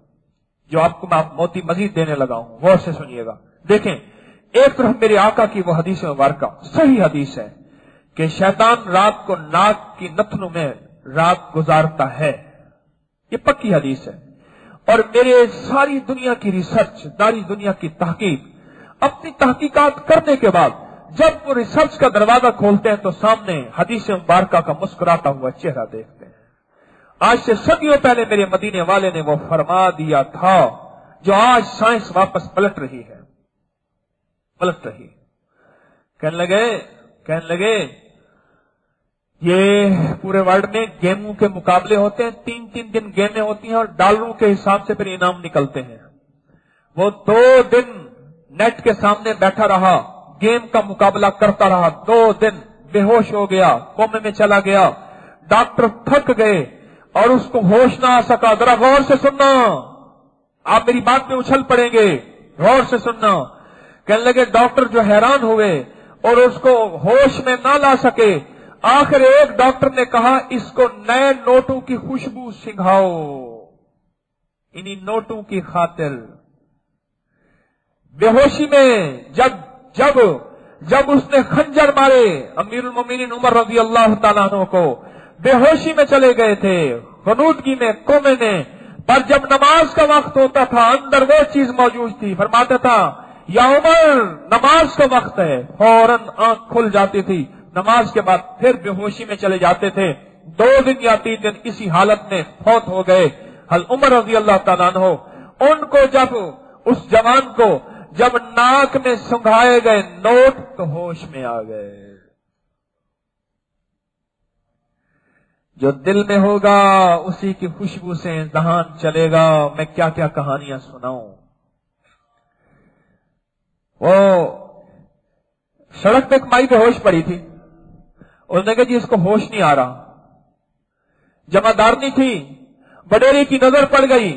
जो आपको मैं मोती मजीद देने लगा हूं, गौर से सुनिएगा। देखें, एक तरफ मेरे आका की वो हदीस मुबारक, सही हदीस है कि शैतान रात को नाक की नथनों में रात गुजारता है, ये पक्की हदीस है। और मेरे सारी दुनिया की रिसर्च, सारी दुनिया की तहकीक, अपनी तहकीकात करने के बाद जब वो रिसर्च का दरवाजा खोलते हैं तो सामने हदीस मुबारक का मुस्कुराता हुआ चेहरा देखते हैं। आज से सदियों पहले मेरे मदीने वाले ने वो फरमा दिया था जो आज साइंस वापस पलट रही है, पलट रही है। कहने लगे कहने लगे ये पूरे वर्ल्ड में गेमों के मुकाबले होते हैं, तीन तीन दिन गेमें होती हैं और डॉलरों के हिसाब से फिर इनाम निकलते हैं। वो दो दिन नेट के सामने बैठा रहा, गेम का मुकाबला करता रहा, दो दिन बेहोश हो गया, कोमे में चला गया, डॉक्टर थक गए और उसको होश ना आ सका। जरा गौर से सुनना, आप मेरी बात में उछल पड़ेंगे, गौर से सुनना। कहने लगे डॉक्टर जो हैरान हुए और उसको होश में ना ला सके, आखिर एक डॉक्टर ने कहा इसको नए नोटों की खुशबू सिंघाओ। इन्हीं नोटों की खातिर बेहोशी में जब जब जब उसने खंजर मारे, अमीरुल मोमिनीन उमर रजी अल्लाह ताला अन्हु को बेहोशी में चले गए थे, गनूदगी में, कोमे में। पर जब नमाज का वक्त होता था अंदर वो चीज मौजूद थी। फरमाता था या उमर, नमाज का वक्त है, फौरन आंख खुल जाती थी, नमाज के बाद फिर बेहोशी में चले जाते थे। दो दिन या तीन दिन इसी हालत में फौत हो गए हल उमर रजी अल्लाह ताला अन्हु। उनको जब, उस जवान को जब नाक में सुंघाए गए नोट तो होश में आ गए। जो दिल में होगा उसी की खुशबू से जहान चलेगा। मैं क्या क्या कहानियां सुनाऊं। वो सड़क पे एक माई बेहोश पड़ी थी, उसने कहा जी इसको होश नहीं आ रहा। जमादारनी थी, बडेरी की नजर पड़ गई,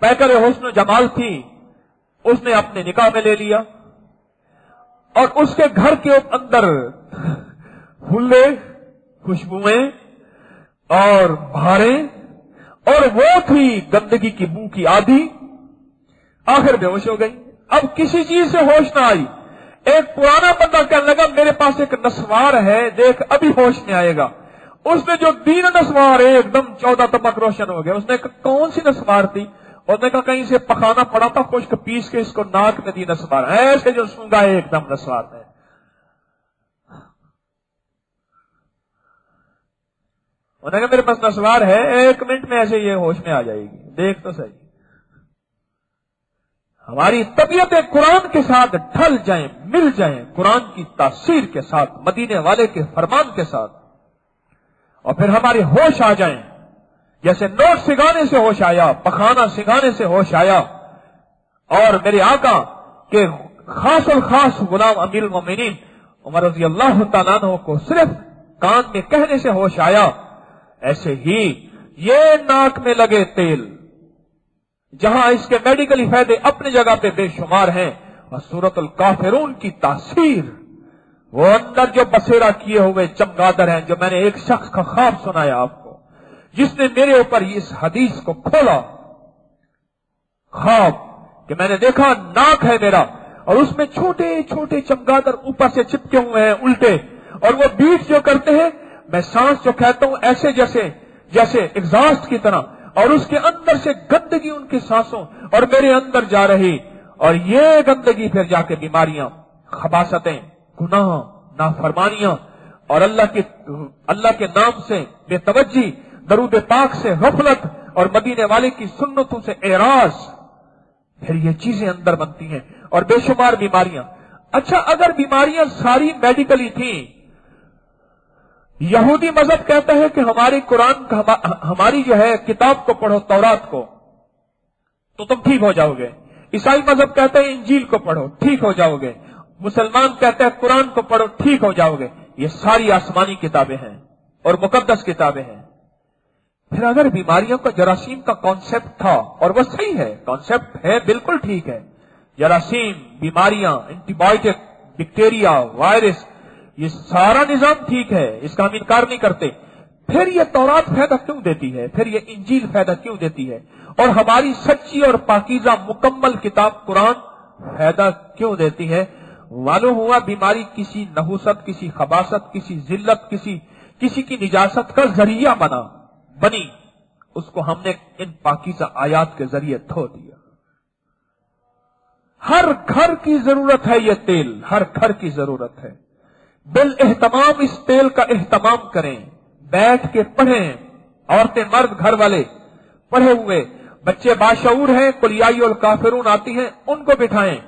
पैकर हुस्न जमाल थी, उसने अपने निकाह में ले लिया और उसके घर के अंदर हुल्ले, खुशबुएं और भारे, और वो थी गंदगी की बू की आदि, आखिर बेहोश हो गई। अब किसी चीज से होश ना आई। एक पुराना बंदा कहने लगा मेरे पास एक नस्वार है, देख अभी होश में आएगा। उसने जो दी ना नस्वार, एकदम चौदह तबक रोशन हो गया। उसने कौन सी नस्वार थी? उसने कहा कहीं से पखाना पड़ा था, खुश्क पीस के इसको नाक में दी नस्वार, ऐसे जो सूंगा है एकदम नस्वार है। उन्होंने कहा मेरे पास नस्वार है, एक मिनट में ऐसे ये होश में आ जाएगी, देख तो सही। हमारी तबीयतें कुरान के साथ ढल जाएं, मिल जाएं, कुरान की तासीर के साथ, मदीने वाले के फरमान के साथ, और फिर हमारे होश आ जाएं। जैसे नोट सिखाने से होश आया, पखाना सिखाने से होश आया। और मेरे आका के खास और खास गुलाम अमीरुल मोमिनीन उमर रज़ी अल्लाह ताला अन्हु को सिर्फ कान में कहने से होश आया। ऐसे ही ये नाक में लगे तेल, जहां इसके मेडिकली फायदे अपनी जगह पे बेशुमार हैं, और सूरतुल काफिरून की तासीर, वो अंदर जो बसेरा किए हुए चमगादड़ हैं, जो मैंने एक शख्स का ख्वाब सुनाया आपको, जिसने मेरे ऊपर इस हदीस को खोला। ख्वाब कि मैंने देखा नाक है मेरा और उसमें छोटे छोटे चमगादड़ ऊपर से चिपके हुए हैं उल्टे, और वो बीट जो करते हैं, मैं सांस जो कहता हूं ऐसे जैसे जैसे एग्जॉस्ट की तरह, और उसके अंदर से गंदगी उनकी सांसों और मेरे अंदर जा रही, और ये गंदगी फिर जाके बीमारियां, खबासतें, गुनाह, नाफरमानियां, और अल्लाह के अल्लाह के नाम से बेतवज्जी, दरूद पाक से गफलत और मदीने वाले की सुन्नतों से एराज, फिर ये चीजें अंदर बनती हैं और बेशुमार बीमारियां। अच्छा, अगर बीमारियां सारी मेडिकली थी, यहूदी मजहब कहता है कि हमारी कुरान हम, हमारी जो है किताब को पढ़ो, तौरात को, तो तुम ठीक हो जाओगे। ईसाई मजहब कहता है इंजील को पढ़ो ठीक हो जाओगे। मुसलमान कहता है कुरान को पढ़ो ठीक हो जाओगे। ये सारी आसमानी किताबें हैं और मुकद्दस किताबें हैं। फिर अगर बीमारियों का जरासीम का कॉन्सेप्ट था, और वह सही है, कॉन्सेप्ट है, बिल्कुल ठीक है, जरासीम, बीमारियां, एंटीबायोटिक, डिक्टेरिया, वायरस, ये सारा निजाम ठीक है, इसका हम इनकार नहीं करते। फिर ये तौरात फायदा क्यों देती है, फिर ये इंजील फायदा क्यों देती है, और हमारी सच्ची और पाकीज़ा मुकम्मल किताब कुरान फायदा क्यों देती है? मालूम हुआ बीमारी किसी नहुसत, किसी खबासत, किसी जिल्लत, किसी किसी की निजासत का जरिया बना बनी, उसको हमने इन पाकीज़ा आयात के जरिए धो दिया। हर घर की जरूरत है ये तेल, हर घर की जरूरत है। बिल एहतमाम इस तेल का एहतमाम करें, बैठ के पढ़ें, औरतें मर्द घर वाले पढ़े हुए, बच्चे बाशऊर हैं, कुलियाई और काफिरून आती हैं, उनको बिठाएं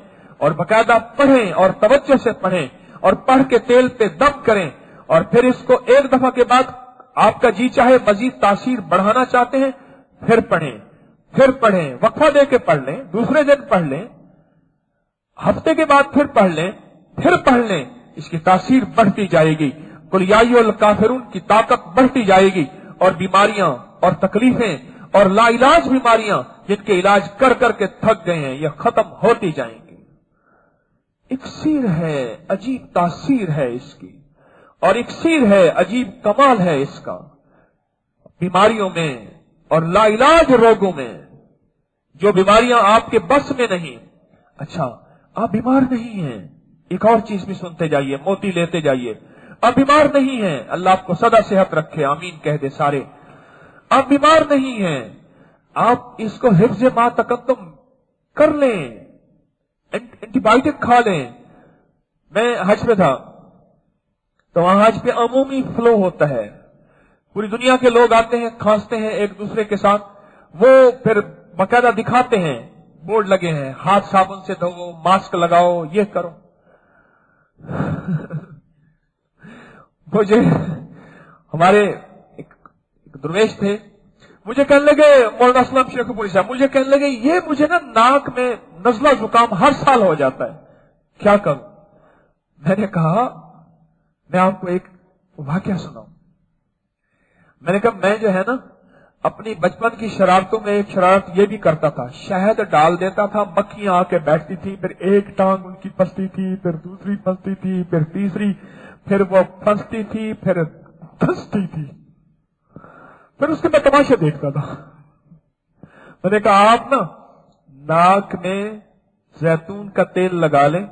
और बकायदा पढ़ें और तवज्जो से पढ़ें और पढ़ के तेल पे दम करें। और फिर इसको एक दफा के बाद आपका जी चाहे मजीद तासीर बढ़ाना चाहते हैं, फिर पढ़ें, फिर पढ़ें, वक्फा दे के पढ़ लें, दूसरे दिन पढ़ लें, हफ्ते के बाद फिर पढ़ लें, फिर पढ़ लें, इसकी तासीर बढ़ती जाएगी, कुलियाई और काफिरून की ताकत बढ़ती जाएगी, और बीमारियां और तकलीफें और लाइलाज बीमारियां जिनके इलाज कर कर के थक गए हैं, यह खत्म होती जाएंगी। इक्सीर है, अजीब तासीर है इसकी, और इक्सीर है, अजीब कमाल है इसका। बीमारियों में और लाइलाज रोगों में, जो बीमारियां आपके बस में नहीं। अच्छा, आप बीमार नहीं हैं, एक और चीज भी सुनते जाइए, मोती लेते जाइए। आप बीमार नहीं हैं, अल्लाह आपको सदा सेहत रखे, आमीन कह दे सारे। आप बीमार नहीं हैं, आप इसको हिफ्ज़ मा तकद्दुम कर लें, एंटीबायोटिक खा लें। मैं हज पे था, तो वहां हज पे अमूमी फ्लो होता है, पूरी दुनिया के लोग आते हैं, खांसते हैं एक दूसरे के साथ, वो फिर बाकायदा दिखाते हैं, बोर्ड लगे हैं, हाथ साबुन से धोवो, मास्क लगाओ, ये करो। मुझे हमारे एक, एक दुर्वेश थे, मुझे कहने लगे, मौलाना असलम शेखपुरी साहब मुझे कहने लगे, ये मुझे ना नाक में नजला जुकाम हर साल हो जाता है, क्या करूं? मैंने कहा, मैं आपको एक वाकया सुनाऊं। मैंने कहा, मैं जो है ना अपनी बचपन की शरारतों में एक शरारत ये भी करता था, शहद डाल देता था, मक्खियां आके बैठती थी, फिर एक टांग उनकी फंसती थी, फिर दूसरी फंसती थी, फिर तीसरी, फिर वो फंसती थी, फिर धंसती थी, फिर उसके मैं तमाशा देखता था। मैंने कहा, आप ना नाक में जैतून का तेल लगा लें,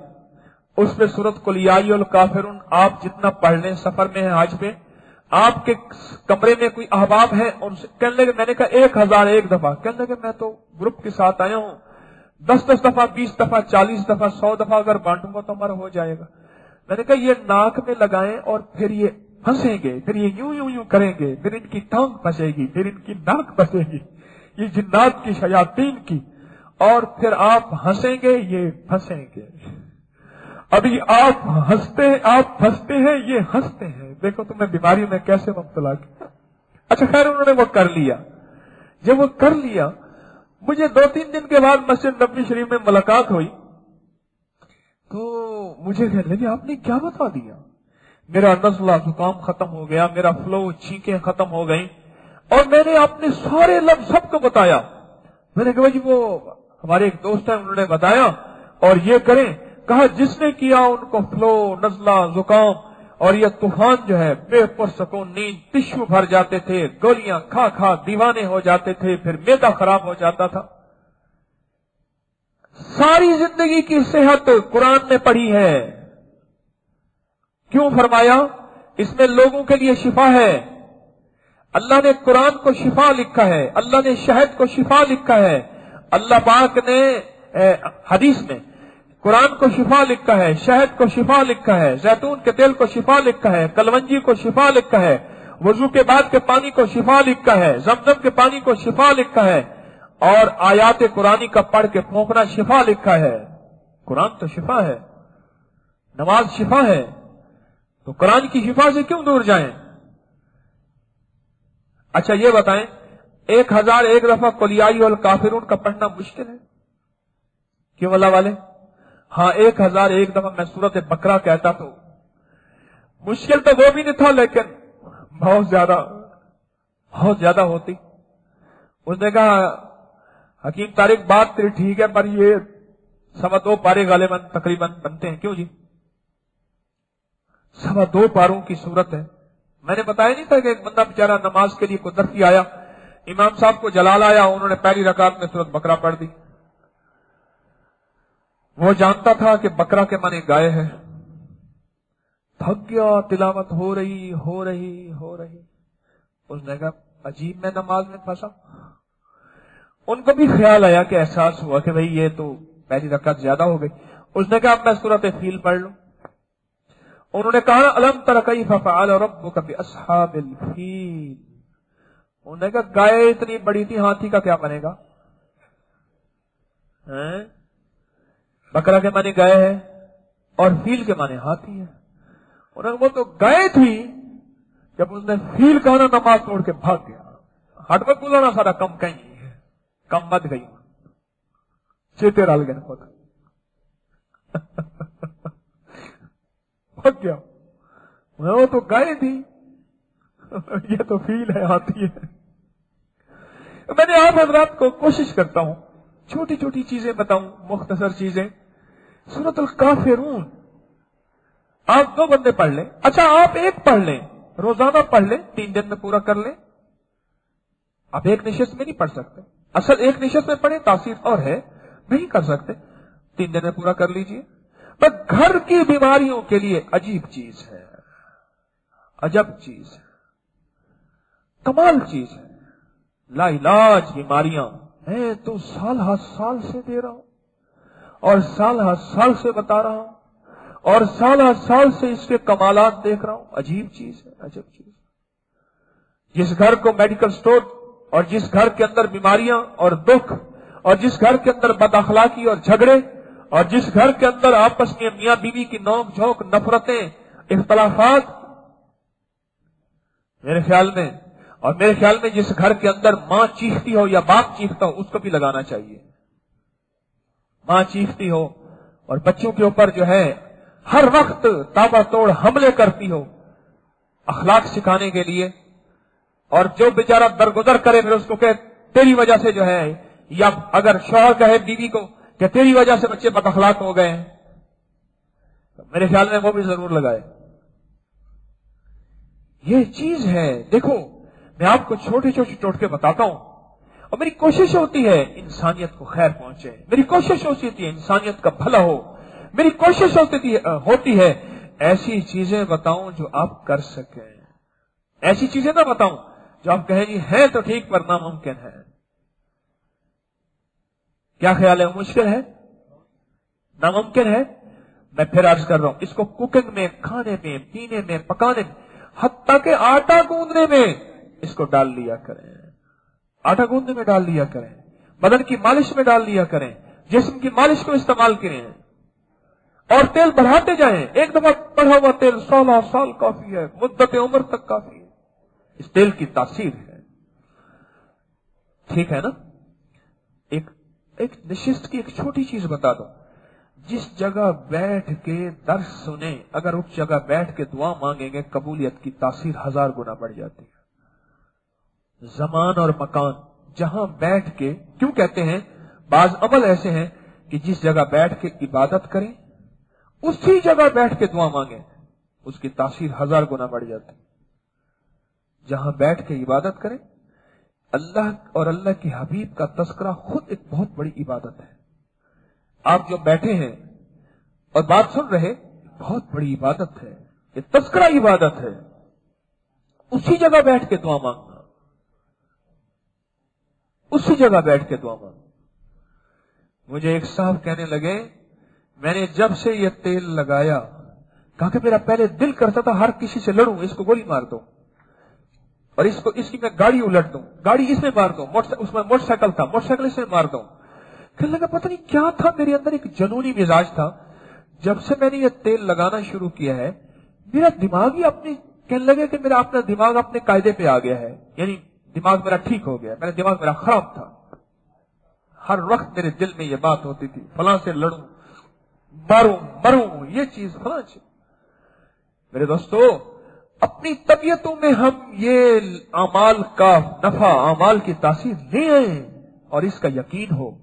उसमें सूरत कुल या अय्युहल काफिरून आप जितना पढ़ लें, सफर में है हज पे, आपके कमरे में कोई अहबाब है उनसे कहने लगे। मैंने कहा एक हजार एक दफा, कहने लगे मैं तो ग्रुप के साथ आया हूं, दस दस दफा, बीस दफा, चालीस दफा, सौ दफा अगर बांटूंगा तो हमारा हो जाएगा। मैंने कहा ये नाक में लगाएं और फिर ये फंसेंगे, फिर ये यूं यूं यूं करेंगे, फिर इनकी टांग फंसेगी, फिर इनकी नाक फंसेगी, ये जिन्नात की शयातीन की, और फिर आप हंसेंगे, ये फंसेंगे। अभी आप हंसते आप फंसते हैं, ये हंसते हैं, देखो तुम्हें बीमारी में कैसे मुब्तला किया। अच्छा खैर, उन्होंने वो कर लिया। जब वो कर लिया, मुझे दो तीन दिन के बाद मस्जिद नबी शरीफ में मुलाकात हुई, तो मुझे कहने लगे आपने क्या बता दिया, मेरा नजला जुकाम खत्म हो गया, मेरा फ्लो, छींकें खत्म हो गई, और मैंने आपने सारे लफ्ज सबको बताया। मैंने कहा जी वो हमारे एक दोस्त है, उन्होंने बताया और ये करें, कहा जिसने किया उनको फ्लो, नजला जुकाम और ये तूफान जो है बेपुर सकून नींद, टिश्यू भर जाते थे, गोलियां खा खा दीवाने हो जाते थे, फिर मैदा खराब हो जाता था, सारी जिंदगी की सेहत कुरान में पड़ी है। क्यों फरमाया? इसमें लोगों के लिए शिफा है। अल्लाह ने कुरान को शिफा लिखा है, अल्लाह ने शहद को शिफा लिखा है, अल्लाह पाक ने ए, हदीस में कुरान को शिफा लिखा है, शहद को शिफा लिखा है, जैतून के तेल को शिफा लिखा है, कलवंजी को शिफा लिखा है, वजू के बाद के पानी को शिफा लिखा है, जमजम के पानी को शिफा लिखा है, और आयात कुरानी का पढ़ के फूंकना शिफा लिखा है। कुरान तो शिफा है, नमाज शिफा है, तो कुरान की शिफा से क्यों दूर जाएं? अच्छा ये बताएं, एक हजार एक दफा कुल या अय्युहल काफिरून का पढ़ना मुश्किल है क्यों अल्लाह वाले? हाँ, एक हजार एक दफा मैं सूरत बकरा कहता तो मुश्किल तो वो भी नहीं था, लेकिन बहुत ज्यादा बहुत ज्यादा होती। उसने कहा हकीम तारिक बात तेरी ठीक है, पर ये सवा दो पारे गालिबन तकरीबन बनते हैं। क्यों जी? सवा दो पारों की सूरत है। मैंने बताया नहीं था कि एक बंदा बेचारा नमाज के लिए कुदरती आया, इमाम साहब को जलाल आया, उन्होंने पहली रकात में सूरत बकरा पढ़ दी। वो जानता था कि बकरा के माने गाय है। थक गया, तिलावत हो रही हो रही हो रही। उसने कहा अजीब मैं नमाज में फंसा। उनको भी ख्याल आया कि एहसास हुआ कि भाई ये तो पहली रकात ज्यादा हो गई। उसने कहा अब मैं सूरत फील पढ़ लूं। उन्होंने कहा अलम तर कैफ फअल रब्बुक बि अस्हाबिल फील। उन्होंने कहा गाय इतनी बड़ी थी, हाथी का क्या बनेगा हैं? बकरा के माने गाय है और फील के माने हाथी है। उन्होंने वो तो गाय थी, जब उसने फील कहा ना नमाज तोड़ के भाग गया। हट में बुलाना सारा कम कहीं है, कम मत गई चेते डाल गया खुद भाग गया। वो तो गाय थी ये तो फील है, हाथी है। मैंने आप हजरात को कोशिश करता हूं छोटी छोटी चीजें बताऊं, मुख्तसर चीजें। सूरतुल काफिरून आप दो बंदे पढ़ लें, अच्छा आप एक पढ़ लें, रोजाना पढ़ लें, तीन दिन में पूरा कर लें। आप एक निशस्त में नहीं पढ़ सकते, असल एक निशस्त में पढ़े तासीर और है, नहीं कर सकते, तीन दिन में पूरा कर लीजिए। पर घर की बीमारियों के लिए अजीब चीज है, अजब चीज है, कमाल चीज है, लाइलाज बीमारियां। मैं तो साल हर साल से दे रहा हूं और साल हर साल से बता रहा हूं और साल हर साल से इसके कमालात देख रहा हूं। अजीब चीज है, अजब चीज है। जिस घर को मेडिकल स्टोर और जिस घर के अंदर बीमारियां और दुख और जिस घर के अंदर बदअखलाकी और झगड़े और जिस घर के अंदर आपस में मियां बीवी की नोक झोंक, नफरतें, इख्तलाफात, मेरे ख्याल में और मेरे ख्याल में जिस घर के अंदर मां चीखती हो या बाप चीखता हो उसको भी लगाना चाहिए। मां चीखती हो और बच्चों के ऊपर जो है हर वक्त ताबड़तोड़ हमले करती हो अखलाक सिखाने के लिए, और जो बेचारा दरगुजर करे फिर उसको कहे तेरी वजह से जो है, या अगर शौहर कहे बीवी को कि तेरी वजह से बच्चे बदअखलाक हो गए हैं, तो मेरे ख्याल में वो भी जरूर लगाए। ये चीज है। देखो मैं आपको छोटे छोटे टोटके बताता हूं और मेरी कोशिश होती है इंसानियत को खैर पहुंचे, मेरी कोशिश होती है इंसानियत का भला हो, मेरी कोशिश होती होती है ऐसी चीजें बताऊं जो आप कर सकें। ऐसी चीजें ना बताऊं जो आप कहें जी है तो ठीक पर नामुमकिन है। क्या ख्याल है, मुश्किल है, नामुमकिन है? मैं फिर अर्ज कर रहा हूं, इसको कुकिंग में, खाने में, पीने में, पकाने में, हत्ता के आटा गूंदने में इसको डाल लिया करें। आटा गूंदने में डाल लिया करें, बदन की मालिश में डाल लिया करें, जिस्म की मालिश को इस्तेमाल करें और तेल बढ़ाते जाएं। एक दफा बढ़ा हुआ तेल सोलह साल काफी है, मुद्दत उम्र तक काफी है। इस तेल की तासीर है, ठीक है ना। एक एक निशिष्ट की एक छोटी चीज बता दो, जिस जगह बैठ के दर्श सुने अगर उस जगह बैठ के दुआ मांगेंगे कबूलियत की तासीर हजार गुना बढ़ जाती है। जमान और मकान जहां बैठ के, क्यों कहते हैं बाज अमल ऐसे हैं कि जिस जगह बैठ के इबादत करें उसी जगह बैठ के दुआ मांगे उसकी तासीर हजार गुना बढ़ जाती है। जहां बैठ के इबादत करें, अल्लाह और अल्लाह के हबीब का तस्करा खुद एक बहुत बड़ी इबादत है। आप जो बैठे हैं और बात सुन रहे, बहुत बड़ी इबादत है, ये तस्करा इबादत है। उसी जगह बैठ के दुआ मांगे, उसी जगह बैठ के दुआ मांगो। मुझे एक साहब कहने लगे मैंने जब से यह तेल लगाया, कहा कि मेरा पहले दिल करता था हर किसी से लड़ूं, इसको गोली मार दो और इसको इसकी मैं गाड़ी उलट दूं, गाड़ी इसमें मार दो, उसमें मोटरसाइकिल था, मोटरसाइकिल इसमें मार दो। कहने लगा पता नहीं क्या था मेरे अंदर, एक जुनूनी मिजाज था। जब से मैंने यह तेल लगाना शुरू किया है मेरा दिमाग ही अपने, कहने लगे कि मेरा अपना दिमाग अपने कायदे पे आ गया है, यानी दिमाग मेरा ठीक हो गया। मेरा दिमाग मेरा खराब था, हर वक्त मेरे दिल में यह बात होती थी फलां से लड़ूं, मारूं, मरूं, ये चीज फलां चीज। मेरे दोस्तों अपनी तबीयतों में हम ये अमाल का नफा, अमाल की तासीर ले आए और इसका यकीन हो।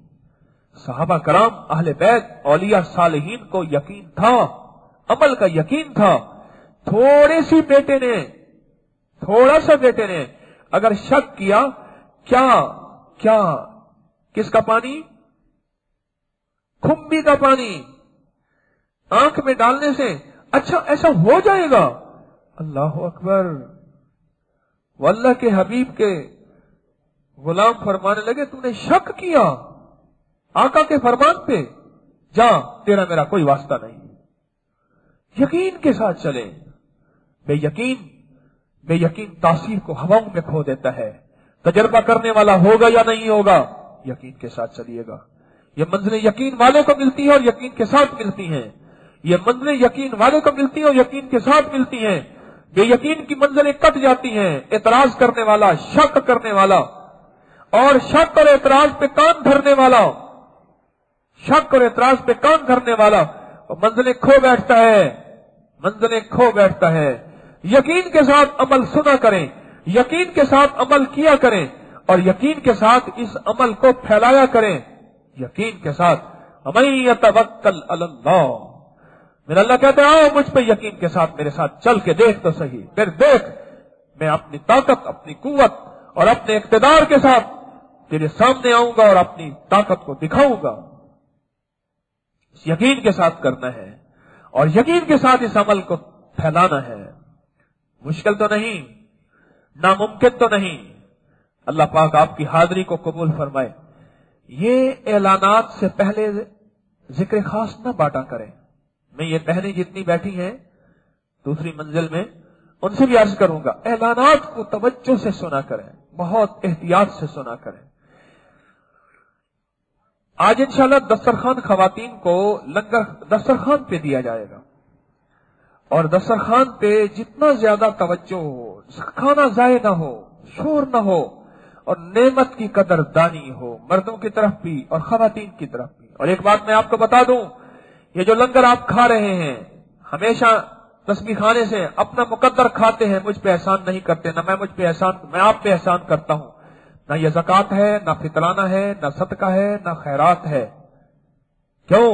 सहाबा कराम, अहले बैत, औलिया, सालेहीन को यकीन था, अमल का यकीन था थोड़े सी बेटे ने, थोड़ा सा बेटे ने अगर शक किया, क्या क्या किसका पानी? खुम्बी का पानी आंख में डालने से अच्छा ऐसा हो जाएगा। अल्लाह अकबर। वल्लाह के हबीब के गुलाम फरमाने लगे, तूने शक किया आका के फरमान पे, जा तेरा मेरा कोई वास्ता नहीं। यकीन के साथ चले। बेयकीन, बेयकीन तासीर को हवाओं में खो देता है। तजर्बा करने वाला होगा या नहीं होगा, यकीन के साथ चलिएगा। ये मंजिलें यकीन वाले को मिलती है और यकीन के साथ मिलती हैं। ये मंजिलें यकीन वाले को मिलती है और यकीन के साथ मिलती हैं। बेयकीन की मंजिलें कट जाती हैं। एतराज करने वाला, शक करने वाला, और शक और एतराज पे कान धरने वाला, शक और एतराज पे कान धरने वाला मंजिलें खो बैठता है, मंजिलें खो बैठता है। यकीन के साथ अमल सुना करें, यकीन के साथ अमल किया करें, और यकीन के साथ इस अमल को फैलाया करें। यकीन के साथ अमैयतवक्कल अलल्लाह, मेरा अल्लाह कहता है आओ मुझ पर यकीन के साथ, मेरे साथ चल के देख तो सही, फिर देख मैं अपनी ताकत, अपनी कुव्वत और अपने इख्तियार के साथ तेरे सामने आऊंगा और अपनी ताकत को दिखाऊंगा। इस यकीन के साथ करना है और यकीन के साथ इस अमल को फैलाना है। मुश्किल तो नहीं, नामुमकिन तो नहीं। अल्लाह पाक आपकी हाजिरी को कबूल फरमाए। ये ऐलानात से पहले जिक्र खास न बांटा करें। मैं ये बहनें जितनी बैठी हैं दूसरी मंजिल में, उनसे भी अर्ज करूंगा, ऐलानात को तवज्जो से सुना करें, बहुत एहतियात से सुना करें। आज इंशाल्लाह दस्तरखान खवातीन को लंगर दस्तरखान पे दिया जाएगा, और दस्तरखान पे जितना ज्यादा तवज्जो हो, खाना जाए ना हो, शोर ना हो, और नेमत की कदरदानी हो, मर्दों की तरफ भी और खवातीन की तरफ भी। और एक बात मैं आपको बता दूं, ये जो लंगर आप खा रहे हैं, हमेशा तस्बीह खाने से अपना मुकद्दर खाते हैं, मुझ पे एहसान नहीं करते, ना मैं मुझ पे एहसान, मैं आप पे एहसान करता हूं। ना ये ज़कात है, ना फितराना है, ना सदका है, ना खैरात है। क्यों?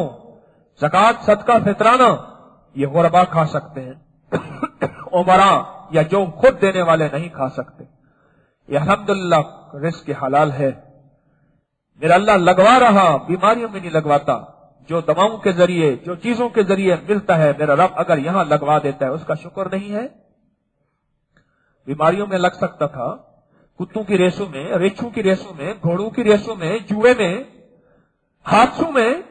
ज़कात, सदका, फितराना ये गुरबा खा सकते हैं, उमरा या जो खुद देने वाले नहीं खा सकते। ये अल्हम्दुलिल्लाह रिस्क हलाल है। मेरा अल्लाह लगवा रहा, बीमारियों में नहीं लगवाता। जो दवाओं के जरिए, जो चीजों के जरिए मिलता है, मेरा रब अगर यहां लगवा देता है, उसका शुक्र नहीं है। बीमारियों में लग सकता था, कुत्तों की रेसों में, रेछू की रेसों में, घोड़ों की रेसों में, जुए में, हादसों में,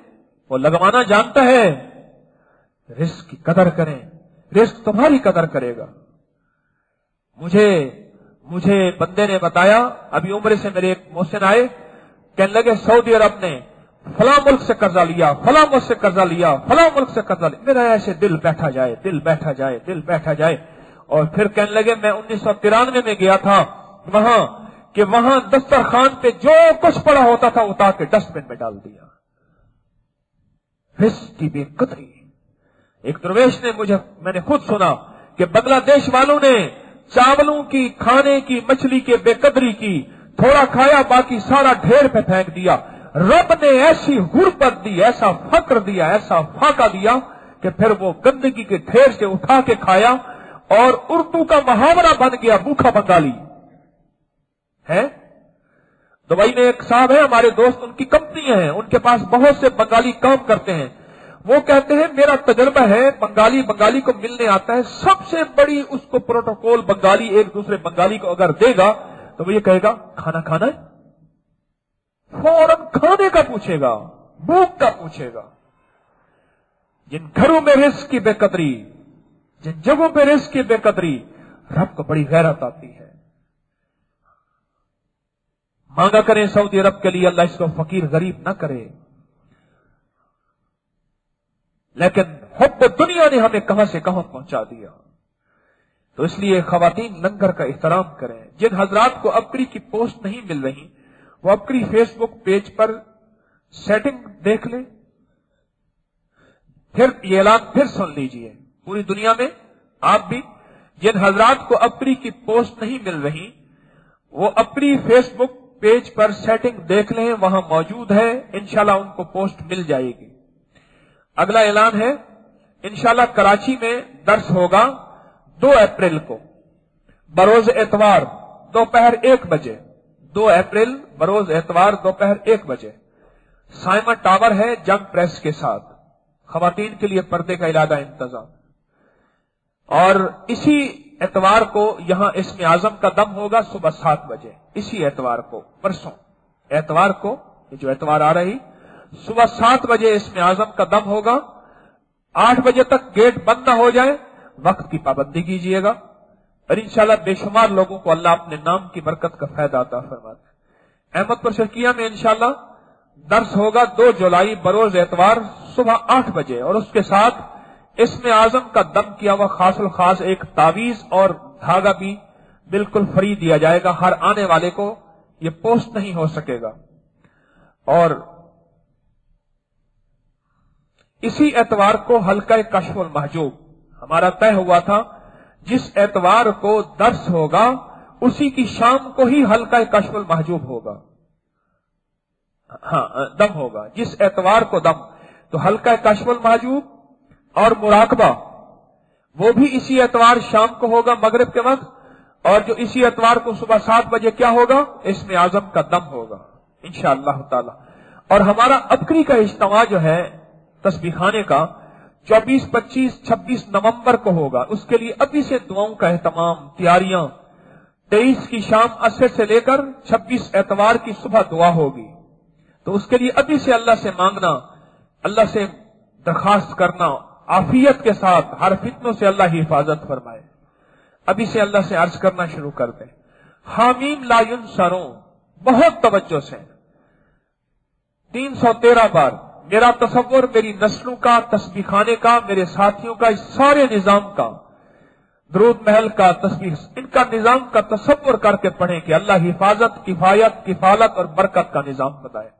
वो लगवाना जानता है। रिस्क की कदर करें, रिस्क तुम्हारी कदर करेगा। मुझे मुझे बंदे ने बताया, अभी उम्र से मेरे एक मोहसिन आए, कहने लगे सऊदी अरब ने फला मुल्क से कर्जा लिया, फला मुल्क से कर्जा लिया, फला मुल्क से कर्जा लिया। मेरा ऐसे दिल बैठा जाए, दिल बैठा जाए, दिल बैठा जाए। और फिर कहने लगे मैं उन्नीस सौ तिरानवे में गया था वहां, कि वहां दस्तरखान पे जो कुछ पड़ा होता था उतार के डस्टबिन में डाल दिया। रिस्क की बेकदरी। एक दरवेश ने मुझे, मैंने खुद सुना कि बांग्लादेश वालों ने चावलों की, खाने की, मछली के बेकदरी की, थोड़ा खाया बाकी सारा ढेर पे फेंक दिया। रब ने ऐसी गुर्बत दी, ऐसा फक्र दिया, ऐसा फाका दिया कि फिर वो गंदगी के ढेर से उठा के खाया। और उर्दू का मुहावरा बन गया भूखा बंगाली है। दुबई में एक साहब है हमारे दोस्त, उनकी कंपनियां हैं, उनके पास बहुत से बंगाली काम करते हैं। वो कहते हैं मेरा तजर्बा है, बंगाली बंगाली को मिलने आता है, सबसे बड़ी उसको प्रोटोकॉल बंगाली एक दूसरे बंगाली को अगर देगा तो वो ये कहेगा खाना खाना है, फौरन खाने का पूछेगा, भूख का पूछेगा। जिन घरों में रिस्क की बेकदरी, जिन जगहों पे रिस्क की बेकदरी, रब को बड़ी गैरत आती है। मांगा करें सऊदी अरब के लिए, अल्लाह इसको फकीर गरीब ना करे। लेकिन हुब्ब दुनिया ने हमें कहां से कहां पहुंचा दिया। तो इसलिए खवातीन लंगर का एहतराम करें। जिन हजरात को अबकरी की पोस्ट नहीं मिल रही, वो अपनी फेसबुक पेज पर सेटिंग देख ले, फिर ये ऐलान फिर सुन लीजिए। पूरी दुनिया में आप भी, जिन हजरात को अपनी की पोस्ट नहीं मिल रही, वो अपनी फेसबुक पेज पर सेटिंग देख लें, वहां मौजूद है, इंशाल्लाह उनको पोस्ट मिल जाएगी। अगला ऐलान है, इंशाल्लाह कराची में दर्स होगा, दो अप्रैल को बरोज एतवार दोपहर एक बजे दो अप्रैल बरोज एतवार दोपहर एक बजे साइमन टावर है जंग प्रेस के साथ। खवातीन के लिए पर्दे का इलादा इंतजाम। और इसी एतवार को यहां इसमें आजम का दम होगा सुबह सात बजे। इसी एतवार को परसों एतवार को जो एतवार आ रही सुबह सात बजे इसमें आजम का दम होगा। आठ बजे तक गेट बंद न हो जाए, वक्त की पाबंदी कीजिएगा। और इंशाल्लाह बेशुमार लोगों को अल्लाह अपने नाम की बरकत का फायदा अता फरमाए। अहमदपुर शर्किया में इंशाल्लाह दर्स होगा दो जुलाई बरोज एतवार सुबह आठ बजे। और उसके साथ इसमें आजम का दम किया हुआ खासुल खास एक तावीज और धागा भी बिल्कुल फ्री दिया जाएगा। हर आने वाले को ये पोस्ट नहीं हो सकेगा। और इसी एतवार को हल्का कश्फुल महजूब हमारा तय हुआ था, जिस एतवार को दर्स होगा उसी की शाम को ही हल्का कश्फुल महजूब होगा। हाँ, दम होगा जिस एतवार को दम, तो हल्का कश्फुल महजूब और मुराकबा वो भी इसी एतवार शाम को होगा मगरिब के वक्त। और जो इसी एतवार को सुबह सात बजे क्या होगा इसमें आजम का दम होगा इंशाअल्लाह ताला। और हमारा अबकरी का इज्तिमा जो है तस्बीखाने का चौबीस, पच्चीस, छब्बीस नवंबर को होगा। उसके लिए अभी से दुआओं का एहतमाम, तैयारियां। तेईस की शाम असर से लेकर छब्बीस एतवार की सुबह दुआ होगी। तो उसके लिए अभी से अल्लाह से मांगना, अल्लाह से दरखास्त करना आफियत के साथ। हर फितनों से अल्लाह ही हिफाजत फरमाए। अभी से अल्लाह से अर्ज करना शुरू कर दें। हामीम लायुन सरों बहुत तवज्जो से तीन सौ तेरह बार मेरा तसव्वुर, मेरी नस्लों का, तस्बीह खाने का, मेरे साथियों का, इस सारे निजाम का, दरूद महल का, तस्बीह इनका निजाम का तसव्वुर करके पढ़ें कि अल्लाह हिफाजत, किफायत, किफालत और बरकत का निजाम बताए।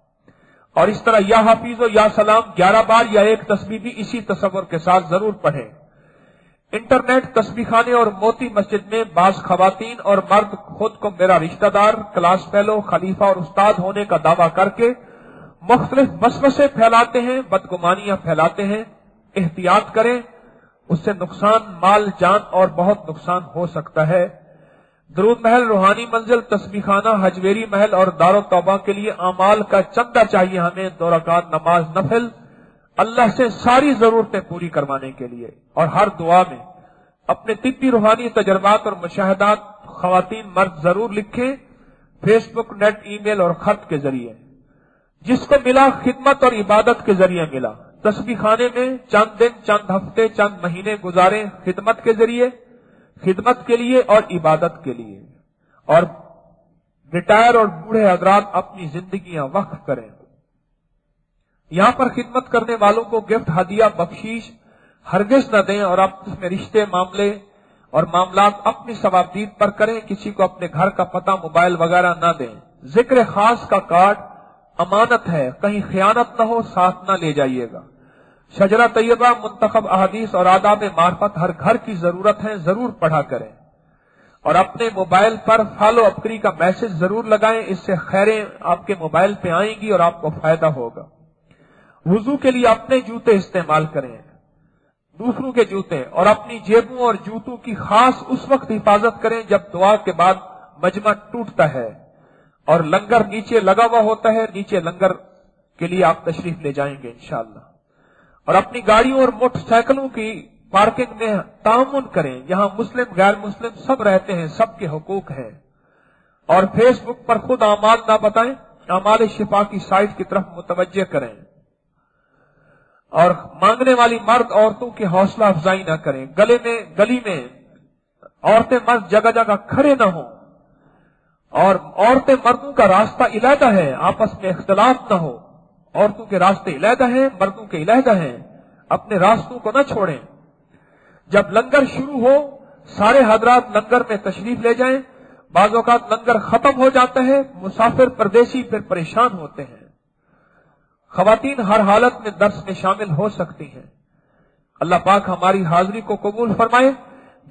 और इस तरह या हाफिजो या सलाम ग्यारह बार या एक तस्बीह भी इसी तसव्वुर के साथ जरूर पढ़ें। इंटरनेट तस्बीह खाने और मोती मस्जिद में बाज खवातीन और मर्द खुद को मेरा रिश्तेदार, क्लास फेलो, खलीफा और उस्ताद होने का दावा करके मुख्तलिफ वसवसे फैलाते हैं, बदगुमानियां फैलाते हैं। एहतियात करें, उससे नुकसान माल जान और बहुत नुकसान हो सकता है। दरूद महल, रूहानी मंजिल, तस्बीखाना, हजवेरी महल और दारो तौबा के लिए अमाल का चंदा चाहिए हमें, दो रकात नमाज नफिल, अल्लाह से सारी जरूरतें पूरी करवाने के लिए। और हर दुआ में अपने तिब्बी रूहानी तजर्बात और मुशाहदात खवातीन मर्द जरूर लिखें फेसबुक, नेट, ईमेल और खत के जरिए। जिसको मिला खिदमत और इबादत के जरिए मिला। तस्बीह खाने में चंद दिन, चंद हफ्ते, चंद महीने गुजारे खिदमत के जरिए, खिदमत के लिए और इबादत के लिए। और रिटायर और बूढ़े हजरात अपनी जिंदगियां वक्फ करें। यहां पर खिदमत करने वालों को गिफ्ट, हदिया, बख्शीश हरगिज न दें। और आप उसमें रिश्ते, मामले और मामलात अपनी सवाबदीद पर करें। किसी को अपने घर का पता, मोबाइल वगैरह न दें। जिक्र खास का कार्ड अमानत है, कहीं खयानत न हो, साथ न ले जाइएगा। शजरा तैयबा, मुंतखब अहादीस और आदाब मार्फत हर घर की जरूरत है, जरूर पढ़ा करें। और अपने मोबाइल पर फॉलो अपकरी का मैसेज जरूर लगाएं, इससे खैरें आपके मोबाइल पे आएंगी और आपको फायदा होगा। वुजू के लिए अपने जूते इस्तेमाल करें, दूसरों के जूते। और अपनी जेबों और जूतों की खास उस वक्त हिफाजत करें जब दुआ के बाद मजमा टूटता है और लंगर नीचे लगा हुआ होता है। नीचे लंगर के लिए आप तशरीफ ले जाएंगे इंशाअल्लाह। और अपनी गाड़ियों और मोटरसाइकिलों की पार्किंग में तामुन करें। यहां मुस्लिम, गैर मुस्लिम सब रहते हैं, सबके हकूक हैं। और फेसबुक पर खुद आमाल ना बताएं, आमाल शिफा की साइट की तरफ मुतवज्जे करें। और मांगने वाली मर्द औरतों की हौसला अफजाई ना करें। गले में गली में औरतें मर्द जगह जगह खड़े ना हों। और औरतें मर्दों का रास्ता इलादा है, आपस में इख्तलाफ न हो। औरतों के रास्ते इलादा हैं, मर्दों के इलादा हैं, अपने रास्तों को न छोड़ें। जब लंगर शुरू हो सारे हजरात लंगर में तशरीफ ले जाएं। बाज़ औक़ात लंगर खत्म हो जाता है, मुसाफिर परदेसी फिर परेशान होते हैं। खवातीन हर हालत में दर्स में शामिल हो सकती हैं। अल्लाह पाक हमारी हाजिरी को कबूल फरमाए।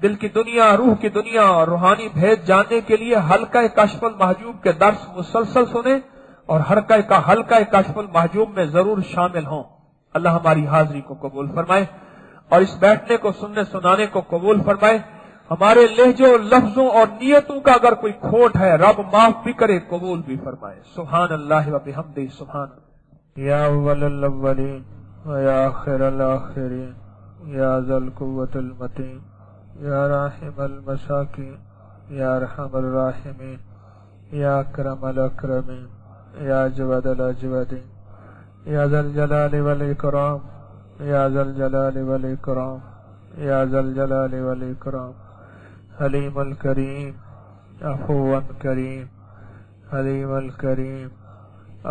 दिल की दुनिया, रूह की दुनिया और रूहानी भेद जानने के लिए हल्का कश्फुल महजूब के दर्स मुसलसल सुने और हल्का का हल्का कश्फुल महजूब में जरूर शामिल हों। अल्लाह हमारी हाजिरी को कबूल फरमाए और इस बैठने को, सुनने सुनाने को कबूल फरमाए। हमारे लहजों लफ्जों और नियतों का अगर कोई खोट है, रब माफ भी करे कबूल भी फरमाए। सुभान अल्लाह व बिहम्दी, सुभान या अव्वलुल अव्वलीन व या आखिरुल आखिरीन या ज़ल कुव्वतिल मतीन या राहिमल मसाकीन या अरहमर राहिमीन या अकरमल अकरमीन या अजवदल अजवदीन या ज़ल जलाल वल इकराम या ज़ल जलाल वल इकराम या ज़ल जलाल वल इकराम। हलीम अल करीम अफूवन करीम, हलीम अल करीम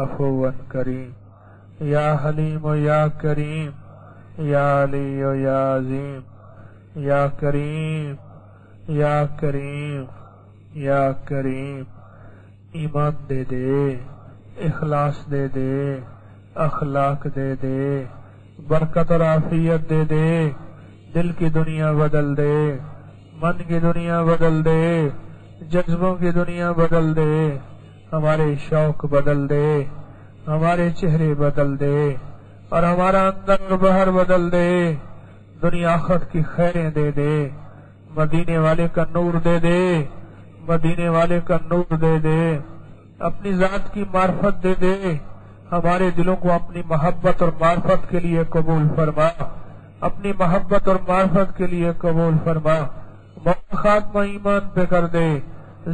अफूवन करीम। या हलीम या करीम या अली या अजीम या करीम या करीम या करीम। ईमान दे दे, इखलास दे दे, अखलाक दे दे, बरकत और आफियत दे दे, दिल की दुनिया बदल दे, मन की दुनिया बदल दे, जज्बों की दुनिया बदल दे, हमारे शौक बदल दे, हमारे चेहरे बदल दे और हमारा अंदर बाहर बदल दे। दुनिया आखिरत की खैरें दे दे, मदीने वाले का नूर दे दे, मदीने वाले का नूर दे दे। अपनी जात की मार्फत दे दे, हमारे दिलों को अपनी मोहब्बत और मार्फत के लिए कबूल फरमा, अपनी मोहब्बत और मार्फत के लिए कबूल फरमा। खात्मा ईमान पे कर दे,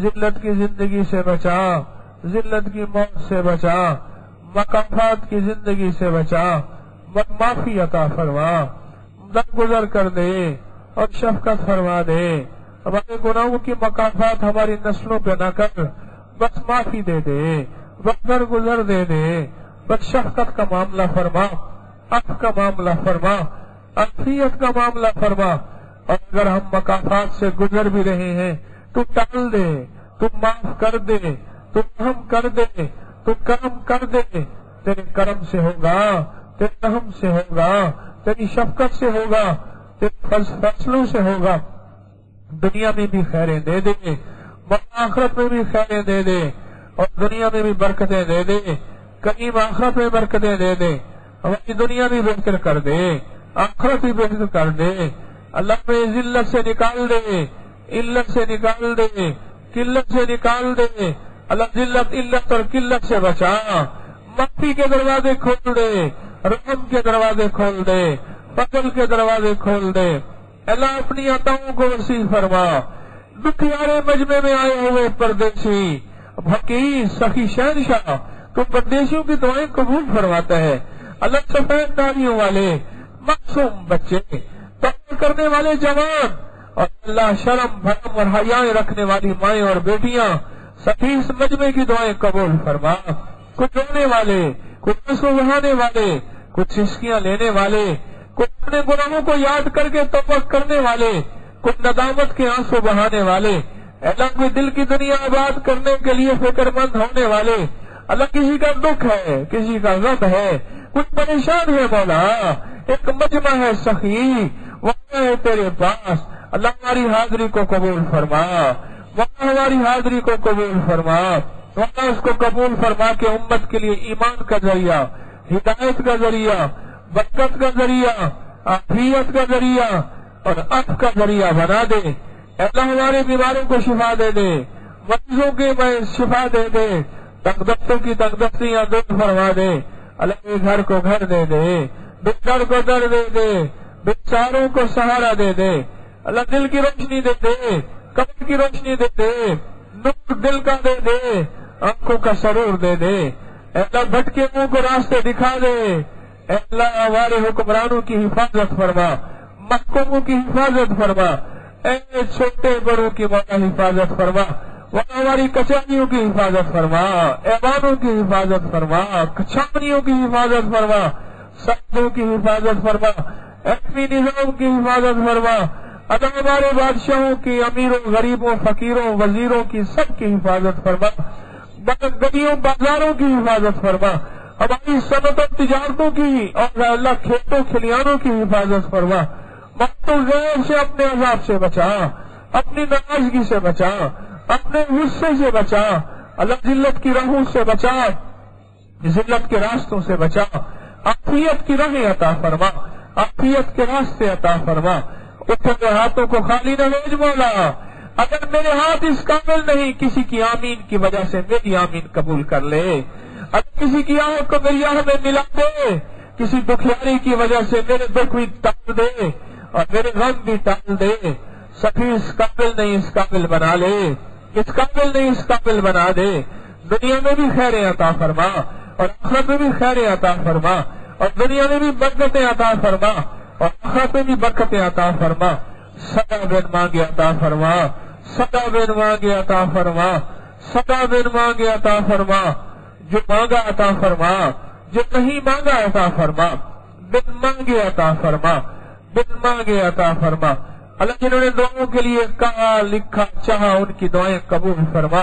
जिल्लत की जिंदगी से बचा, जिल्लत की मौत से बचा, मकाफात की जिंदगी से बचा, माफी अता फरमा, दरगुजर कर दे और शफकत फरमा दे। हमारे गुनाहों की मकाफात हमारी नस्लों पे न कर, बस माफी दे दे, बस दरगुजर दे दे, बस शफकत का मामला फरमा, अफ का मामला फरमा, अफियत का मामला फरमा। अगर हम मकाफात से गुजर भी रहे हैं तो टाल दे, तू माफ कर दे, तू रहम कर दे, तू कर्म कर दे। तेरे कर्म से होगा, तेरे रहम से होगा, तेरी शफकत से होगा, तेरे फैसलों से होगा। दुनिया में भी खैरें दे दे, आखिरत में भी खैरें दे दे और दुनिया में भी बरकतें दे दे, करीम आखिरत में बरकतें दे दे। हमारी दुनिया भी बेहतर कर दे, आखिरत भी बेहतर कर दे। अल्लाह में जिल्लत से निकाल दे, इल्लत से निकाल दे, किल्लत से निकाल दे। अल्लाह जिल्लत इल्लत और किल्लत से बचा, मक्की के दरवाजे खोल दे, रहम के दरवाजे खोल दे, फजल के दरवाजे खोल दे। अल्लाह अपनी अताओं को वसी फरमा। दुखियारे मजमे में आए हुए परदेशी फकीर सखी शहनशाह, तो परदेशियों की दुआएं कबूल फरमाता है। अल्लाह सफेद दाढ़ियों वाले मासूम बच्चे, तौबा करने वाले जवान और अल्लाह शर्म भरम और हयाएं रखने वाली माएँ और बेटियाँ सभी मजमे की दुआएं कबूल फरमा। कुछ रोने वाले, कुछ आंसू बहाने वाले, कुछ सिसकियाँ लेने वाले, कुछ अपने गुनाहों को याद करके तौबा करने वाले, कुछ नदामत के आंसू बहाने वाले, अल्लाह के दिल की दुनिया आबाद करने के लिए फिक्रमंद होने वाले। अल्लाह किसी का दुख है, किसी का गम है, कुछ परेशान है। मौला एक मजमा है सखी, वहाँ है तेरे पास। अल्लाह हमारी हाजिरी को कबूल फरमा, वहाँ हमारी हाजिरी को कबूल फरमा। वहाँ उसको कबूल फरमा के उम्मत के लिए ईमान का जरिया, हिदायत का जरिया, बरकत का जरिया, आफियत का जरिया और अफ का जरिया बना दे। अल्लाह हमारे बीमारों को शिफा दे दे, मरीजों के मैं शिफा दे दे, तकदस्तों की तकदस्तियाँ दूर फरमा दे। अल्लाह के घर को घर दे दे, बेदर को दर दे दे, बेचारों को सहारा दे दे। अल्लाह दिल की रोशनी दे दे, कब्र की रोशनी दे दे, नूर दिल का दे दे, आंखों का सरूर दे दे। अल्लाह भटके मुंह को रास्ते दिखा दे। अल्लाह हमारे हुक्मरानों की हिफाजत फरमा, महकूमों की हिफाजत फरमा, ए छोटे बड़ों की माता हिफाजत फरमा, वहाँ हमारी कचहरियों की हिफाजत फरमा, ऐवानों की हिफाजत फरमा, छावनियों की हिफाजत फरमा, शब्दों की हिफाजत फरमा, एटमी निजाम की हिफाजत फरमा। अल्लाह हमारे बादशाहों की, अमीरों, गरीबों, फकीरों, वजीरों की सब की हिफाजत फरमा, गलियों बाजारों की हिफाजत फरमा, हमारी सनत और तिजारतों की और अल्लाह खेतों खलियानों की हिफाजत फरमा। मक्तू गैर से अपने अजाब से बचा, अपनी नाराजगी से बचा, अपने गुस्से से बचा। अल्लाह जिल्लत की राहों से बचा, जिल्लत के रास्तों से बचा, आफियत की राहें अता फरमा, आफियत के रास्ते अता फरमा तो तेरे हाथों को खाली न भेज मौला, अगर मेरे हाथ इस काबिल नहीं किसी की आमीन की वजह से मेरी आमीन कबूल कर ले, अगर किसी की आह को मेरी आह में मिला दे, किसी दुखियारी की वजह से मेरे दुख भी टाल दे और मेरे गम भी टाल दे। सफी इस काबिल नहीं इस काबिल बना ले, इस काबिल नहीं इस काबिल बना दे। दुनिया में भी खैरें अता फरमा और आखिरत में भी खैरें अता फरमा, और दुनिया में भी बरकतें अता फरमा और आखिरत में भी बरकतें अता फरमा। सदा बिन मांगे अता फरमा, सदा बिन मांगे अता फरमा, सदा बिन मांगे अता फरमा। जो मांगा अता फरमा, जो नहीं मांगा अता फरमा, बिन मांगे अता फरमा, बिन मांगे अता फरमा। अल्लाह जिन्होंने दुआओं के लिए कहा, लिखा, चाहा, उनकी दुआएं कबूल फरमा।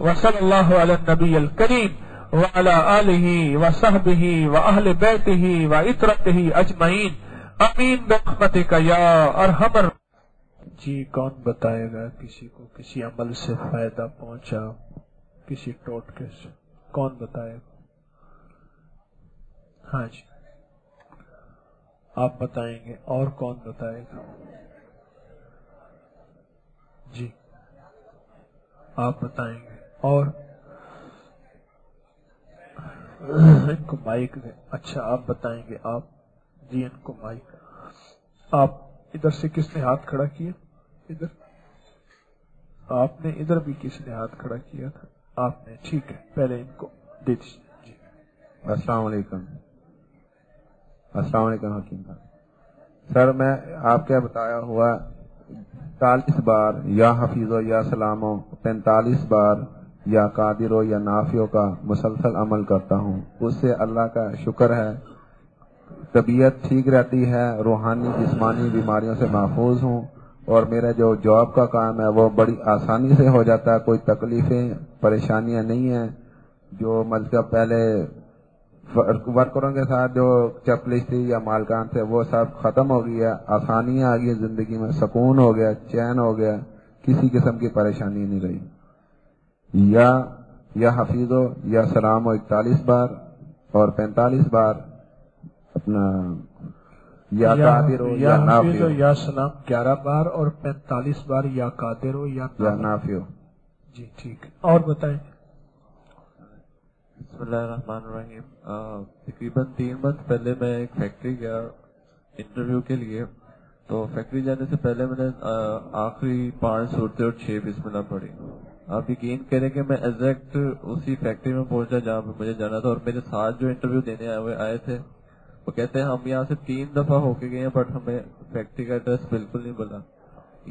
वसल्लल्लाहु अला नबील करीम व अला आलिही व सहबिही व अहले बैतिही व इतरतिही अजमईन, आमीन बिरहमतिक या अरहमर। जी कौन बताएगा किसी को किसी अमल से फायदा पहुंचा किसी टोटके से, कौन बताएगा? हाँ जी आप बताएंगे, और कौन बताएगा? जी आप बताएंगे, और इनको माइक दे। अच्छा आप बताएंगे, आप जी इनको माइक। आप इधर से किसने हाथ खड़ा किया? इधर आपने, इधर भी किसने हाथ खड़ा किया था आपने? ठीक है पहले इनको दे दीजिए। जी अस्सलाम वालेकुम। अस्सलाम वालेकुम हकीम भाई। सर मैं आपके बताया हुआ चालीस बार या हफीजो या सलामो पैंतालीस बार या कादिरो या नाफियों का मुसलसल अमल करता हूँ। उससे अल्लाह का शुक्र है, तबीयत ठीक रहती है, रूहानी जिस्मानी बीमारियों से महफूज हूँ, और मेरा जो जॉब का काम है वो बड़ी आसानी से हो जाता है। कोई तकलीफें परेशानियाँ नहीं हैं। जो मतलब पहले वर्करों के साथ जो चपलिश थी या मालकान थे वो सब खत्म हो गया, आसानियां आ गई जिंदगी में, सुकून हो गया, चैन हो गया, किसी किस्म की परेशानी नहीं रही। या या हफीजो या सलामो इकतालीस बार और पैंतालीस बार अपना या, या कादिरो या, या नाफियो या सलाम ग्यारह बार और पैंतालीस बार या कादिरो या, या नाफियो। जी ठीक, और बताएं। बिस्मिल्लाहिर्रहमानिर्रहीम। तकरीबन तीन मंथ पहले मैं एक फैक्ट्री गया इंटरव्यू के लिए, तो फैक्ट्री जाने से पहले मैंने आखिरी पांच सूरतें और छह बिस्मिल्लाह पढ़ी। आप यकीन करें कि मैं एग्जैक्ट उसी फैक्ट्री में पहुंचा जहाँ पे मुझे जाना था, और मेरे साथ जो इंटरव्यू देने आए आए थे वो कहते हैं हम यहाँ से तीन दफा होके गए हैं बट हमें फैक्ट्री का एड्रेस बिल्कुल नहीं मिला।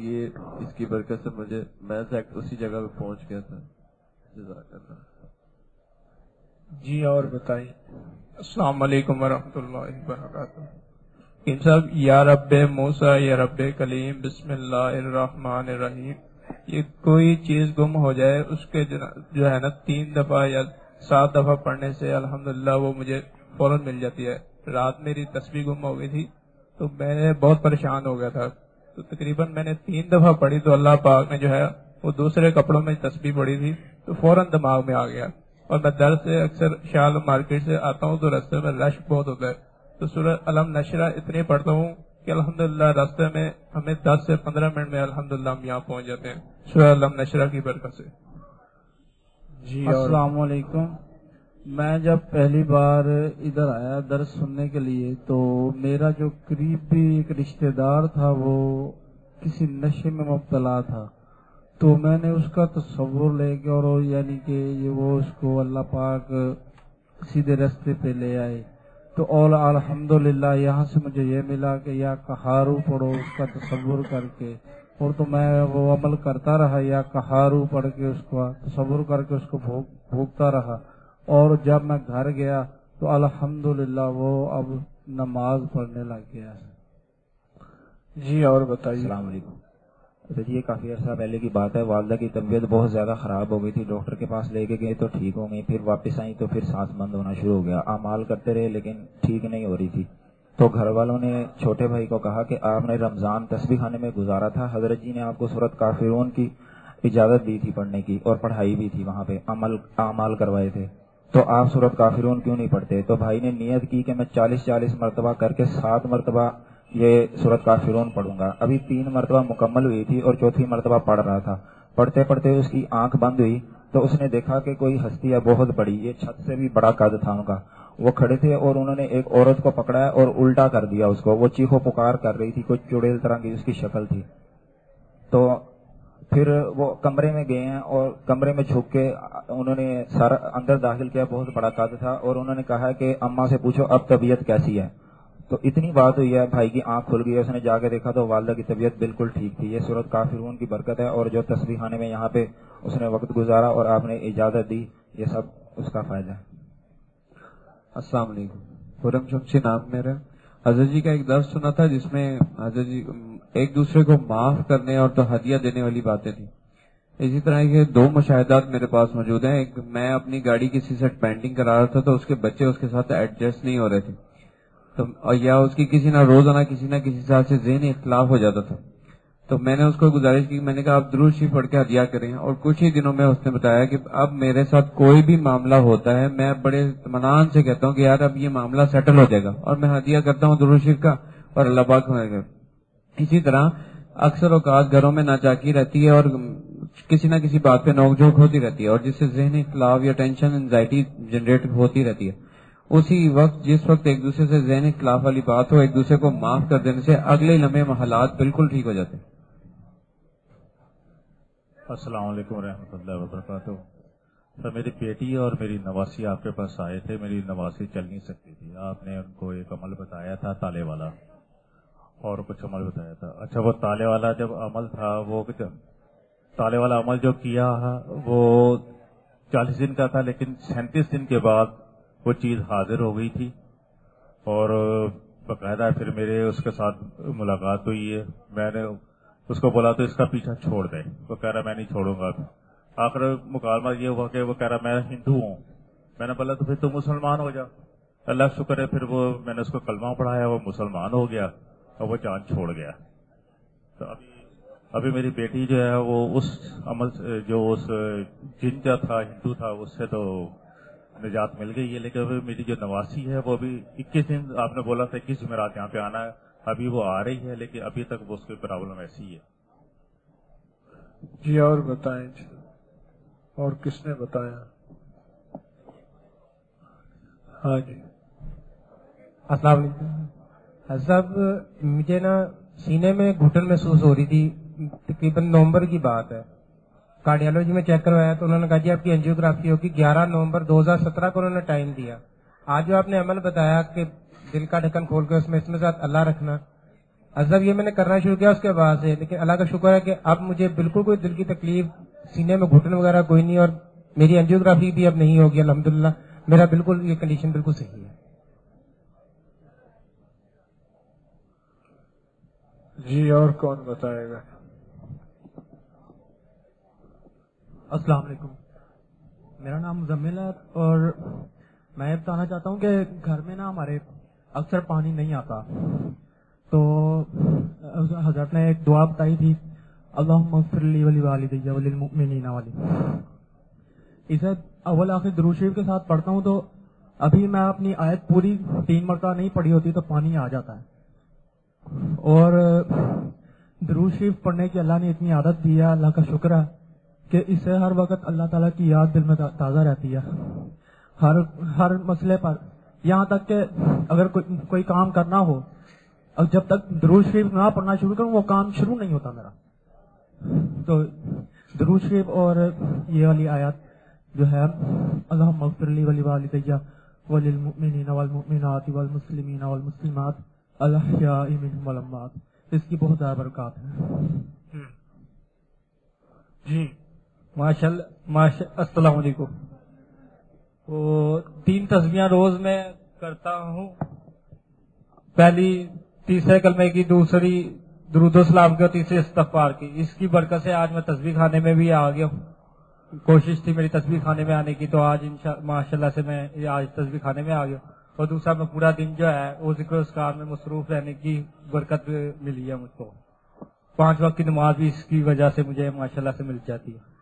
ये इसकी बरकत से मुझे मैं एग्जैक्ट उसी जगह पे पहुंच गया था। जज़ाकल्लाह। जी और बताइए। अस्सलाम वालेकुम वरहमतुल्लाहि वबरकातुहू। इन सब या रब्बे मूसा या रब्बे कलीम बिस्मिल्लाहिर्रहमानिर्रहीम, ये कोई चीज गुम हो जाए उसके जो है ना तीन दफा या सात दफा पढ़ने से अल्हम्दुलिल्लाह वो मुझे फौरन मिल जाती है। रात मेरी तस्वीर गुम हो गई थी तो मैंने बहुत परेशान हो गया था, तो तकरीबन मैंने तीन दफा पढ़ी तो अल्लाह पाक ने जो है वो दूसरे कपड़ों में तस्वीर पढ़ी थी तो फौरन दिमाग में आ गया। और मैं दर से अक्सर शाल मार्केट से आता हूँ तो रास्ते में रश बहुत होता है, तो सूरह अलम नशरा इतनी पढ़ता हूँ कि अल्हम्दुलिल्लाह रास्ते में हमें दस से पंद्रह मिनट में अल्हम्दुलिल्लाह हम यहाँ पहुँच जाते हैं सूरह अलम नशरा की बरकत से। जी अस्सलाम वालेकुम। मैं जब पहली बार इधर आया दर्स सुनने के लिए तो मेरा जो करीबी एक रिश्तेदार था वो किसी नशे में मुब्तला था, तो मैंने उसका तस्वुर लेके और यानी कि ये वो उसको अल्लाह पाक सीधे रास्ते पे ले आए, तो और अल्हम्दुलिल्लाह यहाँ से मुझे ये मिला कि या कहारू पढ़ो उसका तस्वुर करके, और तो मैं वो अमल करता रहा या कहारू पढ़ के उसको तस्वुर करके उसको भोगता रहा। और जब मैं घर गया तो अल्हम्दुलिल्लाह वो अब नमाज पढ़ने लग गया है। जी और बताइए। अस्सलाम वालेकुम। तो ये काफ़ी अर्सा पहले की बात है, वालदा की तबीयत बहुत ज़्यादा ख़राब हो गई थी, डॉक्टर के पास लेके गए तो ठीक हो गई, फिर वापस आई तो फिर सांस बंद होना शुरू हो गया। अमाल करते रहे लेकिन ठीक नहीं हो रही थी, तो घर वालों ने छोटे भाई को कहा कि आपने रमज़ान तस्बीह खाने में गुजारा था, हज़रत जी ने आपको सूरत काफिरून की इजाज़त दी थी पढ़ने की और पढ़ाई भी थी, वहाँ पर अमल अमाल करवाए थे, तो आप सूरत काफिरून क्यों नहीं पढ़ते? तो भाई ने नियत की कि मैं चालीस चालीस मरतबा करके सात मरतबा ये सूरत काफिरून पढ़ूंगा। अभी तीन मरतबा मुकम्मल हुई थी और चौथी मरतबा पढ़ रहा था। पढ़ते पढ़ते उसकी आंख बंद हुई तो उसने देखा कि कोई हस्ती या बहुत बड़ी, ये छत से भी बड़ा कद था उनका, वो खड़े थे और उन्होंने एक औरत को पकड़ा और उल्टा कर दिया उसको। वो चीखो पुकार कर रही थी, कुछ चुड़ैल तरह की उसकी शक्ल थी। तो फिर वो कमरे में गए हैं और कमरे में झुक के उन्होंने सारा अंदर दाखिल किया, बहुत बड़ा कद था। और उन्होंने कहा कि अम्मा से पूछो अब तबीयत कैसी है। तो इतनी बात हुई है भाई की आंख खुल गई। उसने जाके देखा तो वालदा की तबीयत बिल्कुल ठीक थी। ये सूरत काफिरून की बरकत है और जो तस्बीहाने में यहाँ पे उसने वक्त गुजारा और आपने इजाजत दी, ये सब उसका फायदा है। अस्सलाम वालेकुम। खुरम शमशी नाम मेरा। हजरत जी का एक दर्स सुना था जिसमें हजरत जी एक दूसरे को माफ करने और तो हदिया देने वाली बातें थी। इसी तरह के दो मुशाहिदात मेरे पास मौजूद हैं। एक, मैं अपनी गाड़ी किसी से पेंटिंग करा रहा था तो उसके बच्चे उसके साथ एडजस्ट नहीं हो रहे थे, तो या उसकी किसी ना रोजाना किसी ना किसी साथ से ज़हनी इख्तलाफ हो जाता था। तो मैंने उसको गुजारिश की, मैंने कहा आप दुरूद शरीफ पढ़ के हदिया करें। और कुछ ही दिनों में उसने बताया कि अब मेरे साथ कोई भी मामला होता है मैं बड़े इत्मीनान से कहता हूँ कि यार अब ये मामला सेटल हो जाएगा और मैं हदिया करता हूँ दुरूद शरीफ का और अल्लाह पाक होगा। इसी तरह अक्सर औकात घरों में नाचाकी रहती है और किसी ना किसी बात पे नोकझोंक होती रहती है और जिससे ज़हनी इख्तलाफ या टेंशन एंजाइटी जनरेट होती रहती है। उसी वक्त जिस वक्त एक दूसरे से ज़हनी इख्तलाफ वाली बात हो, एक दूसरे को माफ कर देने से अगले लम्हे में हालात बिल्कुल ठीक हो जाते हैं। अस्सलाम वालेकुम रहमतुल्लाहि व बरकातहू। सर, मेरी बेटी और मेरी नवासी आपके पास आए थे। मेरी नवासी चल नहीं सकती थी, आपने उनको एक अमल बताया था ताले वाला और कुछ अमल बताया था। अच्छा, वो ताले वाला जब अमल था, वो ताले वाला अमल जो किया वो चालीस दिन का था, लेकिन सैंतीस दिन के बाद वो चीज़ हाजिर हो गई थी और बाकायदा फिर मेरे उसके साथ मुलाकात हुई है। मैंने उसको बोला तो इसका पीछा छोड़ दे, वो कह रहा मैं नहीं छोड़ूंगा। आखिर मुकालमा ये हुआ कि वो कह रहा मैं हिंदू हूँ। मैंने बोला तो फिर तुम मुसलमान हो जा। अल्लाह शुक्र है, फिर वो मैंने उसको कलमा पढ़ाया, वो मुसलमान हो गया और वो जान छोड़ गया। तो अभी अभी मेरी बेटी जो है वो उस अमल जो उस जिनजा था, हिंदू था, उससे तो निजात मिल गई है। लेकिन अभी मेरी जो नवासी है वो अभी इक्कीस दिन आपने बोला था इक्कीस जुमेरात यहाँ पे आना है, अभी वो आ रही है लेकिन अभी तक वो उसकी प्रॉब्लम ऐसी है जी। और बताएं जी, और किसने बताया? हाँ जी। अस्सलाम वालेकुम साहब, मुझे ना सीने में घुटन महसूस हो रही थी, तकरीबन नवंबर की बात है। कार्डियोलॉजी में चेक करवाया तो उन्होंने कहा जी आपकी एंजियोग्राफी होगी। ग्यारह नवंबर दो हज़ार सत्रह को उन्होंने टाइम दिया। आज जो आपने अमल बताया कि दिल का ढक्कन खोल के उसमें इसमें साथ अल्लाह रखना, अजब ये मैंने करना शुरू किया उसके बाद से, लेकिन अल्लाह का शुक्र है कि अब मुझे बिल्कुल कोई दिल की तकलीफ, सीने में घुटन वगैरह कोई नहीं और मेरी एंजियोग्राफी भी अब नहीं होगी अल्हम्दुलिल्लाह। मेरा बिल्कुल ये कंडीशन बिल्कुल सही है जी। और कौन बताएगा? अस्सलाम वालेकुम, मेरा नाम मुजम्मिल है और मैं बताना चाहता हूँ कि घर में ना हमारे अक्सर पानी नहीं आता। तो हजरत ने एक दुआ बताई थी, अल्लाहुम्मा इग़फिर ली व लिवालिदैया व लिलमुमिनीना वाली। इसे अव्वल आखिर दुरूद शरीफ के साथ पढ़ता हूँ तो अभी मैं अपनी आयत पूरी तीन मरतबा नहीं पढ़ी होती तो पानी आ जाता है। और दुरूद शरीफ पढ़ने की अल्लाह ने इतनी आदत दी है, अल्लाह का शुक्र है कि इससे हर वक्त अल्लाह ताला की याद दिल में ताज़ा रहती है। हर हर मसले पर, यहाँ तक कि अगर को, कोई काम करना हो और जब तक दुरूद शरीफ ना पढ़ना शुरू करूँ वो काम शुरू नहीं होता मेरा। तो दुरूद शरीफ और ये वाली आयत जो है, अल्लाहुम्मा इग़फिर ली व लिवालिदैया व लिलमुमिनीना वलमुमिनात वलमुस्लिमीना वलमुस्लिमात अल-अहयाई मिनहुम वल अमवात, इसकी बहुत ज़्यादा बरकत है जी। माशाल्लाह माशाल्लाह। अस्सलाम वालेकुम। तो तीन तस्बीहां रोज में करता हूँ, पहली तीसरे कलमे की, दूसरी दुरूद सलाम की और तीसरे इस्तग़फ़ार की। इसकी बरकत से आज मैं तस्बीह खाने में भी आ गया हूँ। कोशिश थी मेरी तस्बीह खाने में आने की, तो आज इंशाअल्लाह माशाल्लाह से मैं आज तस्बीह खाने में आ गया। और दूसरा मैं पूरा दिन जो है वो ज़िक्र अस्कार में मसरूफ रहने की बरकत मिली है मुझको। पांच वक्त की नमाज भी इसकी वजह से मुझे माशाल्लाह से मिल जाती है।